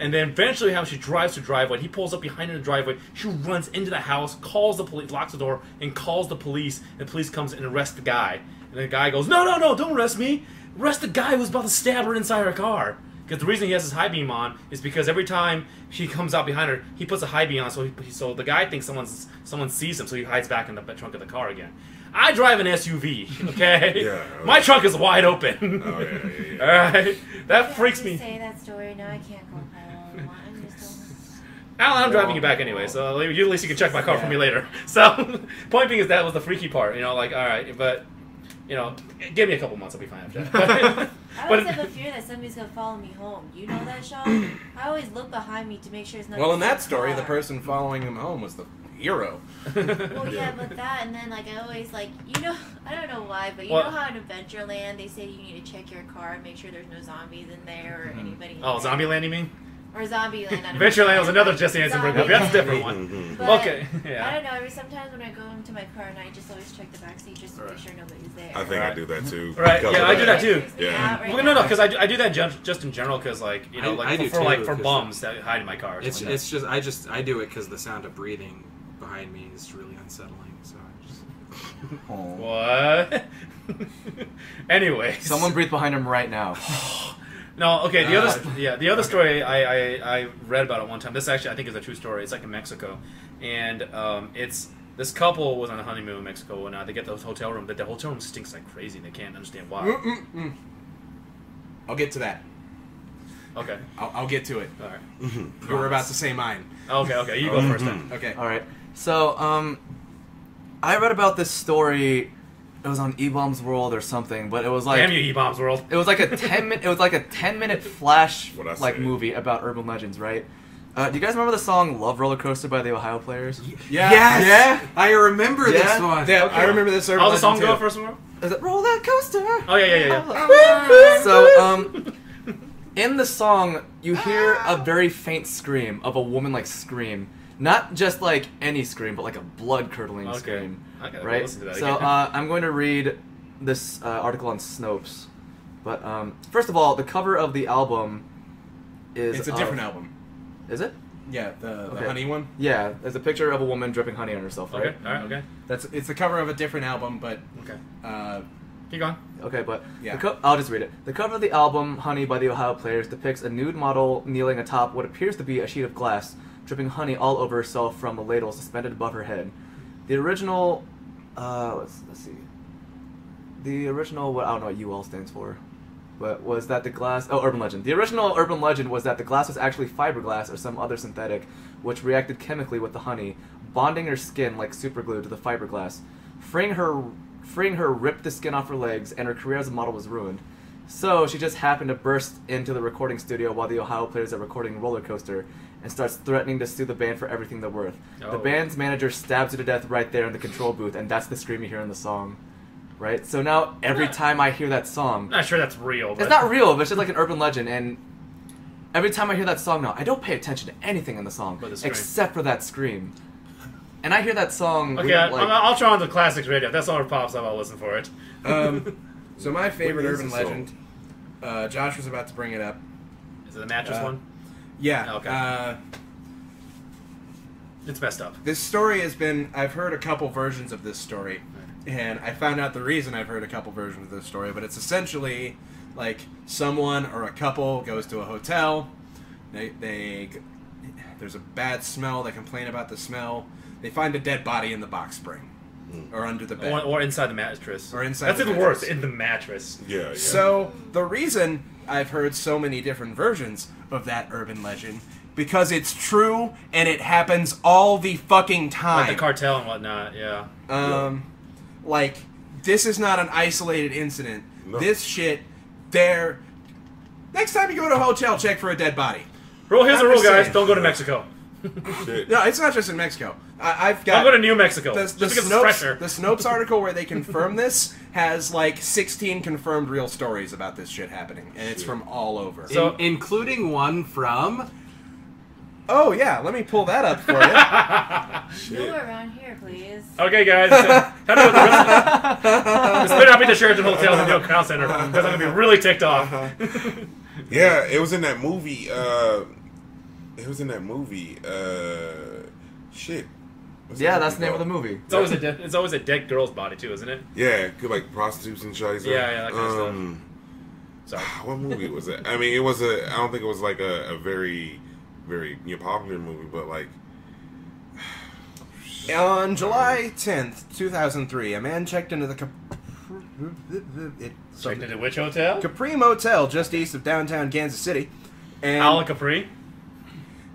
And then eventually how she drives to the driveway, he pulls up behind her in the driveway, she runs into the house, calls the police, locks the door, and calls the police, and the police comes and arrests the guy. And the guy goes, no, no, no, don't arrest me. Arrest the guy who was about to stab her inside her car. Because the reason he has his high beam on is because every time she comes out behind her, he puts a high beam on, so he, so the guy thinks someone's, someone sees him, so he hides back in the trunk of the car again. I drive an S U V, okay? Yeah, okay. My trunk is wide open. Oh, yeah, yeah, yeah. All right? That yeah, freaks me. Say that story. No, I can't go Alan, I'm driving no, you back no. anyway, so at least you can check my car yeah. for me later. So, point being is that was the freaky part, you know, like, all right, but... You know, give me a couple months, I'll be fine after that. I always have a fear that somebody's going to follow me home. You know that, Sean? I always look behind me to make sure it's not... Well, in that story, the person following him home was the hero. Well, yeah, but that, and then, like, I always, like, you know, I don't know why, but you well, know how in Adventureland they say you need to check your car and make sure there's no zombies in there or mm-hmm. anybody in Oh, there. Zombieland, you mean? Or Zombieland. Adventureland was another Jesse Eisenberg movie. That's a different one. But okay. Yeah. I don't know. Every sometimes when I go into my car and I just always check the backseat just to right. make sure nobody's there. I think right. I do that too. Right. Yeah, I that. do that too. Yeah. Right well, no, no, because I do, I do that just in general because like you know I, like I for, for too, like for bums that hide in my car. It's like it's just I just I do it because the sound of breathing behind me is really unsettling. So I just. What? Anyway. Someone breathe behind him right now. No, okay, the uh, other yeah, the other okay. story I, I, I read about it one time. This actually I think is a true story. It's like in Mexico. And um, it's this couple was on a honeymoon in Mexico and uh, they get the hotel room, but the hotel room stinks like crazy and they can't understand why. Mm -mm -mm. I'll get to that. Okay. I'll, I'll get to it. All right. Mm -hmm. We were about to say mine. Okay, okay, you go mm -hmm. first then. Okay. All right. So, um I read about this story. It was on E-Bombs World or something, but it was like damn you, E-Bombs World. It was like a ten minute. It was like a ten minute flash like movie about urban legends, right? Uh, do you guys remember the song "Love Roller Coaster" by the Ohio Players? Yeah, yes. yeah. I remember yeah. this one. Yeah, okay. I remember this. Urban oh, the song go first one. Is it roller coaster? Oh yeah, yeah, yeah. yeah. So, um, in the song, you hear a very faint scream of a woman like scream, not just like any scream, but like a blood curdling okay. scream. Right. So uh, I'm going to read this uh, article on Snopes, but um, first of all, the cover of the album is it's a different of, album. Is it? Yeah, the, okay. the honey one. Yeah, there's a picture of a woman dripping honey on herself. Right. Okay. All right. Okay. That's it's the cover of a different album, but okay. Uh, Keep going. Okay, but yeah, the co I'll just read it. The cover of the album "Honey" by the Ohio Players depicts a nude model kneeling atop what appears to be a sheet of glass, dripping honey all over herself from a ladle suspended above her head. The original. Uh, let's, let's see. The original, what I don't know what U L stands for, but was that the glass... Oh, urban legend. The original urban legend was that the glass was actually fiberglass or some other synthetic, which reacted chemically with the honey, bonding her skin like superglue to the fiberglass. Freeing her, freeing her ripped the skin off her legs, and her career as a model was ruined. So she just happened to burst into the recording studio while the Ohio Players are recording Roller Coaster, and starts threatening to sue the band for everything they're worth. Oh. The band's manager stabs her to death right there in the control booth, and that's the scream you hear in the song. Right? So now, every not, time I hear that song... I'm not sure that's real, but... It's not real, but it's just like an urban legend, and... Every time I hear that song now, I don't pay attention to anything in the song, but the except for that scream. And I hear that song... Okay, I, like, I'll try on the classics radio. That's all it pops up, I'll listen for it. Um, so my favorite urban legend Uh, Josh was about to bring it up. Is it the mattress uh, one? Yeah. Oh, okay. Uh, it's messed up. This story has been... I've heard a couple versions of this story, and I found out the reason I've heard a couple versions of this story, but it's essentially like someone or a couple goes to a hotel, they, they there's a bad smell, they complain about the smell, they find a dead body in the box spring. Or under the bed. Or, or inside the mattress. Or inside That's the That's the worst, in the mattress. Yeah, yeah. So, the reason I've heard so many different versions of that urban legend, because it's true, and it happens all the fucking time. Like the cartel and whatnot, yeah. Um, yeah. Like, this is not an isolated incident. No. This shit, there. Next time you go to a hotel, check for a dead body. Rule, here's the rule, guys. Don't go to Mexico. No, it's not just in Mexico. I, I've got. I'll go to New Mexico. The, the, Snopes, the Snopes article where they confirm this has like sixteen confirmed real stories about this shit happening, and it's from all over, so in, including one from. Oh yeah, let me pull that up for you. Move around here, please. Okay, guys. So, it's better not be the Sheraton Hotel and no call center because I'm gonna be really ticked off. Yeah, it was in that movie. Uh, It was in that movie. Uh, shit. What's yeah, that that's the name called? Of the movie. It's always a dead, it's always a dead girl's body too, isn't it? Yeah, good, like prostitutes and shit. Yeah, yeah, that kind um, of stuff. Sorry. What movie was it? I mean, it was a. I don't think it was like a, a very, very you know, popular movie, but like. On July tenth, two thousand three, a man checked into the. It, checked into which hotel? Capri Motel, just east of downtown Kansas City. And Ala Capri.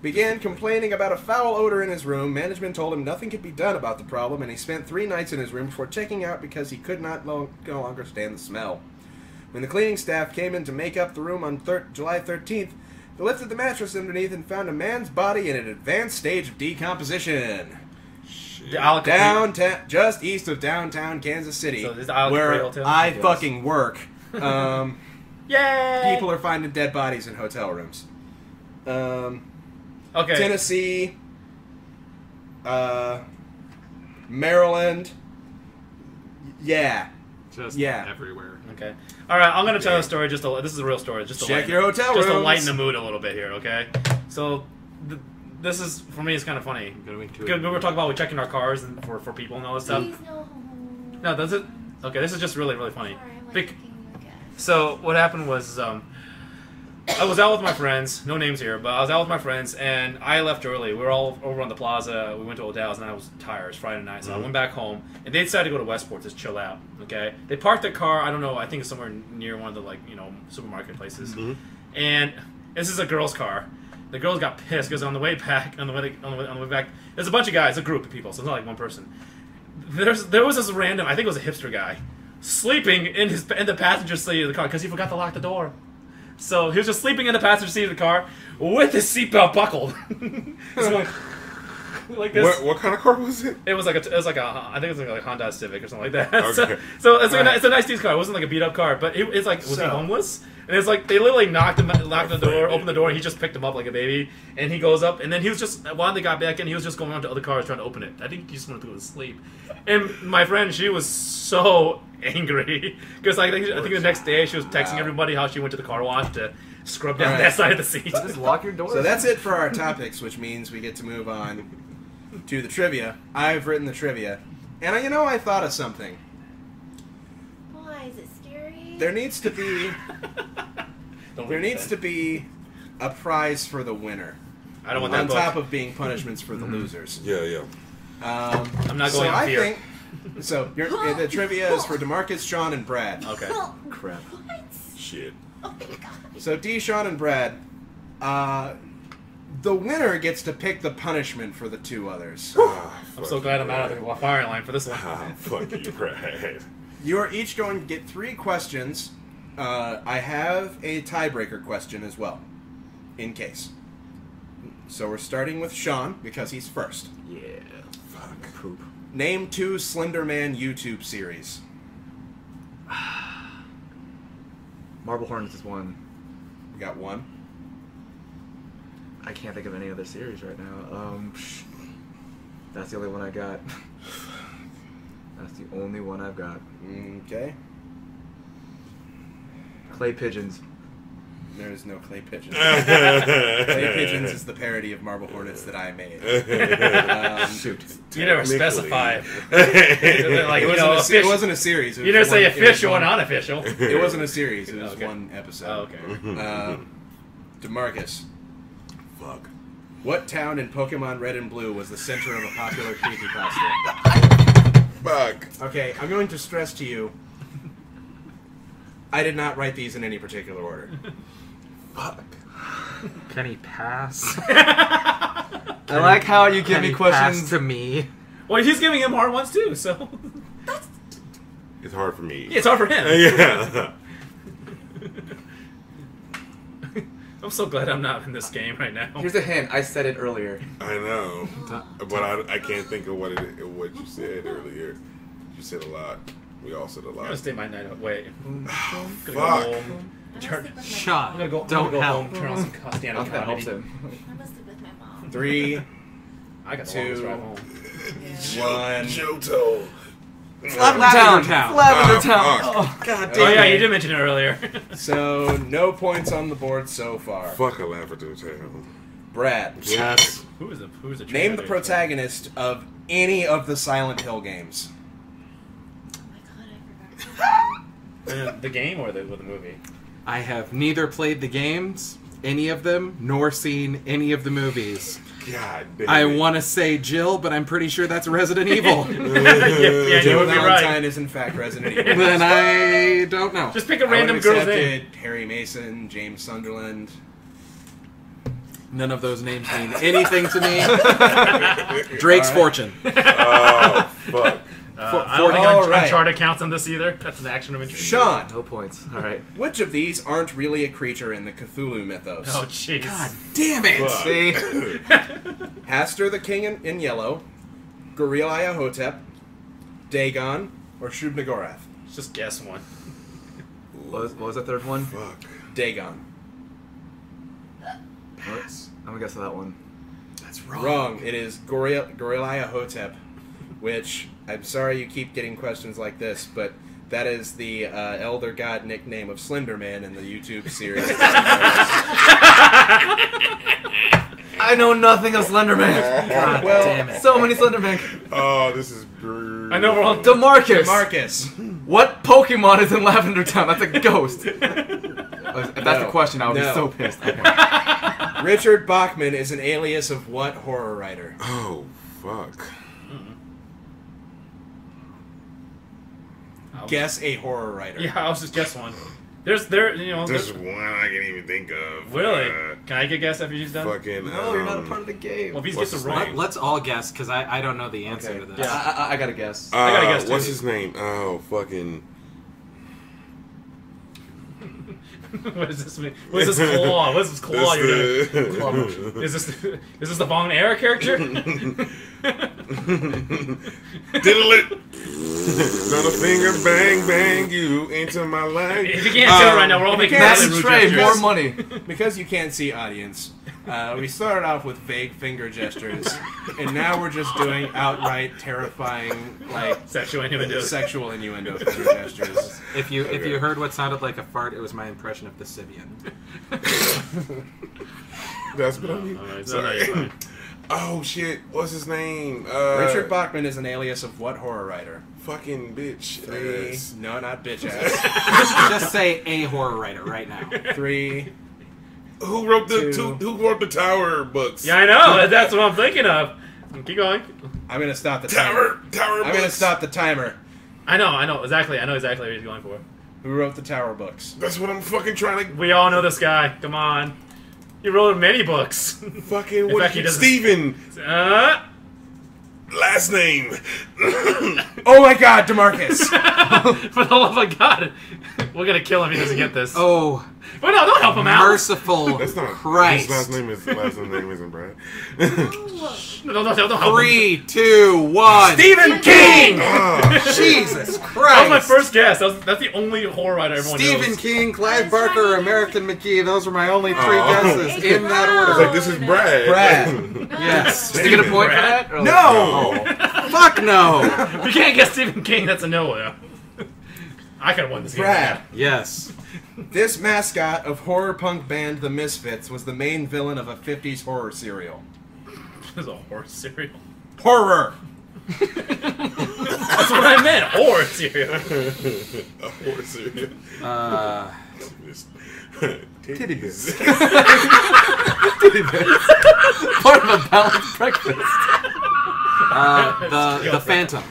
Began complaining about a foul odor in his room. Management told him nothing could be done about the problem, and he spent three nights in his room before checking out because he could not no longer stand the smell. When the cleaning staff came in to make up the room on July thirteenth, they lifted the mattress underneath and found a man's body in an advanced stage of decomposition. Downtown, just east of downtown Kansas City, so where I yes. fucking work. Um, Yay! People are finding dead bodies in hotel rooms. Um... Okay. Tennessee, uh, Maryland, yeah, just yeah. everywhere. Okay, all right. I'm gonna tell yeah. a story. Just to, this is a real story. Just to check lighten, your hotel Just rooms. to lighten the mood a little bit here. Okay, so th this is for me. It's kind of funny. Going to we were talking about we checking our cars and for for people and all this stuff. Please no. No, that's it. Okay, this is just really really funny. Sorry, like Big, so what happened was. Um, I was out with my friends, no names here, but I was out with my friends, and I left early. We were all over on the plaza, we went to O'Dowd's, and I was tired, it was Friday night, so mm-hmm. I went back home, and they decided to go to Westport to chill out, okay? They parked their car, I don't know, I think it's somewhere near one of the, like, you know, supermarket places, mm-hmm. and this is a girl's car. The girls got pissed, because on the way back, on the way, on the way, on the way back, there's a bunch of guys, a group of people, so it's not like one person. There's, there was this random, I think it was a hipster guy, sleeping in, his, in the passenger seat of the car, because he forgot to lock the door. So he was just sleeping in the passenger seat of the car with his seatbelt buckled. like, like this. What, what kind of car was it? It was like a, it was like a, I think it was like a Honda Civic or something like that. Okay. So, so it's, like a, it's a nice decent car. It wasn't like a beat up car, but it, it's like was so. he homeless? And it's like they literally knocked him, locked the door, opened the door, and he just picked him up like a baby, and he goes up, and then he was just while they got back in, he was just going on to other cars trying to open it. I think he just wanted to go to sleep. And my friend, she was so. angry because like, I think I think the next day she was texting wow. everybody how she went to the car wash to scrub down right. that side of the seat. Just lock your door. So that's it for our topics, which means we get to move on to the trivia. I've written the trivia, and I, you know I thought of something. Why is it scary? There needs to be there needs to be a prize for the winner. I don't want that. On book. top of being punishments for the mm-hmm. losers. Yeah, yeah. Um, I'm not going so on fear. I think, So, your, the trivia is for DeMarcus, Sean, and Brad. Okay. Crap. What? Shit. Oh my God. So, D, Sean, and Brad, uh, the winner gets to pick the punishment for the two others. Oh, I'm so glad I'm out of the firing line for this one. Oh, fuck you, Brad. You are each going to get three questions. Uh, I have a tiebreaker question as well, in case. So, we're starting with Sean, because he's first. Yeah. Fuck. Poop. Name two Slenderman YouTube series. Marble Hornets is one. We got one. I can't think of any other series right now. Um, that's the only one I got. That's the only one I've got. Okay. Clay Pigeons. There is no clay pigeons. Clay pigeons is the parody of marble hornets that I made. Um, Shoot. You never specify. Like, it, wasn't no, a, it wasn't a series. It you never say official or unofficial. It wasn't a series. It was okay. one episode. Oh, okay. Um, DeMarcus. Fuck. What town in Pokemon Red and Blue was the center of a popular creepypasta? Fuck. Okay, I'm going to stress to you, I did not write these in any particular order. Fuck. Can he pass? I like how you give me questions to me. Well, he's giving him hard ones too, so. That's... It's hard for me. Yeah, it's hard for him. Yeah. I'm so glad I'm not in this game right now. Here's a hint. I said it earlier. I know, but I, I can't think of what it what you said earlier. You said a lot. We all said a lot. I'm gonna stay my night up. Wait. Oh, fuck. Go home. Turn, shot. I'm gonna go, Don't I'm gonna go home. Turn on some costume. I hope so. I must have been my mom. Three. I got two. Right home. Yeah. One. Johto. Lavender Town. Lavender Town. Oh, God damn. Oh, yeah, you did mention it earlier. So, no points on the board so far. Fuck a Lavender Town. Brad. Yes. Who is the, who is the name the protagonist of any of the Silent Hill games. The game or the, or the movie? I have neither played the games, any of them, nor seen any of the movies. God damn. I want to say Jill, but I'm pretty sure that's Resident Evil. yeah, yeah, Jill Valentine right. is in fact Resident Evil. Then I don't know. Just pick a random girl's name. Harry Mason, James Sunderland. None of those names mean anything to me. Drake's right. Fortune. Oh, fuck. Uh, For, I don't think Uncharted counts on this either. That's an action of interest. Sean! No points. All right. Which of these aren't really a creature in the Cthulhu mythos? Oh, jeez. God damn it! See? Hastur the King in, in Yellow, Gorillahotep, Dagon, or Shub-Niggurath? Just guess one. What was, what was that third one? Fuck. Dagon. Pass. I'm going to guess that one. That's wrong. Wrong. It is Gorillahotep, which... I'm sorry you keep getting questions like this, but that is the uh, Elder God nickname of Slenderman in the YouTube series. I know nothing of Slenderman. God well, damn it. So many Slenderman. Oh, this is brutal. I know we're all... DeMarcus. DeMarcus. What Pokemon is in Lavender Town? That's a ghost. If that's no, the question, I would no. be so pissed. Okay. Richard Bachman is an alias of what horror writer? Oh, fuck. Guess a horror writer. Yeah, I was just guess one. There's there you know. There's, there's one I can even think of. Really? Uh, can I get a guess after you've done? Fucking. No, um, you're not a part of the game. Well, if he's just wrong. Let's all guess because I I don't know the answer okay. to this. Yeah, I, I, I gotta guess. Uh, I gotta guess. Too. What's his name? Oh, fucking. What does this mean? What is this claw? What is this claw you're doing? Claw motion. Is this is this the Vaughn Era character? Diddle it. Gonna finger bang bang you into my life. If you can't see um, it right now, we're all making that more money. Because you can't see audience, uh, we started off with vague finger gestures, and now we're just doing outright terrifying like sexual innuendo, sexual innuendo finger gestures. If you okay. if you heard what sounded like a fart, it was my impression of the Sibian. That's what I mean. Right, sorry. Oh shit! What's his name? Uh, Richard Bachman is an alias of what horror writer? Fucking bitch. Three. Ass. No, not bitch ass. Just say a horror writer right now. Three. Who wrote the two, Who wrote the Tower books? Yeah, I know. That's what I'm thinking of. Keep going. I'm gonna stop the tower. Timer. Tower. I'm books. gonna stop the timer. I know. I know exactly. I know exactly what he's going for. Who wrote the Tower books? That's what I'm fucking trying to. We all know this guy. Come on. He wrote many books. Fucking what? Steven. Uh, Last name. Oh my God, DeMarcus. For the love of God, we're gonna kill him if he doesn't get this. Oh, well, no, don't help him out. Merciful That's not Christ. His last name is last name isn't Brad. No, don't, don't help Three, him. two, one. Stephen King. Oh, Jesus Christ. That was my first guess. That was, that's the only horror writer everyone Stephen knows. Stephen King, Clive Barker, American McGee. Those were my only three oh. guesses in that order. I was like, this is Brad. Brad. Yes. Did you get a point Brad? for that? Or no. Like, oh. Fuck no. If you can't guess Stephen King, that's a no. I could have won this Brad, game. Yes. This mascot of horror punk band The Misfits was the main villain of a fifties horror serial. This is a horror serial? Horror! That's what I meant! Horror serial! A horror serial. Uh... Titty bits. Titty bits. Part of a balanced breakfast. Uh, the, the Phantom.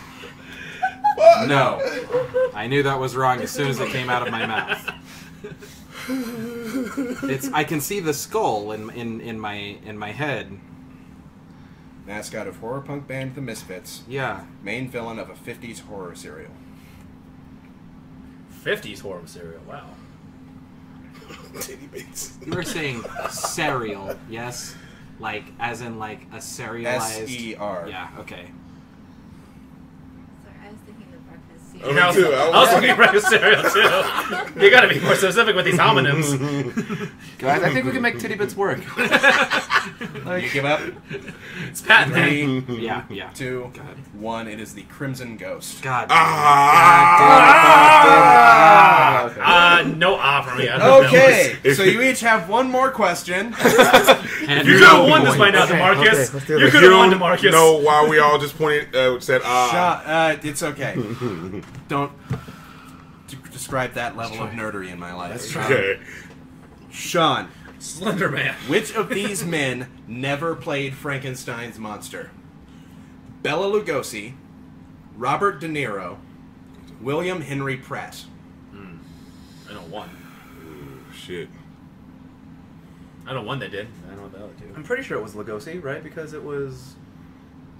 What? No. I knew that was wrong as soon as it came out of my mouth. It's I can see the skull in in, in my in my head. Mascot of horror punk band The Misfits. Yeah. Main villain of a fifties horror serial. fifties horror serial, wow. Titty bits. You were saying serial, yes? Like as in like a serialized S E R. Yeah, okay. You know, I was too. I was, I was looking at breakfast cereal too. You gotta be more specific with these homonyms. Guys, I think we can make titty bits work. Like, you give up? It's patented. Three, yeah, yeah. Two, God. one. It is the Crimson Ghost. God. Ah! God, ah! Uh, no ah for me. Okay, so you each have one more question. You could have won this by now, okay, DeMarcus. Okay, you could have won, DeMarcus. You know why we all just pointed, uh, said ah. Uh, uh, it's okay. Don't describe that level of nerdery in my life. That's true. Okay. Sean. Slender Man. Which of these men never played Frankenstein's monster? Bela Lugosi, Robert De Niro, William Henry Pratt. Mm. I know one. Ooh, shit. I know one that did. I know the other two. I'm pretty sure it was Lugosi, right? Because it was...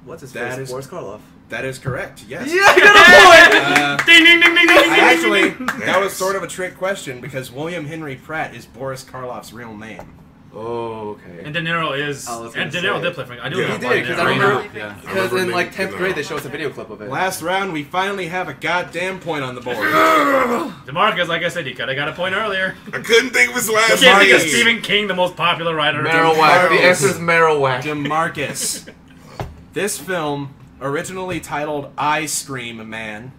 What's his that face? Boris Karloff. That is correct, yes. Yeah, I got a point! Uh, ding, ding, ding, ding, ding, ding, actually, ding, ding, ding. That was sort of a trick question because William Henry Pratt is Boris Karloff's real name. Oh, okay. And De Niro is... And De Niro did play Frank. I do yeah, he did, because I remember... Because yeah. in, like, tenth grade, they showed us a video clip of it. Last round, we finally have a goddamn point on the board. DeMarcus, like I said, he could have got a point earlier. I couldn't think of his last name. You can't think of Stephen King, the most popular writer. Marowak. The answer is Marowak. DeMarcus. This film, originally titled I Scream Man,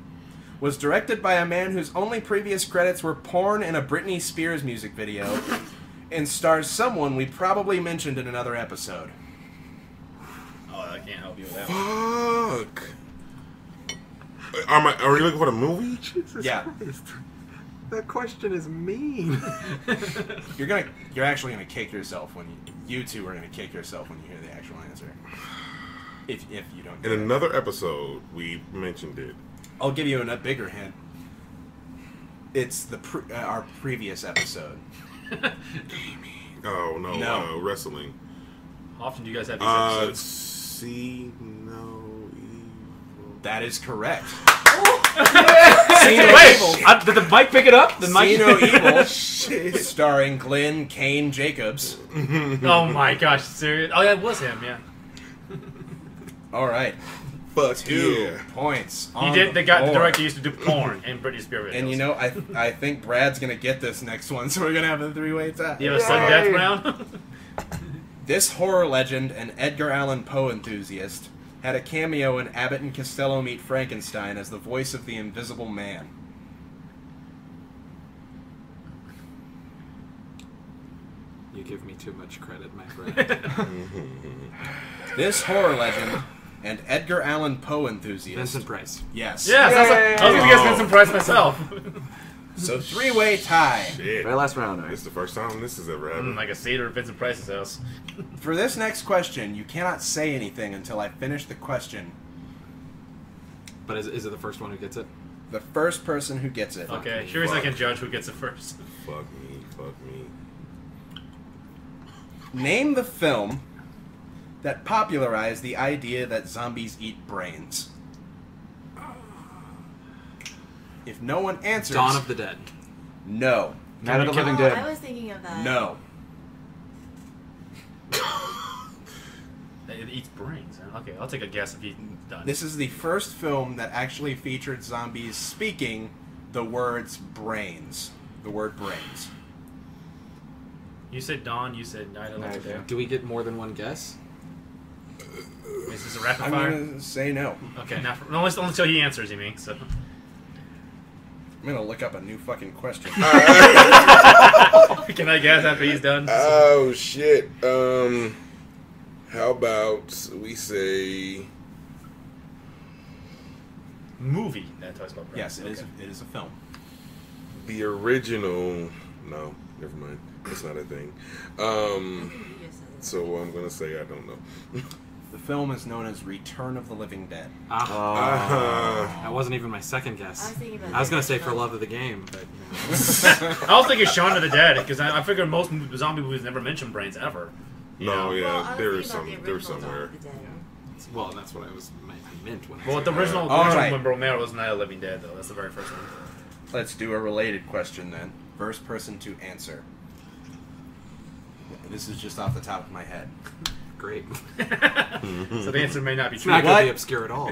was directed by a man whose only previous credits were porn and a Britney Spears music video, and stars someone we probably mentioned in another episode. Oh, I can't help you with that one. Fuck! Are, my, are we looking for the movie? Jesus yeah. Christ. That question is mean. You're gonna, you're actually gonna kick yourself when you, you two are gonna kick yourself when you hear the actual answer. If, if you don't get it. In another episode, we mentioned it. I'll give you a bigger hint. It's the pre uh, our previous episode. Gaming. Oh, no. No. Uh, wrestling. How often do you guys have these uh, episodes? See no evil. That is correct. See no Wait, evil. I, did the mic pick it up? The mic See no evil. Shit. Starring Glenn Kane Jacobs. Oh, my gosh. Serious? Oh, that was him, yeah. All right, fuck two yeah. points. He did. The, the guy, the director, used to do porn and Britney Spears. And you know, I th I think Brad's gonna get this next one, so we're gonna have a three-way tie. You have a sudden death round. This horror legend and Edgar Allan Poe enthusiast had a cameo in Abbott and Costello Meet Frankenstein as the voice of the Invisible Man. You give me too much credit, my friend. This horror legend. And Edgar Allan Poe enthusiast. Vincent Price. Yes. Yes, I was, like, I was gonna guess Vincent Price myself. So three-way tie. Shit. Very last round. Right? This is the first time this is ever happened. Mm, like a cedar at Vincent Price's house. For this next question, you cannot say anything until I finish the question. But is, is it the first one who gets it? The first person who gets it. Okay, sure as I can judge who gets it first. Fuck me, fuck me. Name the film that popularized the idea that zombies eat brains. If no one answers... Dawn of the Dead. No. Night of the Living Dead. I was thinking of that. No. It eats brains. Okay, I'll take a guess if he's done. This is the first film that actually featured zombies speaking the words brains. The word brains. You said Dawn, you said Night of the Living Dead. Do we get more than one guess? Is this a rapid I'm fire? I'm gonna say no. Okay, not for, unless, until he answers, you mean, so. I'm gonna look up a new fucking question. Uh, Can I guess after he's done? Oh shit. Um, how about we say movie? That's what I spoke about. Yes, it okay. is. It is a film. The original. No, never mind. It's not a thing. Um, so I'm gonna say I don't know. The film is known as Return of the Living Dead. Ah. Oh. Uh-huh. That wasn't even my second guess. I was going to say For Love of the Game, but... You know. I was thinking Shaun of the Dead, because I, I figured most zombie movies never mention brains ever. No, know? yeah, well, there is some, the there's somewhere. The yeah. Well, that's what I was my, I meant when I Well, the original, uh, original right. when Romero was Night of the Living Dead, though. That's the very first one. Let's do a related question, then. First person to answer. This is just off the top of my head. Great. So the answer may not be true. It's not going to be obscure at all.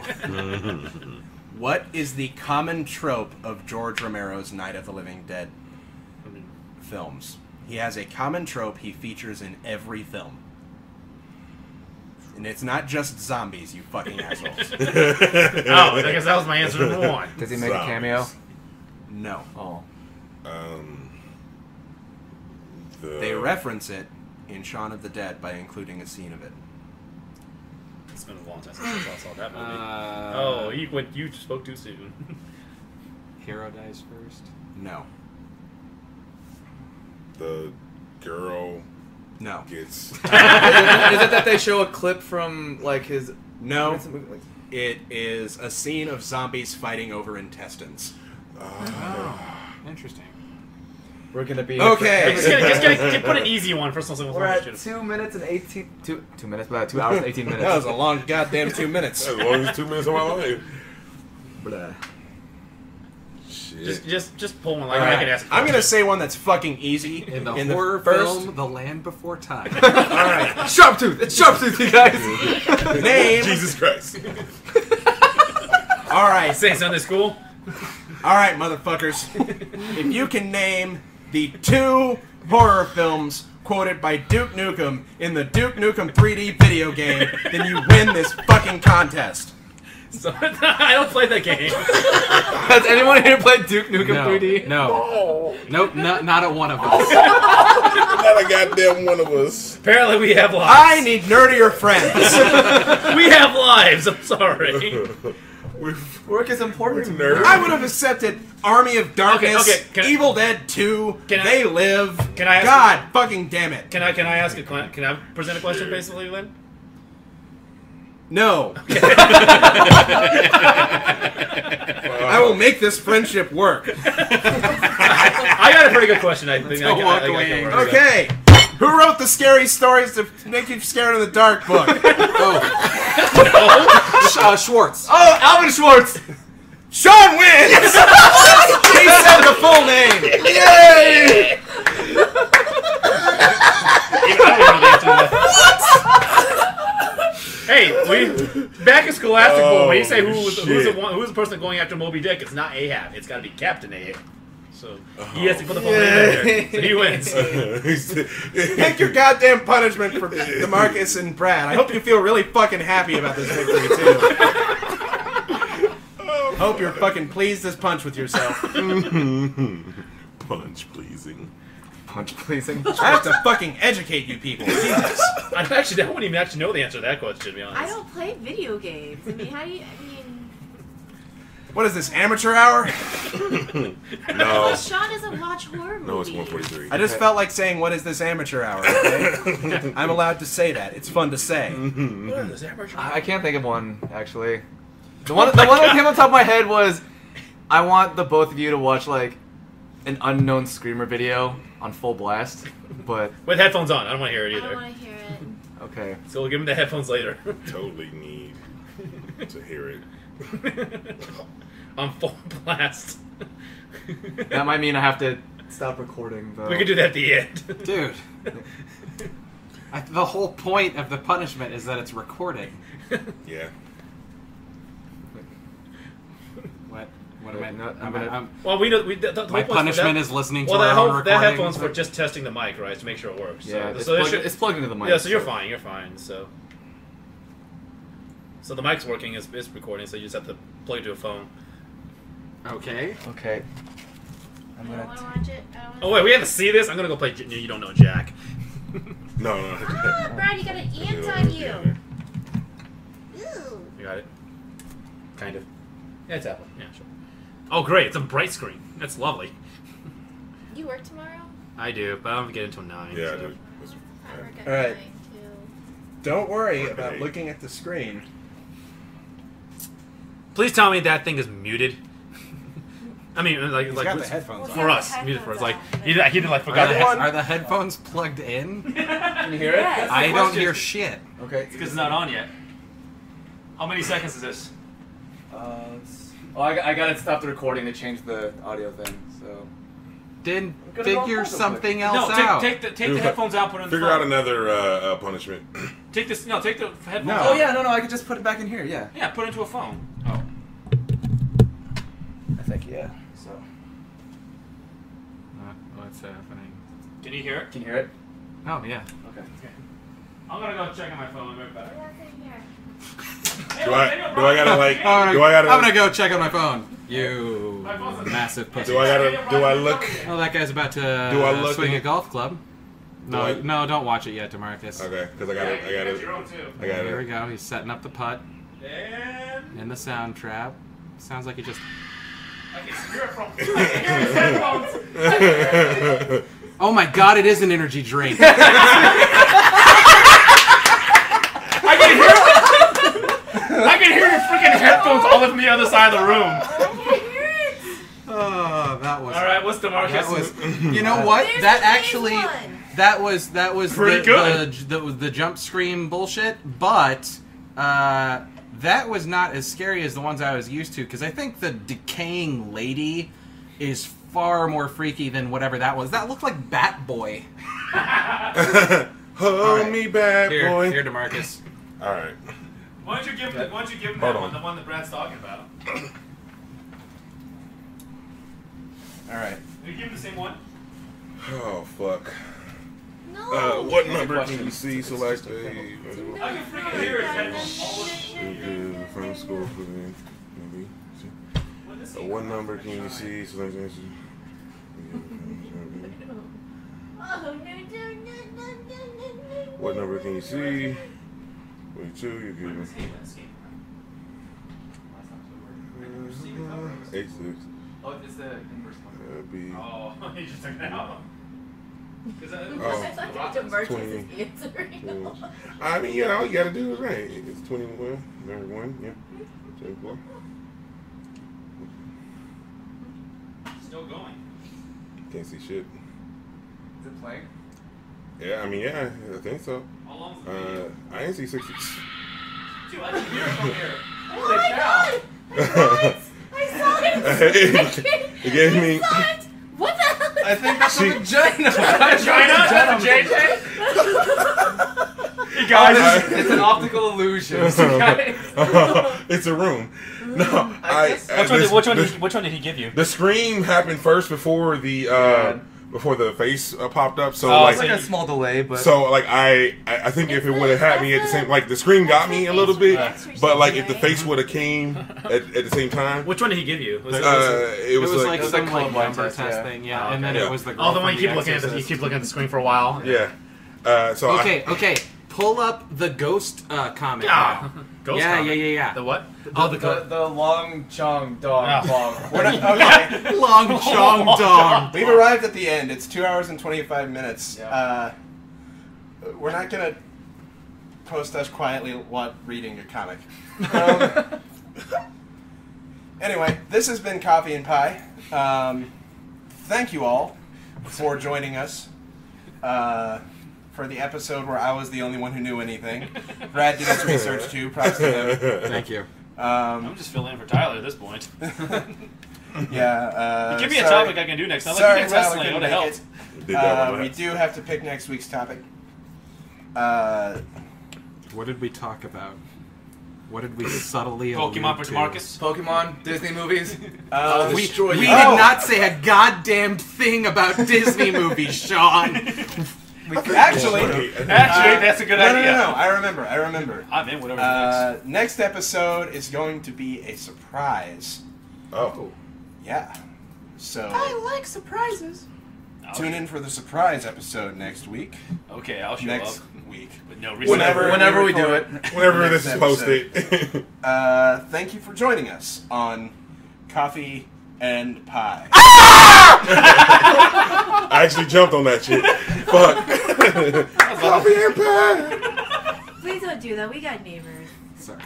What is the common trope of George Romero's Night of the Living Dead films? He has a common trope he features in every film. And it's not just zombies, you fucking assholes. Oh, I guess that was my answer number one. Does he make zombies. a cameo? No. Oh. Um, the... They reference it in Shaun of the Dead by including a scene of it. It's been a long time since I saw that movie. Uh, oh, you, went, you spoke too soon. Hero dies first? No. The girl... No. Gets... is, it, is it that they show a clip from, like, his... No. It is a scene of zombies fighting over intestines. Oh. Oh. Interesting. We're gonna be okay. Just gonna, just gonna just put an easy one for something. We're at two minutes and eighteen two two minutes, about two hours and eighteen minutes. That was a long goddamn two minutes. That was the longest two minutes of my life. Blah. Shit. Just just just pull one like right. I can ask. I'm gonna say one that's fucking easy. In the, in the horror first... film, The Land Before Time. All right, Sharptooth. It's Sharptooth, you guys. Name Jesus Christ. All right, say something cool. All right, motherfuckers. If you can name the two horror films quoted by Duke Nukem in the Duke Nukem three D video game, then you win this fucking contest. So, I don't play that game. Has anyone here played Duke Nukem no, three D? No. Oh. Nope, not, not a one of us. Not a goddamn one of us. Apparently we have lives. I need nerdier friends. We have lives, I'm sorry. Work is important. Nerd. I would have accepted Army of Darkness, okay, okay. Evil I, Dead two, can I, They Live. Can I ask God a, fucking damn it. Can I can I ask a can I present a question basically, Lynn? No. Okay. I will make this friendship work. I, I got a pretty good question. I think. I, I, I, I okay. Who wrote the Scary Stories to Make You Scared in the Dark book? Oh. No. Uh, Schwartz. Oh, Alvin Schwartz. Sean wins. He said the full name. Yay! Hey, we back in Scholastic Bowl. Oh, when you say who was who's the one, who's the person going after Moby Dick? It's not Ahab. It's got to be Captain Ahab. So oh, he has to put the full yeah. name in there. So he wins. Take your goddamn punishment for DeMarcus and Brad. I hope you feel really fucking happy about this victory, too. Oh, hope you're fucking pleased as punch with yourself. Punch pleasing. Punch pleasing. I have to fucking educate you people. Jesus. I actually don't even actually know the answer to that question, to be honest. I don't play video games. I mean, how do you... I mean, what is this, amateur hour? No. Well, Sean doesn't watch horror movies. No, it's one forty-three. I just okay. felt like saying, what is this amateur hour, okay? I'm allowed to say that. It's fun to say. What is this amateur hour? I can't think of one, actually. The one, oh the one that came on top of my head was, I want the both of you to watch, like, an unknown Screamer video on full blast, but... With headphones on. I don't want to hear it either. I don't want to hear it. Okay. So we'll give him the headphones later. Totally need to hear it. On full blast. That might mean I have to stop recording, though. We could do that at the end. Dude. I, the whole point of the punishment is that it's recorded. Yeah. What? What am I... Not, I'm, I'm, I'm, well, we know... We, the, the my punishment that, is listening to well, our whole, own recording. Well, that headphone's for just testing the mic, right? To make sure it works. Yeah, so, it's, so plugged, should, it's plugged into the mic. Yeah, so, so you're fine. You're fine, so... So the mic's working, it's, it's recording, so you just have to plug it to a phone. Okay. Okay. I'm I don't want to watch it. I don't oh, wait, we have to see this? I'm going to go play J You Don't Know Jack. No, no, no. Ah, Brad, you got an ant on you. Ooh. You got it. Kind of. Yeah, it's Apple. Yeah, sure. Oh, great. It's a bright screen. That's lovely. You work tomorrow? I do, but I don't get until nine. Yeah, so. I do. All right. Nine, don't worry Work about eight. looking at the screen. Please tell me that thing is muted. I mean, like, He's like got the headphones for on. us, headphones muted for us. Like he did, he did like forgot. Are the, he are the headphones plugged in? Can you hear it? Yes. I don't hear shit. Okay, it's because it's not on yet. How many seconds is this? Uh, it's, oh, I, I gotta stop the recording to change the audio thing. So. Didn't figure something else no, take, out. Take the, take the headphones out. Put it in figure the out another uh, uh, punishment. Take this. No, take the headphones. No. Out. Oh yeah, no, no. I could just put it back in here. Yeah. Yeah, put it into a phone. Oh. I think yeah. So. Not what's happening? Can you hear it? Can you hear it? Oh yeah. Okay. Okay. I'm gonna go check on my phone. Right back. Hey, do I? Do I gotta like? Right, do I gotta? I'm gonna go check on my phone. You massive pussy. Do I gotta? Do I look? Oh, that guy's about to do I look swing in, a golf club. No, do I, no, don't watch it yet, DeMarcus. Okay, because I gotta, yeah, I gotta, your own too. I gotta. Here we go. He's setting up the putt. And in the sound trap. Sounds like he just. I can hear it from. I can hear it. Oh my God! It is an energy drink. I can hear it. I can hear your freaking headphones all over the other side of the room. I can hear it. Oh, that was. All right, what's DeMarcus? That was. You know what? There's that actually. One. That was. That was pretty the, good. The, the, the jump scream bullshit, but uh, that was not as scary as the ones I was used to because I think the decaying lady is far more freaky than whatever that was. That looked like Bat Boy. Hold right. me, Bat here, Boy. Here, DeMarcus. All right. Why don't you give him, why don't you give him that one, the one that Brad's talking about? Alright. Did you give him the same one? Oh, fuck. No! Uh, what number can you see? Select a... I can freaking hear it. From school for me. What number can you see? Select a... What number can you see? Wait, two, you give me. Eight, six. Oh, it's the inverse one. Oh, you just took that out. Because I thought DeMarcus was answering. I mean, you know, all you gotta do is right. It's twenty-one, number one, yeah. twenty-four. Still going. Can't see shit. Is it playing? Yeah, I mean, yeah, I think so. How long is uh, I didn't see sixty. Dude, I didn't hear it from here. Oh my God! I saw it! I saw it! It gave me. I what the hell? I think that's a vagina. Vagina? J J? You guys, it's an optical illusion. It's a room. No, I. Which one did he give you? The scream happened first before the. Uh, Before the face uh, popped up, so oh, like, it's like a small delay, but so like I, I, I think if it would have had me at the same, like the screen got me a little bit, but like if the face would have came at, at the same time. Which one did he give you? Was uh, it, it was, it was like, like some like number test yeah. thing, yeah, oh, okay. and then yeah. it was the. Oh, the one you keep looking at, the, you keep looking at the screen for a while. Yeah. yeah. Uh, so okay, I, okay, pull up the ghost uh, comment. Oh. Ghost yeah, comic. yeah, yeah, yeah. The what? The, oh, the, the, the long chong dong oh. long. Okay. long chong dong. We've arrived at the end. It's two hours and twenty-five minutes. Yeah. Uh, we're not gonna post us quietly while reading a comic. Um, anyway, this has been Coffee and Pie. Um, thank you all for joining us. Uh, For the episode where I was the only one who knew anything. Brad did his research too, props to him. Thank you. Um, I'm just filling in for Tyler at this point. yeah. Uh, give me sorry. a topic I can do next. I sorry, like Tyler couldn't make help. it. Uh, we do have to pick next week's topic. Uh, what did we talk about? What did we subtly Pokemon for Marcus? Pokemon, Disney movies. Uh, we we oh. did not say a goddamn thing about Disney movies, Sean. Actually, actually, uh, that's a good no, idea. No, no, no. I remember. I remember. I'm in whatever. Uh, next. next episode is going to be a surprise. Oh, yeah. So I like surprises. Tune in for the surprise episode next week. Okay, I'll show next up. Next week. With no reason. Whenever, whenever we, we do it. Whenever this is posted. uh, thank you for joining us on Coffee and Pie. Ah! I actually jumped on that shit. Fuck. Coffee and Pie. Please don't do that. We got neighbors. Sorry.